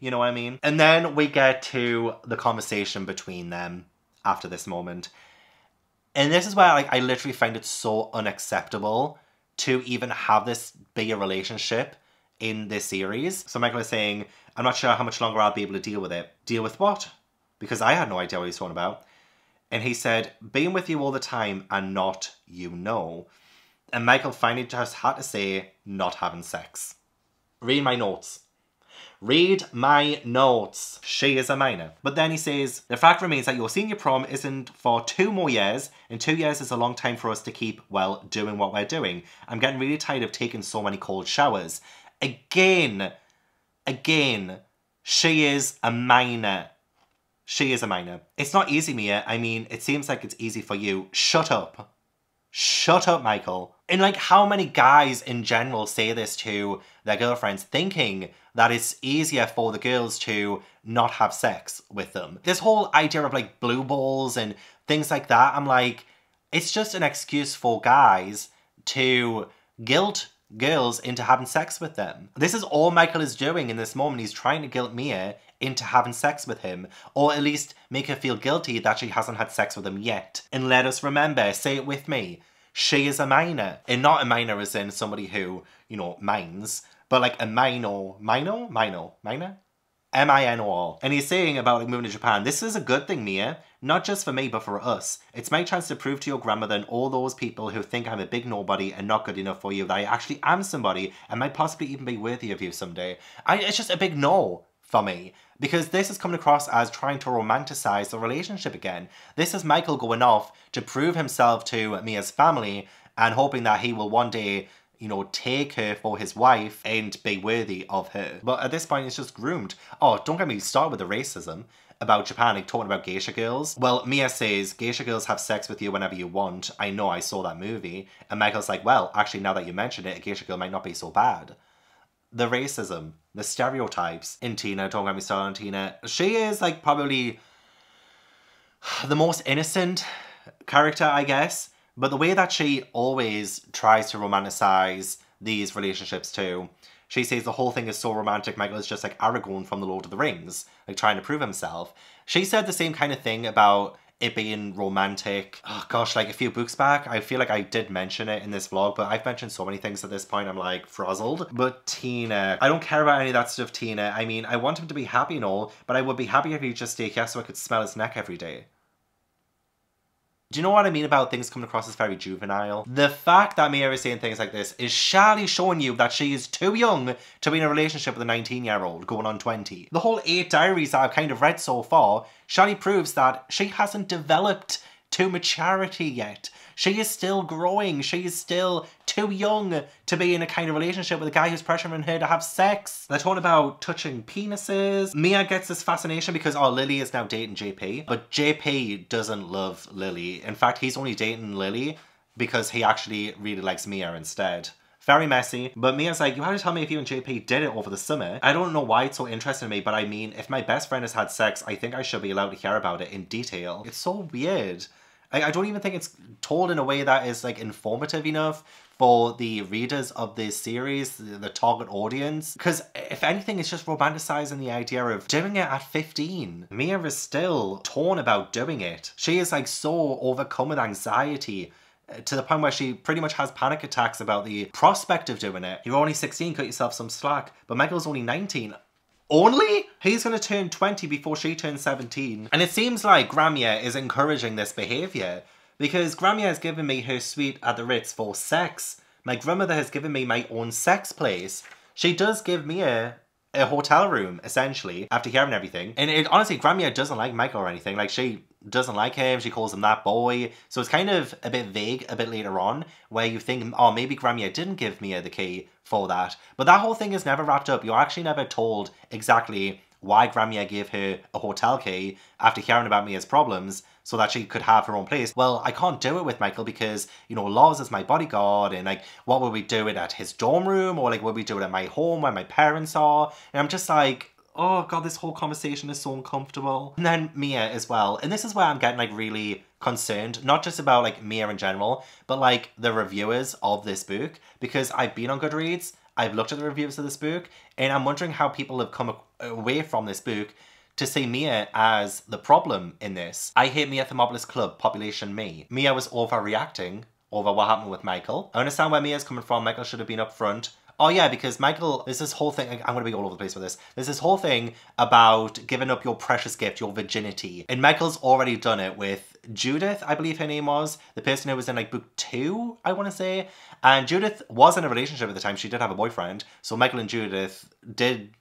You know what I mean? And then we get to the conversation between them after this moment. And this is where like I literally find it so unacceptable to even have this be a relationship in this series. So Michael is saying, I'm not sure how much longer I'll be able to deal with it. Deal with what? Because I had no idea what he was talking about. And he said, being with you all the time and not, you know. And Michael finally just had to say, not having sex. Read my notes. Read my notes. She is a minor. But then he says, the fact remains that your senior prom isn't for two more years, and two years is a long time for us to keep, well, doing what we're doing. I'm getting really tired of taking so many cold showers. Again, again, she is a minor. She is a minor. It's not easy, Mia. I mean, it seems like it's easy for you. Shut up. Shut up, Michael. And like how many guys in general say this to their girlfriends thinking that it's easier for the girls to not have sex with them. This whole idea of like blue balls and things like that, I'm like, it's just an excuse for guys to guilt girls into having sex with them. This is all Michael is doing in this moment. He's trying to guilt Mia into having sex with him, or at least make her feel guilty that she hasn't had sex with him yet. And let us remember, say it with me, she is a minor. And not a minor as in somebody who, you know, minds, but like a minor, minor, minor, minor? M I N O R. And he's saying about like moving to Japan, this is a good thing, Mia. Not just for me, but for us. It's my chance to prove to your grandmother and all those people who think I'm a big nobody and not good enough for you that I actually am somebody and might possibly even be worthy of you someday. I, it's just a big no for me, because this is coming across as trying to romanticize the relationship again. This is Michael going off to prove himself to Mia's family and hoping that he will one day, you know, take her for his wife and be worthy of her. But at this point, it's just groomed. Oh, don't get me started with the racism about Japan, like talking about geisha girls. Well, Mia says, geisha girls have sex with you whenever you want. I know, I saw that movie. And Michael's like, well, actually, now that you mention it, a geisha girl might not be so bad. The racism, the stereotypes in Tina, don't get me started on Tina. She is, like, probably the most innocent character, I guess. But the way that she always tries to romanticize these relationships too, she says the whole thing is so romantic, Michael is just like Aragorn from The Lord of the Rings, like trying to prove himself. She said the same kind of thing about it being romantic. Oh gosh, like a few books back, I feel like I did mention it in this vlog, but I've mentioned so many things at this point, I'm like frazzled. But Tina, I don't care about any of that stuff, Tina. I mean, I want him to be happy and all, but I would be happy if he just stayed here so I could smell his neck every day. Do you know what I mean about things coming across as very juvenile? The fact that Mia is saying things like this is surely showing you that she is too young to be in a relationship with a nineteen year old going on twenty. The whole eight diaries that I've kind of read so far surely proves that she hasn't developed to maturity yet. She is still growing. She is still too young to be in a kind of relationship with a guy who's pressuring her to have sex. They're talking about touching penises. Mia gets this fascination because, oh, Lily is now dating J P. But J P doesn't love Lily. In fact, he's only dating Lily because he actually really likes Mia instead. Very messy. But Mia's like, you have to tell me if you and J P did it over the summer. I don't know why it's so interesting to me, but I mean, if my best friend has had sex, I think I should be allowed to hear about it in detail. It's so weird. I don't even think it's told in a way that is, like, informative enough for the readers of this series, the target audience. Because, if anything, it's just romanticizing the idea of doing it at fifteen. Mia is still torn about doing it. She is, like, so overcome with anxiety to the point where she pretty much has panic attacks about the prospect of doing it. You're only sixteen, cut yourself some slack. But Michael's only nineteen. Only? He's gonna turn twenty before she turns seventeen. And it seems like Gramia is encouraging this behavior, because Gramia has given me her suite at the Ritz for sex. My grandmother has given me my own sex place. She does give me a, a hotel room, essentially, after hearing everything. And it, honestly, Gramia doesn't like Michael or anything. Like, she doesn't like him. She calls him that boy. So it's kind of a bit vague a bit later on, where you think, oh, maybe Gramia didn't give Mia the key for that. But that whole thing is never wrapped up. You're actually never told exactly why Gramia gave her a hotel key after hearing about Mia's problems so that she could have her own place. Well, I can't do it with Michael because, you know, Lars is my bodyguard, and like, what will we do it at his dorm room, or like, will we do it at my home where my parents are? And I'm just like, oh god, this whole conversation is so uncomfortable. And then Mia as well. And this is where I'm getting like really concerned, not just about like Mia in general, but like the reviewers of this book, because I've been on Goodreads, I've looked at the reviews of this book, and I'm wondering how people have come away from this book to see Mia as the problem in this. I hate Mia Thermopolis Club, population me. Mia was overreacting over what happened with Michael. I understand where Mia's coming from. Michael should have been up front. Oh yeah, because Michael, there's this whole thing, I'm gonna be all over the place with this, there's this whole thing about giving up your precious gift, your virginity. And Michael's already done it with Judith, I believe her name was, the person who was in like book two, I wanna say. And Judith was in a relationship at the time, she did have a boyfriend. So Michael and Judith did,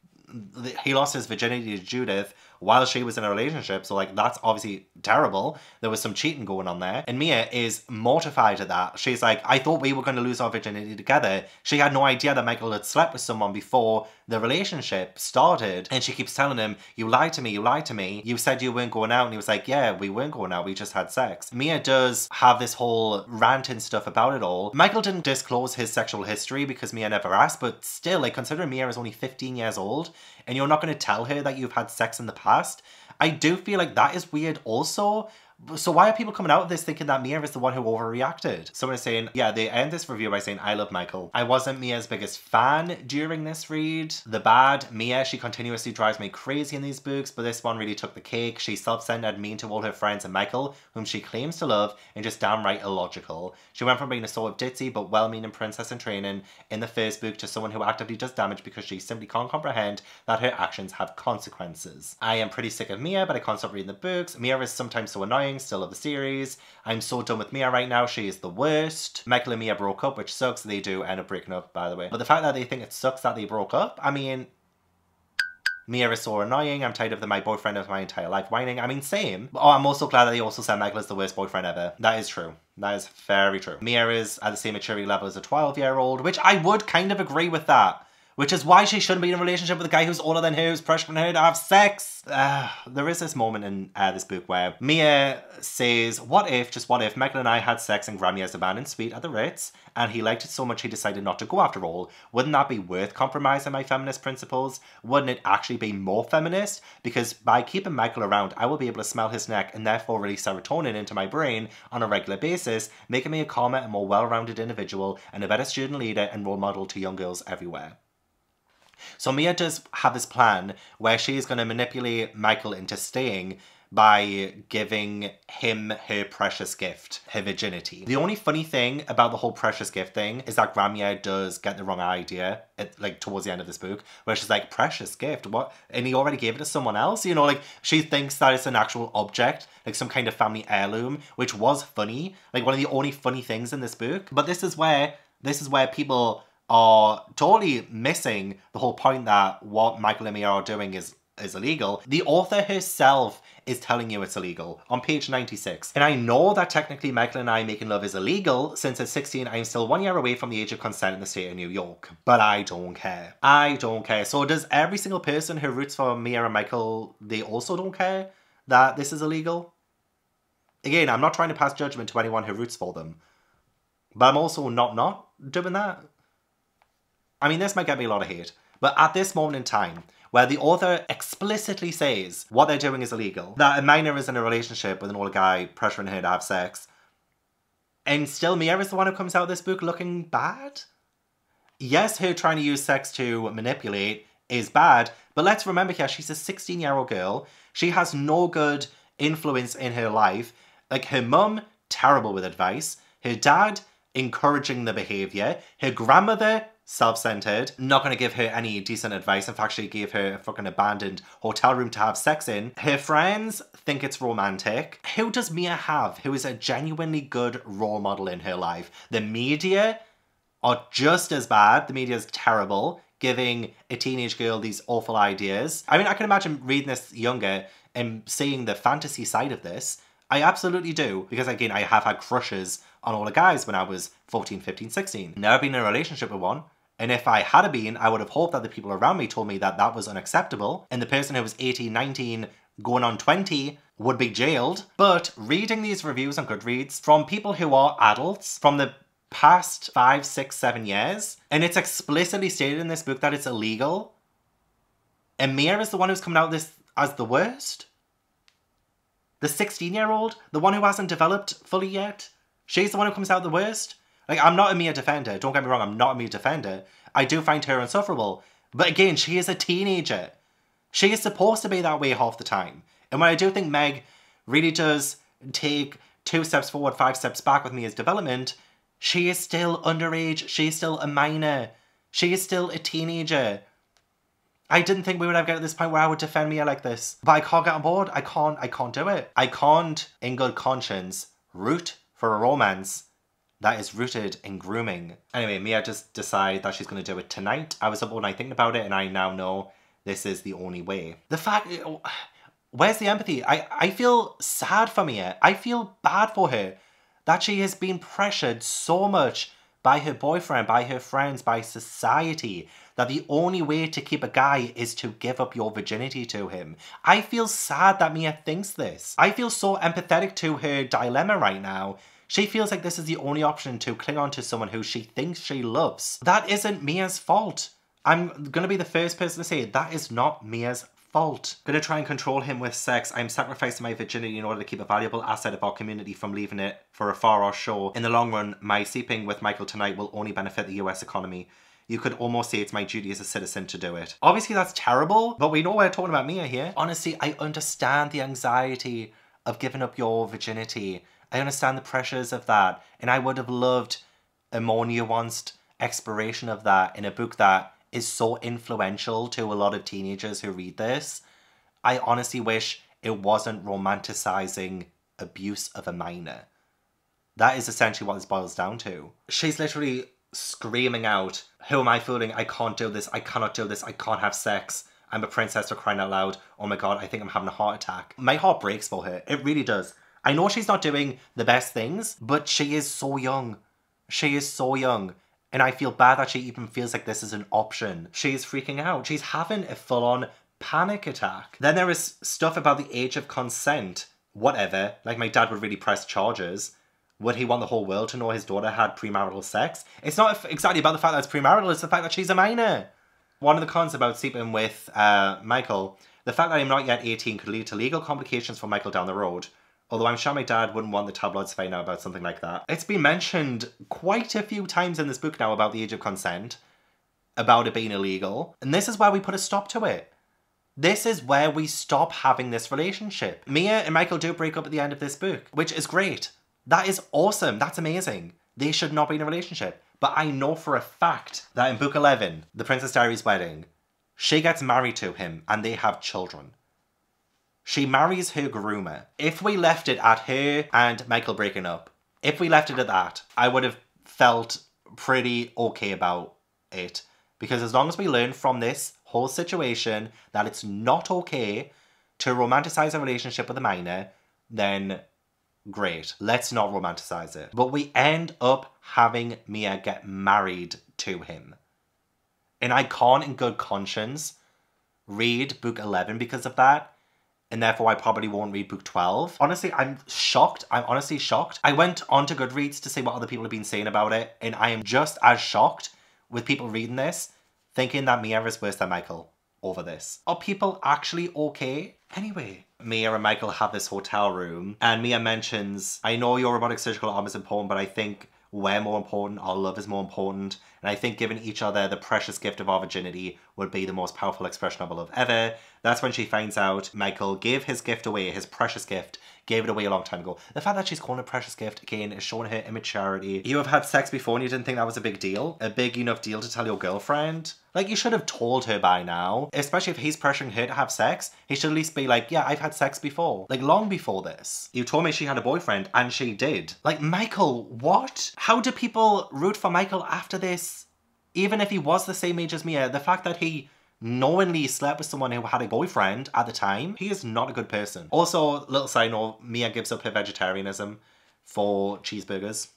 he lost his virginity to Judith while she was in a relationship, so like that's obviously terrible. There was some cheating going on there, and Mia is mortified at that. She's like, I thought we were going to lose our virginity together. She had no idea that Michael had slept with someone before the relationship started, and she keeps telling him, you lied to me, you lied to me, you said you weren't going out. And he was like, yeah, we weren't going out, we just had sex. Mia does have this whole rant and stuff about it all. Michael didn't disclose his sexual history because Mia never asked, but still, like, considering Mia is only fifteen years old and you're not going to tell her that you've had sex in the past, I do feel like that is weird also. So why are people coming out of this thinking that Mia is the one who overreacted? Someone is saying, yeah, they end this review by saying, I love Michael. I wasn't Mia's biggest fan during this read. The bad Mia, she continuously drives me crazy in these books, but this one really took the cake. She's self-centered, mean to all her friends and Michael, whom she claims to love, and just downright illogical. She went from being a sort of ditzy but well-meaning princess in training in the first book to someone who actively does damage because she simply can't comprehend that her actions have consequences. I am pretty sick of Mia, but I can't stop reading the books. Mia is sometimes so annoying, still of the series. I'm so done with Mia right now, she is the worst. Michael and Mia broke up, which sucks. They do end up breaking up, by the way. But the fact that they think it sucks that they broke up, I mean, Mia is so annoying. I'm tired of the, my boyfriend of my entire life whining. I mean, same. Oh, I'm also glad that they also said Michael is the worst boyfriend ever. That is true. That is very true. Mia is at the same maturity level as a twelve year old, which I would kind of agree with that. Which is why she shouldn't be in a relationship with a guy who's older than her, who's pressuring her to have sex. Uh, there is this moment in uh, this book where Mia says, what if, just what if, Michael and I had sex in Grandia's abandoned suite at the Ritz, and he liked it so much he decided not to go after all. Wouldn't that be worth compromising my feminist principles? Wouldn't it actually be more feminist? Because by keeping Michael around, I will be able to smell his neck and therefore release serotonin into my brain on a regular basis, making me a calmer and more well-rounded individual and a better student leader and role model to young girls everywhere. So Mia does have this plan where she's going to manipulate Michael into staying by giving him her precious gift, her virginity. The only funny thing about the whole precious gift thing is that Gramia does get the wrong idea, at, like towards the end of this book, where she's like, precious gift, what? And he already gave it to someone else? You know, like she thinks that it's an actual object, like some kind of family heirloom, which was funny, like one of the only funny things in this book. But this is where, this is where people are totally missing the whole point that what Michael and Mia are doing is, is illegal. The author herself is telling you it's illegal on page ninety-six. And I know that technically Michael and I making love is illegal since at sixteen I am still one year away from the age of consent in the state of New York. But I don't care. I don't care. So does every single person who roots for Mia and Michael, they also don't care that this is illegal? Again, I'm not trying to pass judgment to anyone who roots for them. But I'm also not not doing that. I mean, this might get me a lot of hate, but at this moment in time, where the author explicitly says what they're doing is illegal, that a minor is in a relationship with an older guy pressuring her to have sex, and still Mia is the one who comes out of this book looking bad? Yes, her trying to use sex to manipulate is bad, but let's remember here, she's a sixteen year old girl. She has no good influence in her life. Like, her mum, terrible with advice. Her dad, encouraging the behaviour. Her grandmother, self-centered, not going to give her any decent advice. In fact, she gave her a fucking abandoned hotel room to have sex in. Her friends think it's romantic. Who does Mia have who is a genuinely good role model in her life? The media are just as bad. The media is terrible, giving a teenage girl these awful ideas. I mean, I can imagine reading this younger and seeing the fantasy side of this. I absolutely do, because again, I have had crushes on all the guys when I was fourteen, fifteen, sixteen. Never been in a relationship with one. And if I had been, I would have hoped that the people around me told me that that was unacceptable. And the person who was eighteen, nineteen, going on twenty would be jailed. But reading these reviews on Goodreads from people who are adults from the past five, six, seven years, and it's explicitly stated in this book that it's illegal. And Mia is the one who's coming out of this as the worst. The sixteen year old, the one who hasn't developed fully yet. She's the one who comes out the worst. Like, I'm not a Mia defender. Don't get me wrong, I'm not a Mia defender. I do find her insufferable. But again, she is a teenager. She is supposed to be that way half the time. And when I do think Meg really does take two steps forward, five steps back with Mia's development, she is still underage. She is still a minor. She is still a teenager. I didn't think we would ever get to this point where I would defend Mia like this. But I can't get on board. I can't, I can't do it. I can't, in good conscience, root for a romance that is rooted in grooming. Anyway, Mia just decided that she's going to do it tonight. I was up all night thinking about it, and I now know this is the only way. The fact, where's the empathy? I, I feel sad for Mia. I feel bad for her that she has been pressured so much by her boyfriend, by her friends, by society, that the only way to keep a guy is to give up your virginity to him. I feel sad that Mia thinks this. I feel so empathetic to her dilemma right now. She feels like this is the only option to cling on to someone who she thinks she loves. That isn't Mia's fault. I'm gonna be the first person to say that is not Mia's fault. Gonna try and control him with sex. I'm sacrificing my virginity in order to keep a valuable asset of our community from leaving it for a far-off shore. In the long run, my sleeping with Michael tonight will only benefit the U S economy. You could almost say it's my duty as a citizen to do it. Obviously that's terrible, but we know we're talking about Mia here. Honestly, I understand the anxiety of giving up your virginity. I understand the pressures of that. And I would have loved a more nuanced exploration of that in a book that is so influential to a lot of teenagers who read this. I honestly wish it wasn't romanticizing abuse of a minor. That is essentially what this boils down to. She's literally screaming out, who am I fooling? I can't do this. I cannot do this. I can't have sex. I'm a princess, for crying out loud. Oh my God, I think I'm having a heart attack. My heart breaks for her. It really does. I know she's not doing the best things, but she is so young. She is so young. And I feel bad that she even feels like this is an option. She is freaking out. She's having a full-on panic attack. Then there is stuff about the age of consent. Whatever. Like, my dad would really press charges. Would he want the whole world to know his daughter had premarital sex? It's not exactly about the fact that it's premarital, it's the fact that she's a minor. One of the cons about sleeping with uh, Michael, the fact that I'm not yet eighteen could lead to legal complications for Michael down the road. Although I'm sure my dad wouldn't want the tabloids to find out about something like that. It's been mentioned quite a few times in this book now about the age of consent, about it being illegal, and this is where we put a stop to it. This is where we stop having this relationship. Mia and Michael do break up at the end of this book, which is great. That is awesome, that's amazing. They should not be in a relationship. But I know for a fact that in book eleven, The Princess Diaries Wedding, she gets married to him and they have children. She marries her groomer. If we left it at her and Michael breaking up, if we left it at that, I would have felt pretty okay about it. Because as long as we learn from this whole situation that it's not okay to romanticize a relationship with a minor, then great. Let's not romanticize it. But we end up having Mia get married to him. And I can't in good conscience read book eleven because of that. And therefore I probably won't read book twelve. Honestly, I'm shocked. I'm honestly shocked. I went onto Goodreads to see what other people have been saying about it, and I am just as shocked with people reading this, thinking that Mia is worse than Michael over this. Are people actually okay? Anyway, Mia and Michael have this hotel room, and Mia mentions, I know your robotic surgical arm is important, but I think we're more important, our love is more important, and I think giving each other the precious gift of our virginity would be the most powerful expression of our love ever. That's when she finds out Michael gave his gift away, his precious gift, gave it away a long time ago. The fact that she's calling it a precious gift, again, is showing her immaturity. You have had sex before and you didn't think that was a big deal? A big enough deal to tell your girlfriend? Like, you should have told her by now. Especially if he's pressuring her to have sex, he should at least be like, yeah, I've had sex before. Like, long before this. You told me she had a boyfriend, and she did. Like, Michael, what? How do people root for Michael after this? Even if he was the same age as Mia, the fact that he knowingly slept with someone who had a boyfriend at the time, he is not a good person. Also, little side note, Mia gives up her vegetarianism for cheeseburgers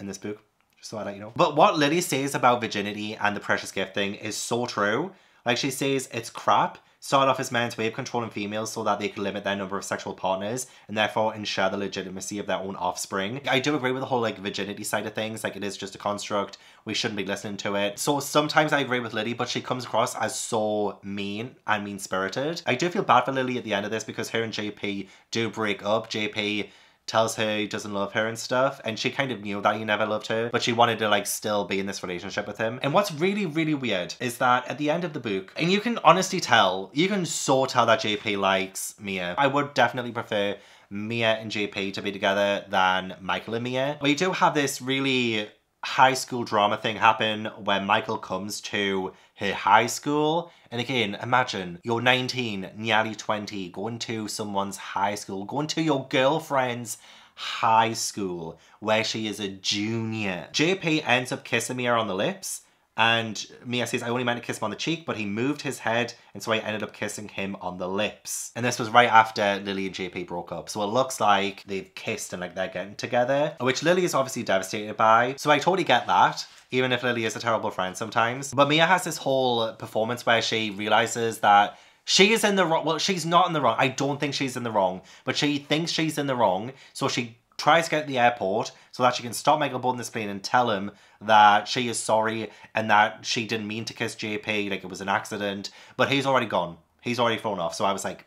in this book. Just so I let you know. But what Lily says about virginity and the precious gift thing is so true. Like, she says it's crap. Started off as men's way of controlling females so that they could limit their number of sexual partners and therefore ensure the legitimacy of their own offspring. I do agree with the whole, like, virginity side of things. Like, it is just a construct. We shouldn't be listening to it. So sometimes I agree with Lily, but she comes across as so mean and mean-spirited. I do feel bad for Lily at the end of this because her and J P do break up. J P tells her he doesn't love her and stuff, and she kind of knew that he never loved her, but she wanted to, like, still be in this relationship with him. And what's really, really weird is that at the end of the book, and you can honestly tell, you can so tell that J P likes Mia. I would definitely prefer Mia and J P to be together than Michael and Mia. We do have this really high school drama thing happen where Michael comes to her high school, and again, imagine you're nineteen, nearly twenty, going to someone's high school, going to your girlfriend's high school where she is a junior. J P ends up kissing Mia on the lips, and Mia says, I only meant to kiss him on the cheek, but he moved his head, and so I ended up kissing him on the lips. And this was right after Lily and J P broke up. So it looks like they've kissed and, like, they're getting together, which Lily is obviously devastated by. So I totally get that, even if Lily is a terrible friend sometimes. But Mia has this whole performance where she realizes that she is in the wrong. Well, she's not in the wrong. I don't think she's in the wrong, but she thinks she's in the wrong. So she tries to get to the airport so that she can stop Michael boarding this plane and tell him that she is sorry and that she didn't mean to kiss J P, like it was an accident, but he's already gone. He's already flown off. So I was like,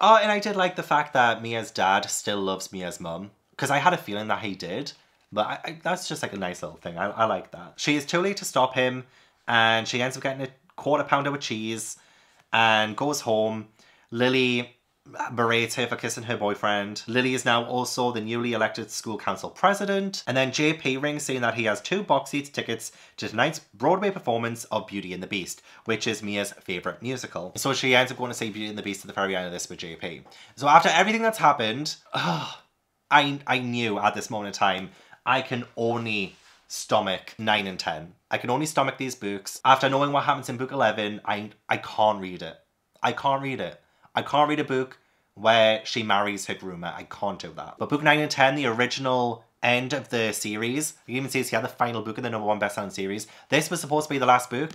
oh, and I did like the fact that Mia's dad still loves Mia's mum, because I had a feeling that he did, but I, I, that's just like a nice little thing. I, I like that. She is too late to stop him, and she ends up getting a quarter pounder with cheese and goes home. Lily berates her for kissing her boyfriend. Lily is now also the newly elected school council president. And then J P rings saying that he has two box seats tickets to tonight's Broadway performance of Beauty and the Beast, which is Mia's favourite musical. So she ends up going to see Beauty and the Beast at the very end of this with J P. So after everything that's happened, oh, I, I knew at this moment in time, I can only stomach nine and ten. I can only stomach these books. After knowing what happens in book eleven, I, I can't read it. I can't read it. I can't read a book where she marries her groomer. I can't do that. But book nine and ten, the original end of the series, you even see it's the other final book in the number one best-selling series. This was supposed to be the last book,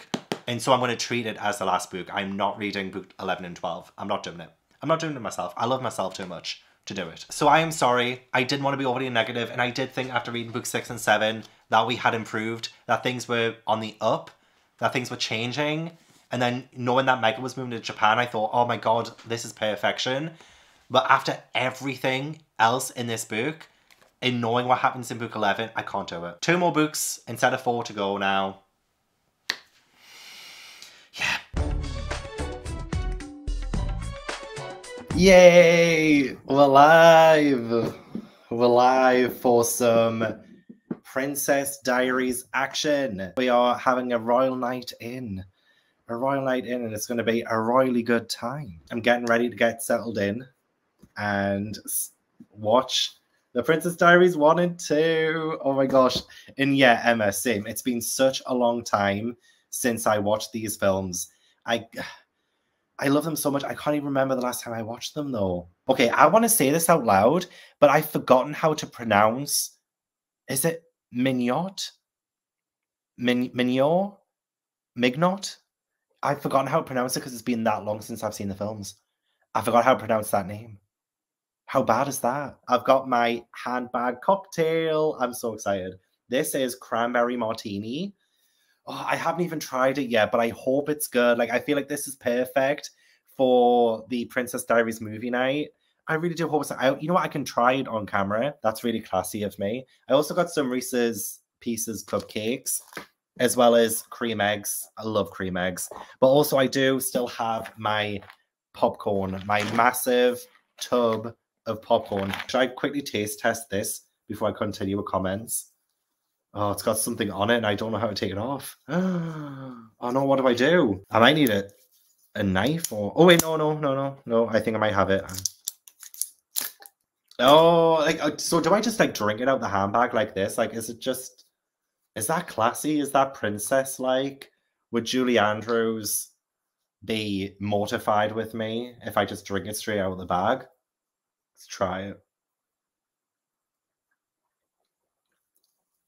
and so I'm going to treat it as the last book. I'm not reading book eleven and twelve. I'm not doing it. I'm not doing it myself. I love myself too much to do it. So I am sorry. I didn't want to be overly negative, and I did think after reading book six and seven that we had improved, that things were on the up, that things were changing. And then knowing that Michael was moving to Japan, I thought, oh my God, this is perfection. But after everything else in this book, and knowing what happens in book eleven, I can't do it. Two more books instead of four to go now. Yeah. Yay! We're live! We're live for some Princess Diaries action. We are having a royal night in. A royal night in, and it's going to be a royally good time. I'm getting ready to get settled in and watch The Princess Diaries one and two. Oh my gosh. And yeah, Emma, same. It's been such a long time since I watched these films. I I love them so much. I can't even remember the last time I watched them though. Okay, I want to say this out loud, but I've forgotten how to pronounce. Is it Mignot? Min Mignot? Mignot? I've forgotten how to pronounce it because it's been that long since I've seen the films. I forgot how to pronounce that name. How bad is that? I've got my handbag cocktail. I'm so excited. This is cranberry martini. Oh, I haven't even tried it yet, but I hope it's good. Like, I feel like this is perfect for the Princess Diaries movie night. I really do hope it's... I, you know what? I can try it on camera. That's really classy of me. I also got some Reese's Pieces cupcakes, as well as cream eggs. I love cream eggs. But also, I do still have my popcorn, my massive tub of popcorn. Should I quickly taste test this before I continue with comments? Oh, it's got something on it and I don't know how to take it off. Oh no, what do I do? I might need a, a knife or... Oh wait, no, no, no, no, no. I think I might have it. Oh, like, so do I just like drink it out the handbag like this? Like, is it just... Is that classy? Is that princess-like? Would Julie Andrews be mortified with me if I just drink it straight out of the bag? Let's try it.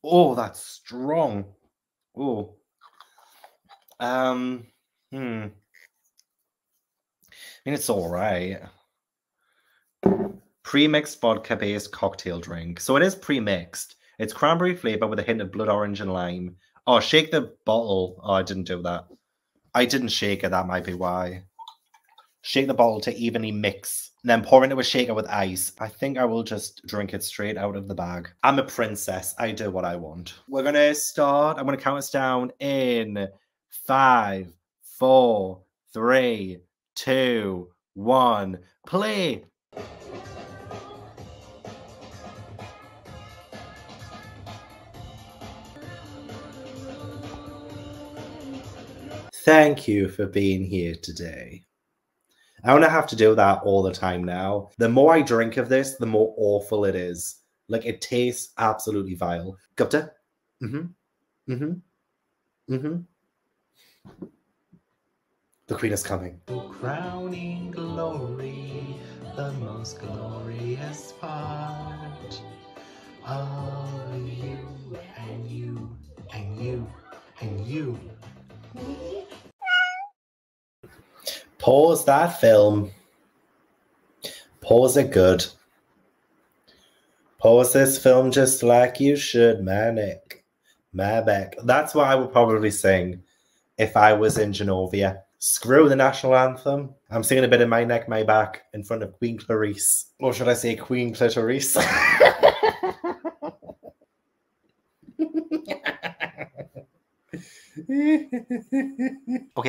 Oh, that's strong. Oh. Um, hmm. I mean, it's all right. Pre-mixed vodka-based cocktail drink. So it is pre-mixed. It's cranberry flavor with a hint of blood orange and lime. Oh, shake the bottle. Oh, I didn't do that. I didn't shake it. That might be why. Shake the bottle to evenly mix. And then pour into a shaker with ice. I think I will just drink it straight out of the bag. I'm a princess. I do what I want. We're going to start. I'm going to count us down in five, four, three, two, one. Play. Thank you for being here today. I don't have to do that all the time now. The more I drink of this, the more awful it is. Like, it tastes absolutely vile. Gupta? Mm-hmm. Mm-hmm. Mm-hmm. The Queen is coming. Crowning glory, the most glorious part of you and you and you and you. Pause that film. Pause it good. Pause this film just like you should, Manic. Manic. That's what I would probably sing if I was in Genovia. Screw the national anthem. I'm singing a bit of My Neck, My Back in front of Queen Clarisse. Or should I say Queen Clitoris? Okay,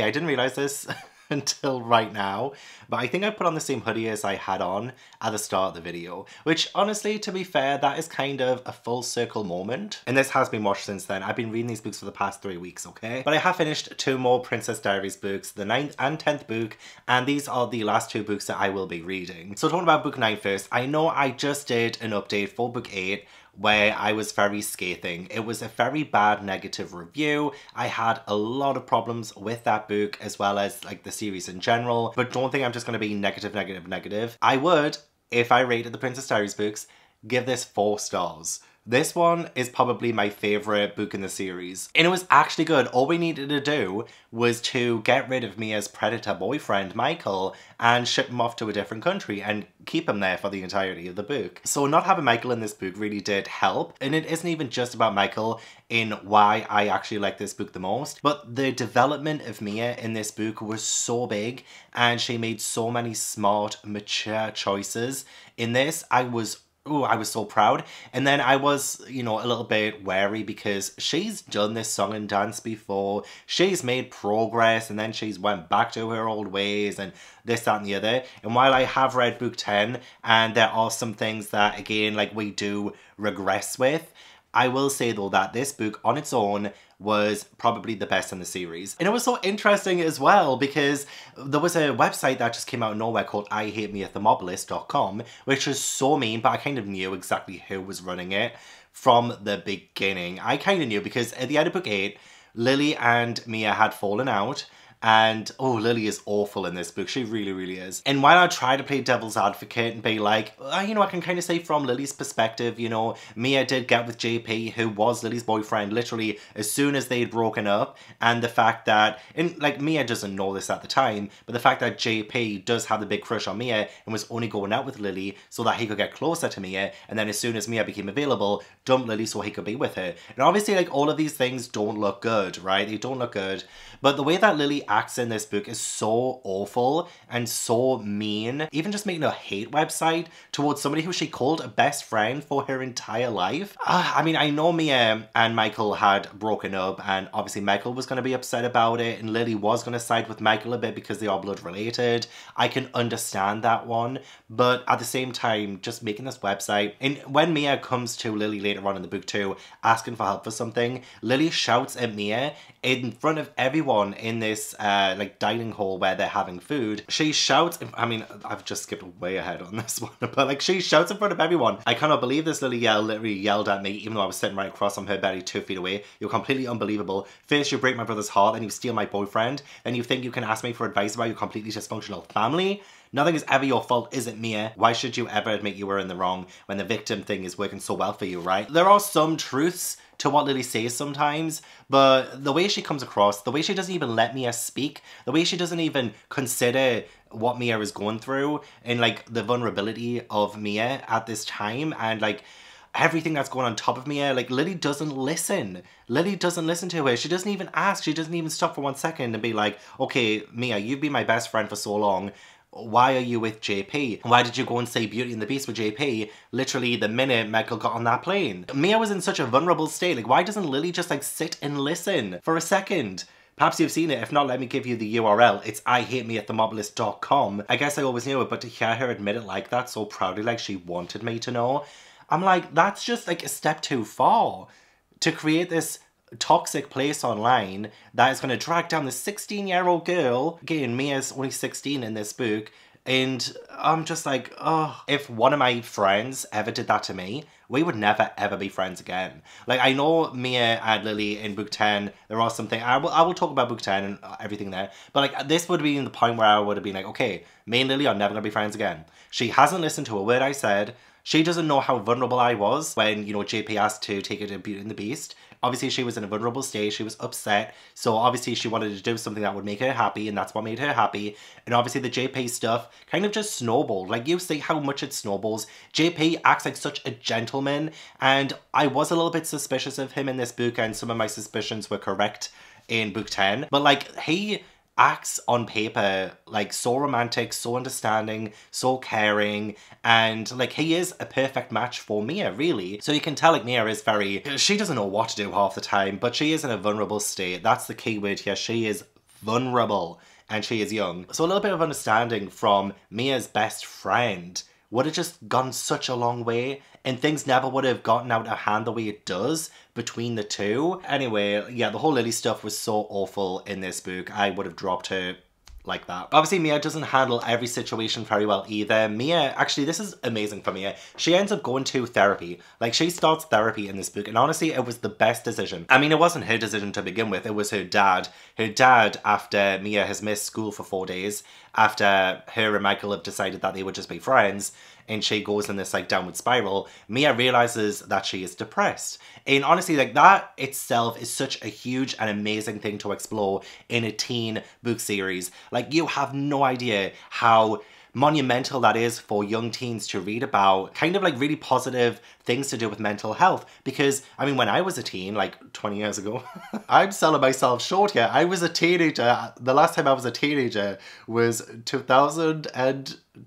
I didn't realize this until right now, but I think I put on the same hoodie as I had on at the start of the video, which honestly, to be fair, that is kind of a full circle moment. And this has been watched since then. I've been reading these books for the past three weeks, okay? But I have finished two more Princess Diaries books, the ninth and tenth book, and these are the last two books that I will be reading. So talking about book nine first, I know I just did an update for book eight, where I was very scathing. It was a very bad negative review. I had a lot of problems with that book as well as like the series in general, but don't think I'm just gonna be negative, negative, negative. I would, if I rated the Princess Diaries books, give this four stars. This one is probably my favorite book in the series. And it was actually good. All we needed to do was to get rid of Mia's predator boyfriend, Michael, and ship him off to a different country and keep him there for the entirety of the book. So not having Michael in this book really did help. And it isn't even just about Michael in why I actually like this book the most, but the development of Mia in this book was so big and she made so many smart, mature choices. In this, I was Ooh, I was so proud. And then I was, you know, a little bit wary because she's done this song and dance before. She's made progress and then she's went back to her old ways and this, that and the other. And while I have read book ten and there are some things that, again, like we do regress with, I will say though that this book on its own was probably the best in the series. And it was so interesting as well because there was a website that just came out of nowhere called I hate me at thermopolis dot com, which is so mean, but I kind of knew exactly who was running it from the beginning. I kind of knew because at the end of book eight, Lily and Mia had fallen out. And, oh, Lily is awful in this book. She really, really is. And while I try to play devil's advocate and be like, oh, you know, I can kind of say from Lily's perspective, you know, Mia did get with J P, who was Lily's boyfriend, literally as soon as they'd broken up. And the fact that, and like, Mia doesn't know this at the time, but the fact that J P does have the big crush on Mia and was only going out with Lily so that he could get closer to Mia. And then as soon as Mia became available, dumped Lily so he could be with her. And obviously, like, all of these things don't look good, right? They don't look good. But the way that Lily acts in this book is so awful and so mean. Even just making a hate website towards somebody who she called a best friend for her entire life. Uh, I mean, I know Mia and Michael had broken up and obviously Michael was going to be upset about it and Lily was going to side with Michael a bit because they are blood related. I can understand that one, but at the same time, just making this website. And when Mia comes to Lily later on in the book too, asking for help for something, Lily shouts at Mia in front of everyone in this Uh, like dining hall where they're having food. She shouts, I mean, I've just skipped way ahead on this one, but like she shouts in front of everyone, I cannot believe this little yell literally yelled at me, even though I was sitting right across from her barely two feet away. You're completely unbelievable. First you break my brother's heart, then you steal my boyfriend, then you think you can ask me for advice about your completely dysfunctional family. Nothing is ever your fault, is it, Mia? Why should you ever admit you were in the wrong when the victim thing is working so well for you, right? There are some truths to what Lily says sometimes, but the way she comes across, the way she doesn't even let Mia speak, the way she doesn't even consider what Mia is going through and like the vulnerability of Mia at this time and like everything that's going on top of Mia, like Lily doesn't listen. Lily doesn't listen to her. She doesn't even ask. She doesn't even stop for one second and be like, okay, Mia, you've been my best friend for so long. Why are you with J P? Why did you go and see Beauty and the Beast with J P literally the minute Michael got on that plane? Mia was in such a vulnerable state. Like, why doesn't Lily just like sit and listen for a second? Perhaps you've seen it. If not, let me give you the U R L. It's I hate me at thermopolis dot com. I guess I always knew it, but to hear her admit it like that so proudly, like she wanted me to know, I'm like, that's just like a step too far to create this toxic place online that is going to drag down the sixteen year old girl. Again, Mia's only sixteen in this book, and I'm just like, oh, if one of my friends ever did that to me, we would never ever be friends again. Like, I know Mia and Lily in book ten, there are some things, I will, I will talk about book ten and everything there, but like this would be the point where I would have been like, okay, me and Lily are never gonna be friends again. She hasn't listened to a word I said. She doesn't know how vulnerable I was when, you know, J P asked to take her to Beauty and the Beast. Obviously, she was in a vulnerable state. She was upset. So obviously, she wanted to do something that would make her happy. And that's what made her happy. And obviously, the J P stuff kind of just snowballed. Like, you see how much it snowballs. J P acts like such a gentleman. And I was a little bit suspicious of him in this book. And some of my suspicions were correct in book ten. But, like, he acts on paper like so romantic, so understanding, so caring, and like he is a perfect match for Mia, really. So you can tell like Mia is very, she doesn't know what to do half the time, but she is in a vulnerable state. That's the key word here. She is vulnerable and she is young. So a little bit of understanding from Mia's best friend would have just gone such a long way, and things never would have gotten out of hand the way it does between the two. Anyway, yeah, the whole Lily stuff was so awful in this book. I would have dropped her like that. Obviously, Mia doesn't handle every situation very well either. Mia, actually, this is amazing for Mia. She ends up going to therapy. Like, she starts therapy in this book, and honestly, it was the best decision. I mean, it wasn't her decision to begin with, it was her dad. Her dad, after Mia has missed school for four days, after her and Michael have decided that they would just be friends, and she goes in this like downward spiral, Mia realizes that she is depressed. And honestly, like, that itself is such a huge and amazing thing to explore in a teen book series. Like, you have no idea how monumental that is for young teens to read about kind of like really positive things to do with mental health. Because, I mean, when I was a teen, like twenty years ago, I'm selling myself short here. I was a teenager. The last time I was a teenager was two thousand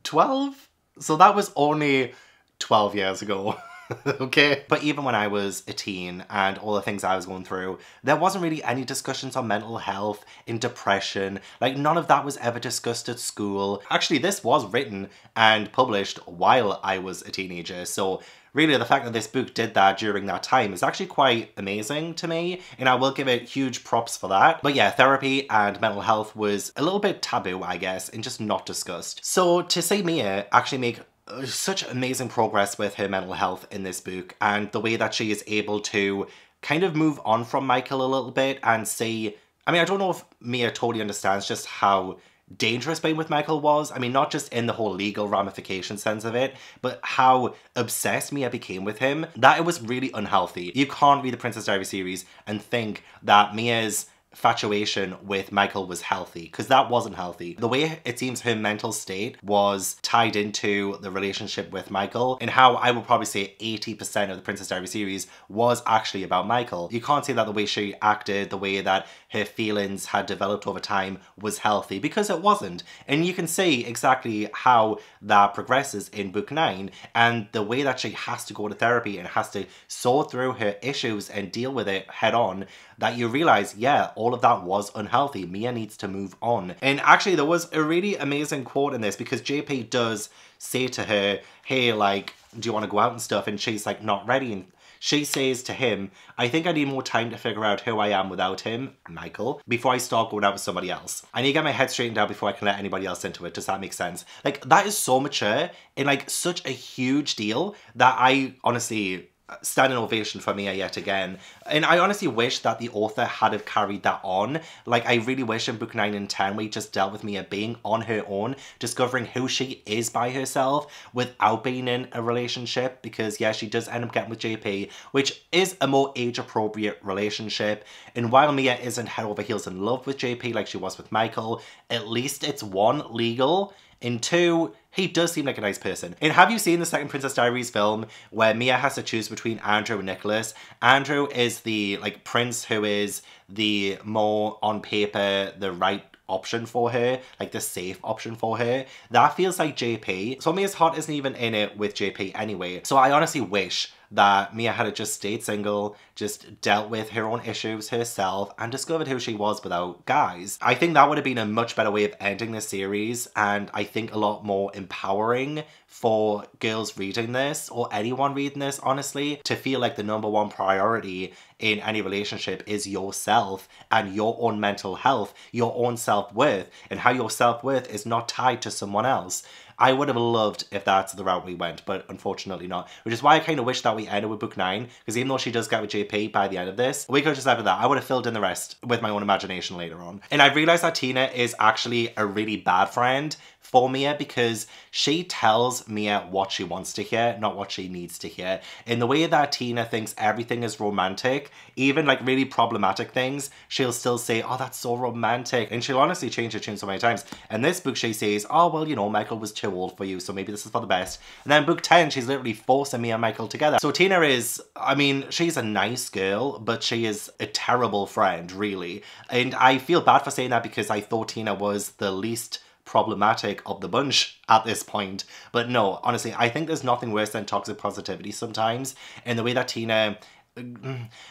twelve. So that was only twelve years ago, okay? But even when I was a teen and all the things I was going through, there wasn't really any discussions on mental health and depression. Like, none of that was ever discussed at school. Actually, this was written and published while I was a teenager, so really, the fact that this book did that during that time is actually quite amazing to me, and I will give it huge props for that. But yeah, therapy and mental health was a little bit taboo, I guess, and just not discussed. So to see Mia actually make such amazing progress with her mental health in this book, and the way that she is able to kind of move on from Michael a little bit and see, I mean, I don't know if Mia totally understands just how dangerous being with Michael was. I mean, not just in the whole legal ramification sense of it, but how obsessed Mia became with him, that it was really unhealthy. You can't read the Princess Diaries series and think that Mia's infatuation with Michael was healthy, because that wasn't healthy. The way it seems her mental state was tied into the relationship with Michael, and how I would probably say eighty percent of the Princess Diaries series was actually about Michael. You can't say that the way she acted, the way that her feelings had developed over time was healthy, because it wasn't. And you can see exactly how that progresses in book nine, and the way that she has to go to therapy and has to sort through her issues and deal with it head on, that you realize, yeah, all of that was unhealthy. Mia needs to move on. And actually, there was a really amazing quote in this, because J P does say to her, hey, like, do you want to go out and stuff? And she's like, not ready. And she says to him, I think I need more time to figure out who I am without him, Michael, before I start going out with somebody else. I need to get my head straightened out before I can let anybody else into it. Does that make sense? Like, that is so mature and like such a huge deal that I honestly, standing ovation for Mia yet again. And I honestly wish that the author had have carried that on. Like, I really wish in book nine and ten we just dealt with Mia being on her own, discovering who she is by herself without being in a relationship, because yeah, she does end up getting with J P, which is a more age-appropriate relationship. And while Mia isn't head over heels in love with J P like she was with Michael, at least it's one, legal, and two, he does seem like a nice person. And have you seen the second Princess Diaries film where Mia has to choose between Andrew and Nicholas? Andrew is the, like, prince who is the more, on paper, the right option for her, like the safe option for her. That feels like J P. So Mia's heart isn't even in it with J P anyway. So I honestly wish that Mia had just stayed single, just dealt with her own issues herself, and discovered who she was without guys. I think that would have been a much better way of ending this series, and I think a lot more empowering for girls reading this, or anyone reading this, honestly, to feel like the number one priority in any relationship is yourself and your own mental health, your own self-worth, and how your self-worth is not tied to someone else. I would have loved if that's the route we went, but unfortunately not. Which is why I kind of wish that we ended with book nine, because even though she does get with J P by the end of this, we could just have that. I would have filled in the rest with my own imagination later on. And I realized that Tina is actually a really bad friend for Mia, because she tells Mia what she wants to hear, not what she needs to hear. In the way that Tina thinks everything is romantic, even like really problematic things, she'll still say, oh, that's so romantic. And she'll honestly change her tune so many times. In this book, she says, oh, well, you know, Michael was too old for you, so maybe this is for the best. And then book ten, she's literally forcing Mia and Michael together. So Tina is, I mean, she's a nice girl, but she is a terrible friend, really. And I feel bad for saying that, because I thought Tina was the least problematic of the bunch at this point. But no, honestly, I think there's nothing worse than toxic positivity sometimes, and the way that Tina,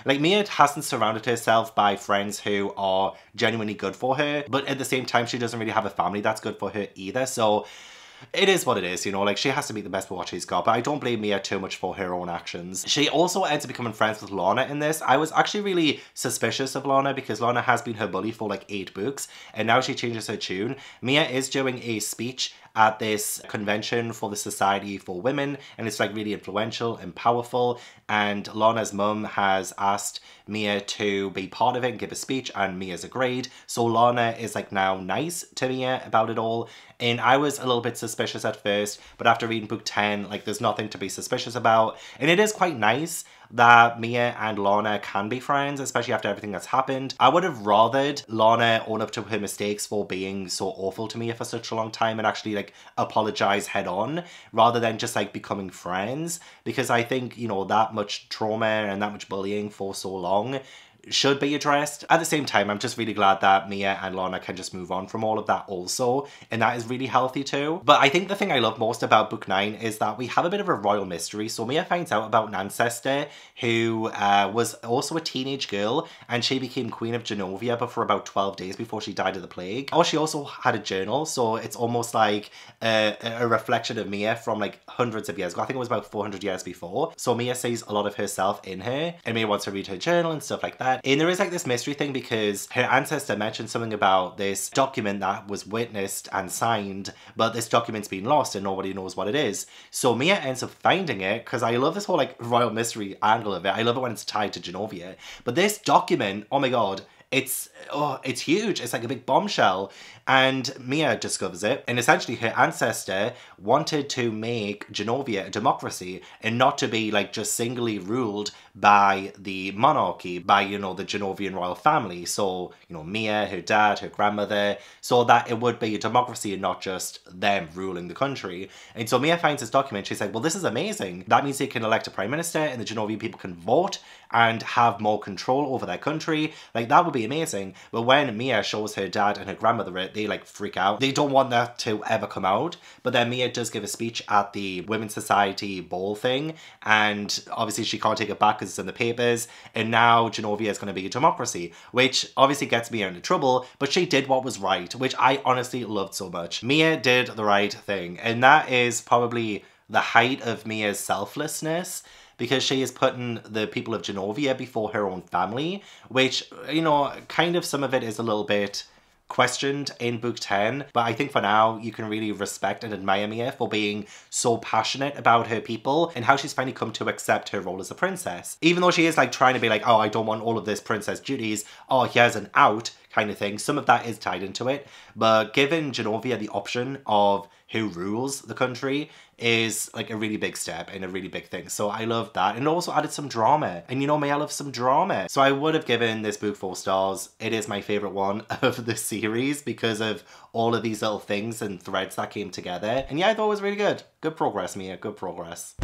like, Mia hasn't surrounded herself by friends who are genuinely good for her, but at the same time, she doesn't really have a family that's good for her either. So it is what it is, you know, like, she has to be the best with what she's got, but I don't blame Mia too much for her own actions. She also ends up becoming friends with Lana in this. I was actually really suspicious of Lana because Lana has been her bully for like eight books, and now she changes her tune. Mia is doing a speech at this convention for the Society for Women, and it's like really influential and powerful, and Lana's mum has asked Mia to be part of it and give a speech, and Mia's agreed. So Lana is like now nice to Mia about it all, and I was a little bit suspicious at first, but after reading book ten, like, there's nothing to be suspicious about, and it is quite nice that Mia and Lana can be friends, especially after everything that's happened. I would have rathered Lana own up to her mistakes for being so awful to Mia for such a long time and actually like apologize head on rather than just like becoming friends, because I think, you know, that much trauma and that much bullying for so long should be addressed. At the same time, I'm just really glad that Mia and Lana can just move on from all of that also, and that is really healthy too. But I think the thing I love most about book nine is that we have a bit of a royal mystery. So Mia finds out about an ancestor who uh, was also a teenage girl, and she became Queen of Genovia, but for about twelve days before she died of the plague. Oh, she also had a journal, so it's almost like a, a reflection of Mia from like hundreds of years ago. I think it was about four hundred years before. So Mia sees a lot of herself in her, and Mia wants to read her journal and stuff like that. And there is like this mystery thing because her ancestor mentioned something about this document that was witnessed and signed, but this document's been lost and nobody knows what it is. So Mia ends up finding it, because I love this whole like royal mystery angle of it. I love it when it's tied to Genovia. But this document, oh my god, It's, oh, it's huge. It's like a big bombshell. And Mia discovers it. And essentially her ancestor wanted to make Genovia a democracy and not to be like just singly ruled by the monarchy, by, you know, the Genovian royal family. So, you know, Mia, her dad, her grandmother, so that it would be a democracy and not just them ruling the country. And so Mia finds this document. She's like, well, this is amazing. That means they can elect a prime minister and the Genovian people can vote and have more control over their country. Like, that would be amazing. But when Mia shows her dad and her grandmother it, they like freak out. They don't want that to ever come out. But then Mia does give a speech at the Women's Society ball thing, and obviously she can't take it back because it's in the papers, and now Genovia is going to be a democracy, which obviously gets Mia into trouble, but she did what was right, which I honestly loved so much. Mia did the right thing, and that is probably the height of Mia's selflessness, because she is putting the people of Genovia before her own family, which, you know, kind of some of it is a little bit questioned in book ten, but I think for now you can really respect and admire Mia for being so passionate about her people and how she's finally come to accept her role as a princess. Even though she is like trying to be like, oh, I don't want all of this princess duties, oh, here's an out kind of thing. Some of that is tied into it, but giving Genovia the option of who rules the country is like a really big step and a really big thing. So I love that. And also added some drama. And you know me, I love some drama. So I would have given this book four stars. It is my favorite one of the series because of all of these little things and threads that came together. And yeah, I thought it was really good. Good progress, Mia. Good progress.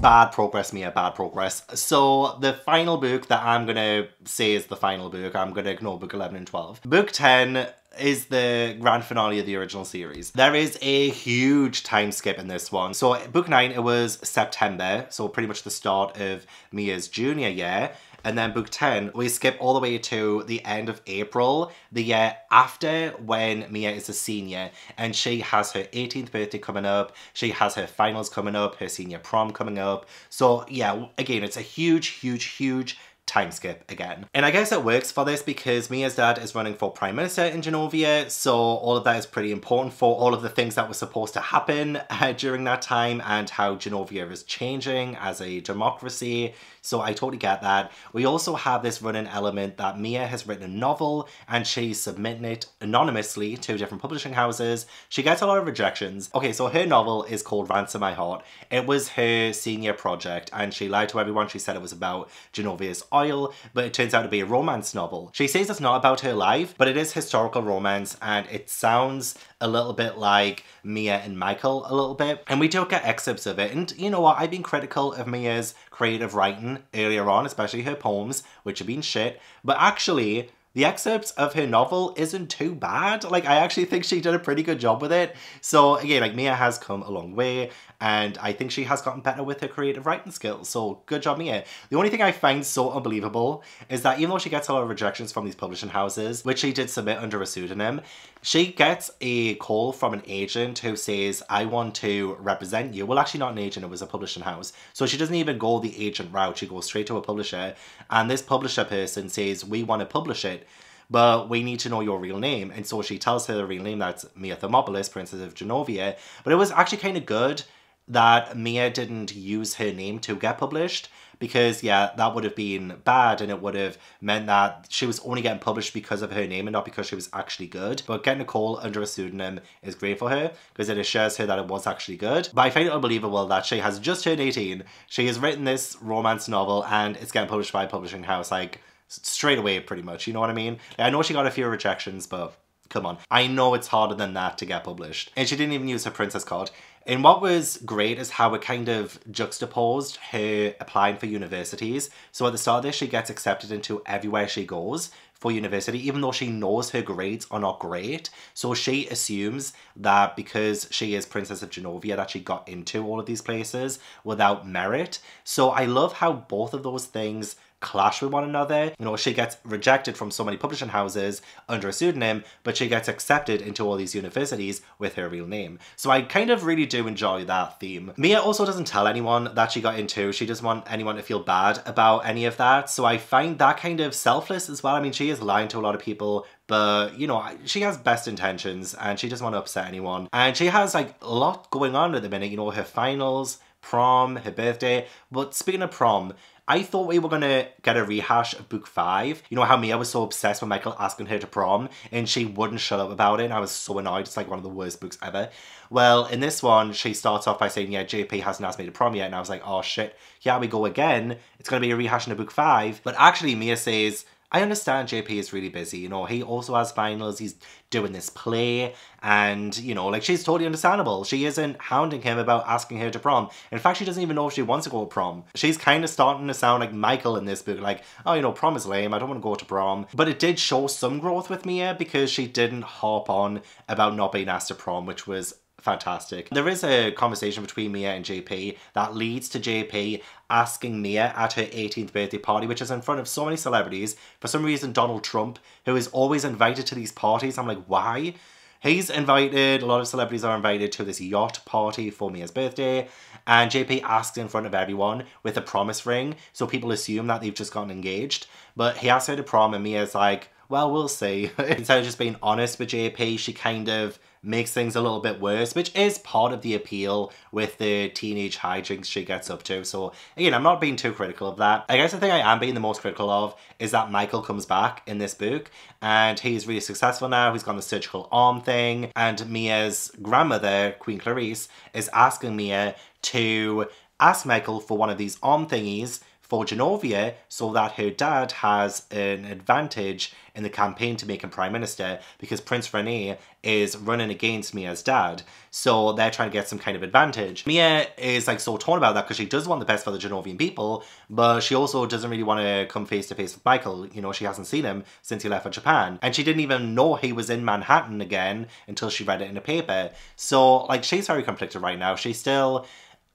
Bad progress, Mia, bad progress. So the final book that I'm gonna say is the final book, I'm gonna ignore book eleven and twelve. Book ten is the grand finale of the original series. There is a huge time skip in this one. So book nine, it was September, so pretty much the start of Mia's junior year. And then book ten, we skip all the way to the end of April, the year after, when Mia is a senior. And she has her eighteenth birthday coming up. She has her finals coming up, her senior prom coming up. So yeah, again, it's a huge, huge, huge time skip again. And I guess it works for this because Mia's dad is running for Prime Minister in Genovia, so all of that is pretty important for all of the things that were supposed to happen uh, during that time and how Genovia is changing as a democracy, so I totally get that. We also have this running element that Mia has written a novel and she's submitting it anonymously to different publishing houses. She gets a lot of rejections. Okay, so her novel is called Ransom My Heart. It was her senior project and she lied to everyone. She said it was about Genovia's oil, but it turns out to be a romance novel. She says it's not about her life, but it is historical romance, and it sounds a little bit like Mia and Michael a little bit. And we do get excerpts of it, and you know what, I've been critical of Mia's creative writing earlier on, especially her poems, which have been shit, but actually the excerpts of her novel isn't too bad. Like, I actually think she did a pretty good job with it. So again, like, Mia has come a long way, and I think she has gotten better with her creative writing skills. So good job, Mia. The only thing I find so unbelievable is that even though she gets a lot of rejections from these publishing houses, which she did submit under a pseudonym, she gets a call from an agent who says, I want to represent you. Well, actually not an agent, it was a publishing house. So she doesn't even go the agent route. She goes straight to a publisher, and this publisher person says, we want to publish it, but we need to know your real name. And so she tells her the real name, that's Mia Thermopolis, Princess of Genovia. But it was actually kind of good that Mia didn't use her name to get published, because yeah, that would have been bad, and it would have meant that she was only getting published because of her name and not because she was actually good. But getting a call under a pseudonym is great for her, because it assures her that it was actually good. But I find it unbelievable that she has just turned eighteen, she has written this romance novel, and it's getting published by a publishing house, like, straight away, pretty much, you know what I mean? Like, I know she got a few rejections, but come on. I know it's harder than that to get published. And she didn't even use her princess card. And what was great is how it kind of juxtaposed her applying for universities. So at the start of this, she gets accepted into everywhere she goes for university, even though she knows her grades are not great. So she assumes that because she is Princess of Genovia that she got into all of these places without merit. So I love how both of those things clash with one another. You know, she gets rejected from so many publishing houses under a pseudonym, but she gets accepted into all these universities with her real name. So I kind of really do enjoy that theme. Mia also doesn't tell anyone that she got into. She doesn't want anyone to feel bad about any of that. So I find that kind of selfless as well. I mean, she is lying to a lot of people, but you know, she has best intentions and she doesn't want to upset anyone. And she has like a lot going on at the minute, you know, her finals, prom, her birthday. But speaking of prom, I thought we were going to get a rehash of book five. You know how Mia was so obsessed with Michael asking her to prom and she wouldn't shut up about it, and I was so annoyed. It's like one of the worst books ever. Well, in this one, she starts off by saying, yeah, J P hasn't asked me to prom yet, and I was like, oh shit, here we go again. It's going to be a rehashing of book five. But actually Mia says, I understand J P is really busy, you know, he also has finals, he's doing this play, and, you know, like, she's totally understandable. She isn't hounding him about asking her to prom. In fact, she doesn't even know if she wants to go to prom. She's kind of starting to sound like Michael in this book, like, oh, you know, prom is lame, I don't want to go to prom. But it did show some growth with Mia, because she didn't harp on about not being asked to prom, which was fantastic. There is a conversation between Mia and J P that leads to J P asking Mia at her eighteenth birthday party, which is in front of so many celebrities. For some reason, Donald Trump, who is always invited to these parties, I'm like, why? He's invited, a lot of celebrities are invited to this yacht party for Mia's birthday, and J P asks in front of everyone with a promise ring, so people assume that they've just gotten engaged. But he asks her to prom, and Mia's like, well, we'll see. Instead of just being honest with J P, she kind of makes things a little bit worse, which is part of the appeal with the teenage hijinks she gets up to. So again, I'm not being too critical of that. I guess the thing I am being the most critical of is that Michael comes back in this book, and he's really successful now. He's got the surgical arm thing, and Mia's grandmother, Queen Clarisse, is asking Mia to ask Michael for one of these arm thingies for Genovia, so that her dad has an advantage in the campaign to make him Prime Minister, because Prince Rene is running against Mia's dad. So they're trying to get some kind of advantage. Mia is like so torn about that, because she does want the best for the Genovian people, but she also doesn't really want to come face to face with Michael. You know, she hasn't seen him since he left for Japan. And she didn't even know he was in Manhattan again until she read it in a paper. So like, she's very conflicted right now. She's still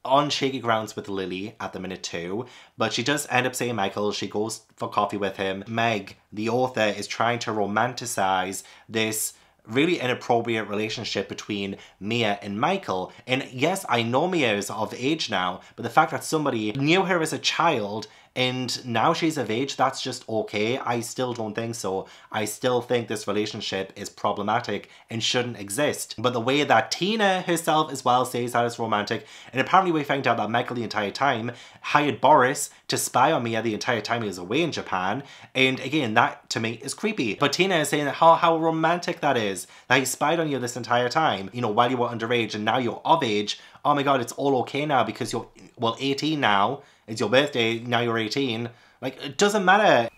on shaky grounds with Lily at the minute too, but she does end up seeing Michael. She goes for coffee with him. Meg, the author, is trying to romanticize this really inappropriate relationship between Mia and Michael. And yes, I know Mia is of age now, but the fact that somebody knew her as a child and now she's of age, that's just okay. I still don't think so. I still think this relationship is problematic and shouldn't exist. But the way that Tina herself as well says that it's romantic, and apparently we find out that Michael the entire time hired Boris to spy on Mia the entire time he was away in Japan. And again, that to me is creepy. But Tina is saying how, how romantic that is, that he spied on you this entire time, you know, while you were underage, and now you're of age. Oh my God, it's all okay now because you're, well, eighteen now. It's your birthday, now you're eighteen. Like, it doesn't matter.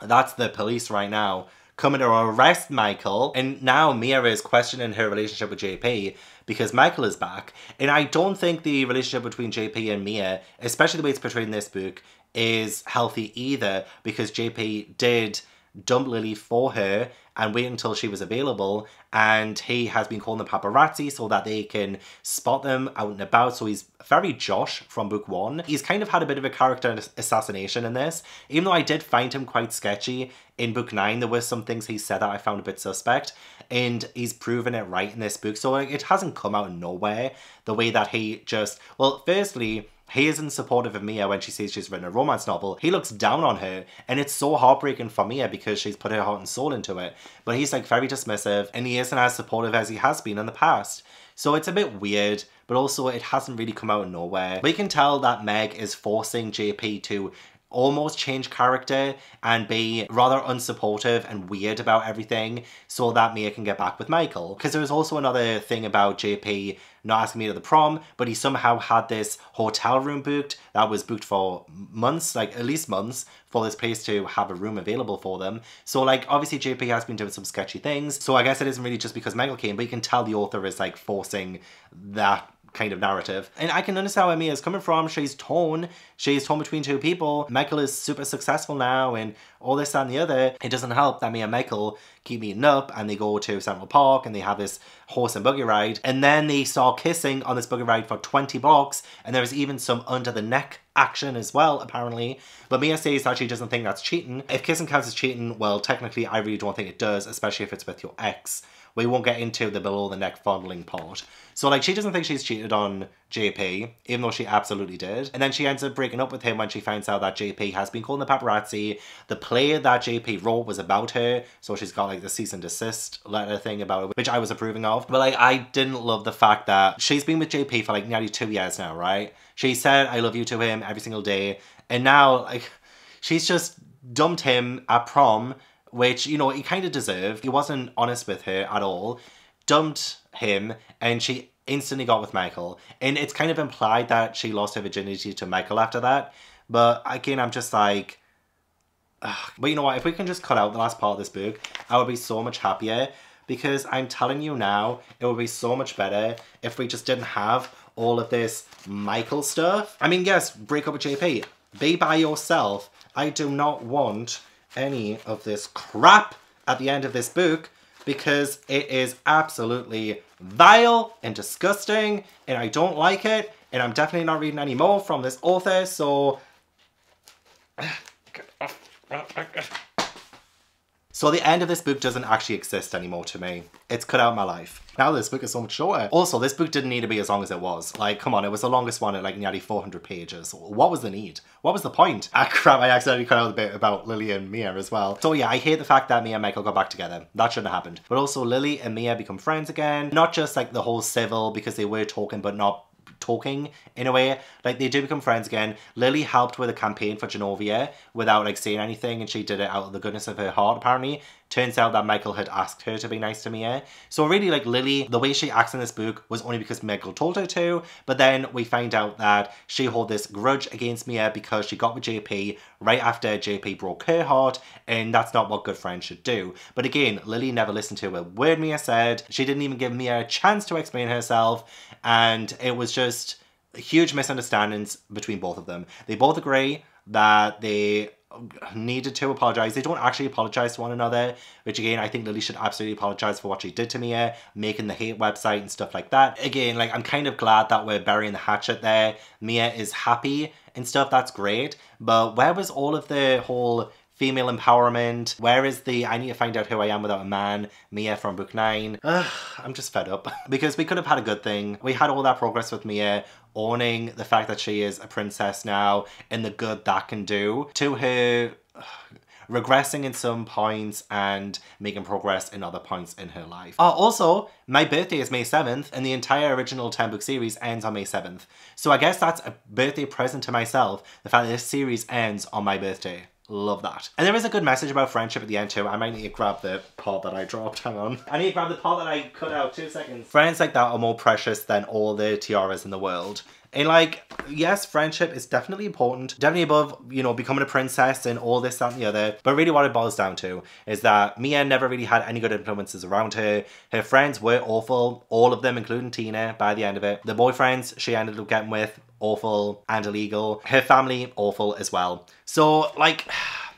That's the police right now, coming to arrest Michael. And now Mia is questioning her relationship with J P because Michael is back. And I don't think the relationship between J P and Mia, especially the way it's portrayed in this book, is healthy either, because J P did dump Lily for her and wait until she was available, and he has been calling the paparazzi so that they can spot them out and about. So he's very Josh from book one. He's kind of had a bit of a character assassination in this, even though I did find him quite sketchy in book nine. There were some things he said that I found a bit suspect, and he's proven it right in this book. So like, it hasn't come out of nowhere the way that he just, well, firstly, he isn't supportive of Mia when she says she's written a romance novel. He looks down on her, and it's so heartbreaking for Mia because she's put her heart and soul into it. But he's like very dismissive, and he isn't as supportive as he has been in the past. So it's a bit weird, but also it hasn't really come out of nowhere. We can tell that Meg is forcing J P to almost change character and be rather unsupportive and weird about everything so that Mia can get back with Michael. Because there was also another thing about J P not asking me to the prom, but he somehow had this hotel room booked that was booked for months, like at least months, for this place to have a room available for them. So like, obviously J P has been doing some sketchy things, so I guess it isn't really just because Michael came, but you can tell the author is like forcing that kind of narrative. And I can understand where Mia's coming from. She's torn. She's torn between two people. Michael is super successful now and all this and the other. It doesn't help that Mia and Michael keep meeting up, and they go to Central Park and they have this horse and buggy ride, and then they start kissing on this buggy ride for twenty bucks, and there is even some under the neck action as well, apparently. But Mia says that she doesn't think that's cheating. If kissing counts as cheating, well, technically I really don't think it does, especially if it's with your ex. We won't get into the below the neck fondling part. So like, she doesn't think she's cheated on J P, even though she absolutely did. And then she ends up breaking up with him when she finds out that J P has been calling the paparazzi. The play that J P wrote was about her, so she's got like the cease and desist letter thing about it, which I was approving of. But like, I didn't love the fact that she's been with J P for like nearly two years now, right? She said I love you to him every single day, and now like, she's just dumped him at prom, which, you know, he kind of deserved. He wasn't honest with her at all. Dumped him, and she instantly got with Michael. And it's kind of implied that she lost her virginity to Michael after that. But again, I'm just like, ugh. But you know what? If we can just cut out the last part of this book, I would be so much happier, because I'm telling you now, it would be so much better if we just didn't have all of this Michael stuff. I mean, yes, break up with J P. Be by yourself. I do not want any of this crap at the end of this book, because it is absolutely vile and disgusting, and I don't like it, and I'm definitely not reading any more from this author. So so the end of this book doesn't actually exist anymore to me. It's cut out of my life. Now this book is so much shorter. Also, this book didn't need to be as long as it was. Like, come on, it was the longest one at like nearly four hundred pages. What was the need? What was the point? Ah, crap, I accidentally cut out a bit about Lily and Mia as well. So yeah, I hate the fact that Mia and Michael got back together. That shouldn't have happened. But also, Lily and Mia become friends again. Not just like the whole civil, because they were talking but not talking in a way. Like, they do become friends again. Lily helped with a campaign for Genovia without like saying anything, and she did it out of the goodness of her heart, apparently. Turns out that Michael had asked her to be nice to Mia. So really, like, Lily, the way she acts in this book was only because Michael told her to, but then we find out that she held this grudge against Mia because she got with J P right after J P broke her heart, and that's not what good friends should do. But again, Lily never listened to a word Mia said. She didn't even give Mia a chance to explain herself, and it was just huge misunderstandings between both of them. They both agree that they needed to apologize. They don't actually apologize to one another, which again, I think Lily should absolutely apologize for what she did to Mia, making the hate website and stuff like that. Again, like, I'm kind of glad that we're burying the hatchet there. Mia is happy and stuff, that's great, but where was all of the whole female empowerment? Where is the I need to find out who I am without a man Mia from book nine? Ugh, I'm just fed up. Because we could have had a good thing. We had all that progress with Mia owning the fact that she is a princess now and the good that can do to her, ugh, regressing in some points and making progress in other points in her life. Oh, also, my birthday is May seventh, and the entire original ten book series ends on May seventh. So I guess that's a birthday present to myself, the fact that this series ends on my birthday. Love that. And there is a good message about friendship at the end too. I might need to grab the part that I dropped. Hang on. I need to grab the part that I cut out. Two seconds. Friends like that are more precious than all the tiaras in the world. And like, yes, friendship is definitely important, definitely above, you know, becoming a princess and all this, that and the other. But really what it boils down to is that Mia never really had any good influences around her. Her friends were awful, all of them, including Tina, by the end of it. The boyfriends she ended up getting with, awful and illegal. Her family, awful as well. So like,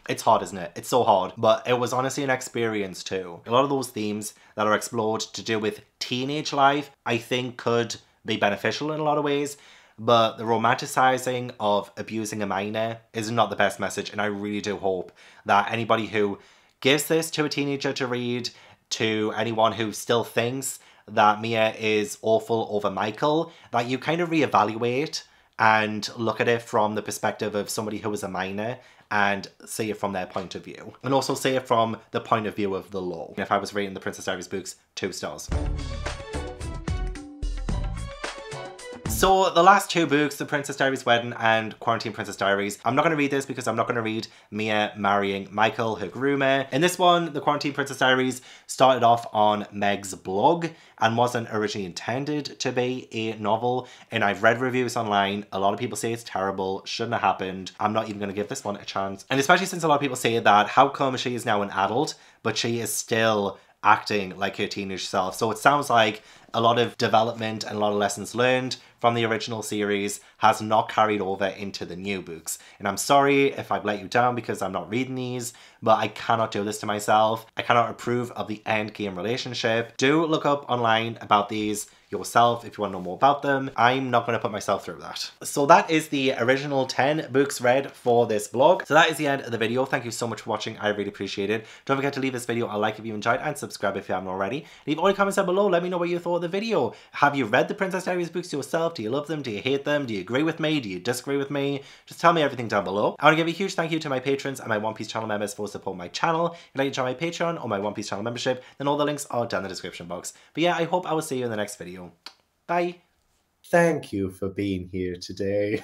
it's hard, isn't it? It's so hard. But it was honestly an experience too. A lot of those themes that are explored to do with teenage life, I think could be beneficial in a lot of ways. But the romanticizing of abusing a minor is not the best message, and I really do hope that anybody who gives this to a teenager to read, to anyone who still thinks that Mia is awful over Michael, that you kind of reevaluate and look at it from the perspective of somebody who is a minor and see it from their point of view. And also see it from the point of view of the law. If I was reading the Princess Diaries books, two stars. So the last two books, The Princess Diaries Wedding and Quarantine Princess Diaries, I'm not going to read this because I'm not going to read Mia marrying Michael, her groomer. In this one, The Quarantine Princess Diaries started off on Meg's blog and wasn't originally intended to be a novel. And I've read reviews online. A lot of people say it's terrible, shouldn't have happened. I'm not even going to give this one a chance. And especially since a lot of people say that, how come she is now an adult, but she is still acting like her teenage self? So it sounds like a lot of development and a lot of lessons learned from the original series has not carried over into the new books. And I'm sorry if I've let you down because I'm not reading these, but I cannot do this to myself. I cannot approve of the end game relationship. Do look up online about these yourself if you want to know more about them. I'm not going to put myself through that. So that is the original ten books read for this blog. So that is the end of the video. Thank you so much for watching. I really appreciate it. Don't forget to leave this video a like if you enjoyed and subscribe if you haven't already. Leave all your comments down below. Let me know what you thought of the video. Have you read the Princess Diaries books yourself? Do you love them? Do you hate them? Do you agree with me? Do you disagree with me? Just tell me everything down below. I want to give a huge thank you to my patrons and my One Piece channel members for supporting my channel. If you'd like to join my Patreon or my One Piece channel membership, then all the links are down in the description box. But yeah, I hope I will see you in the next video. Bye. Thank you for being here today.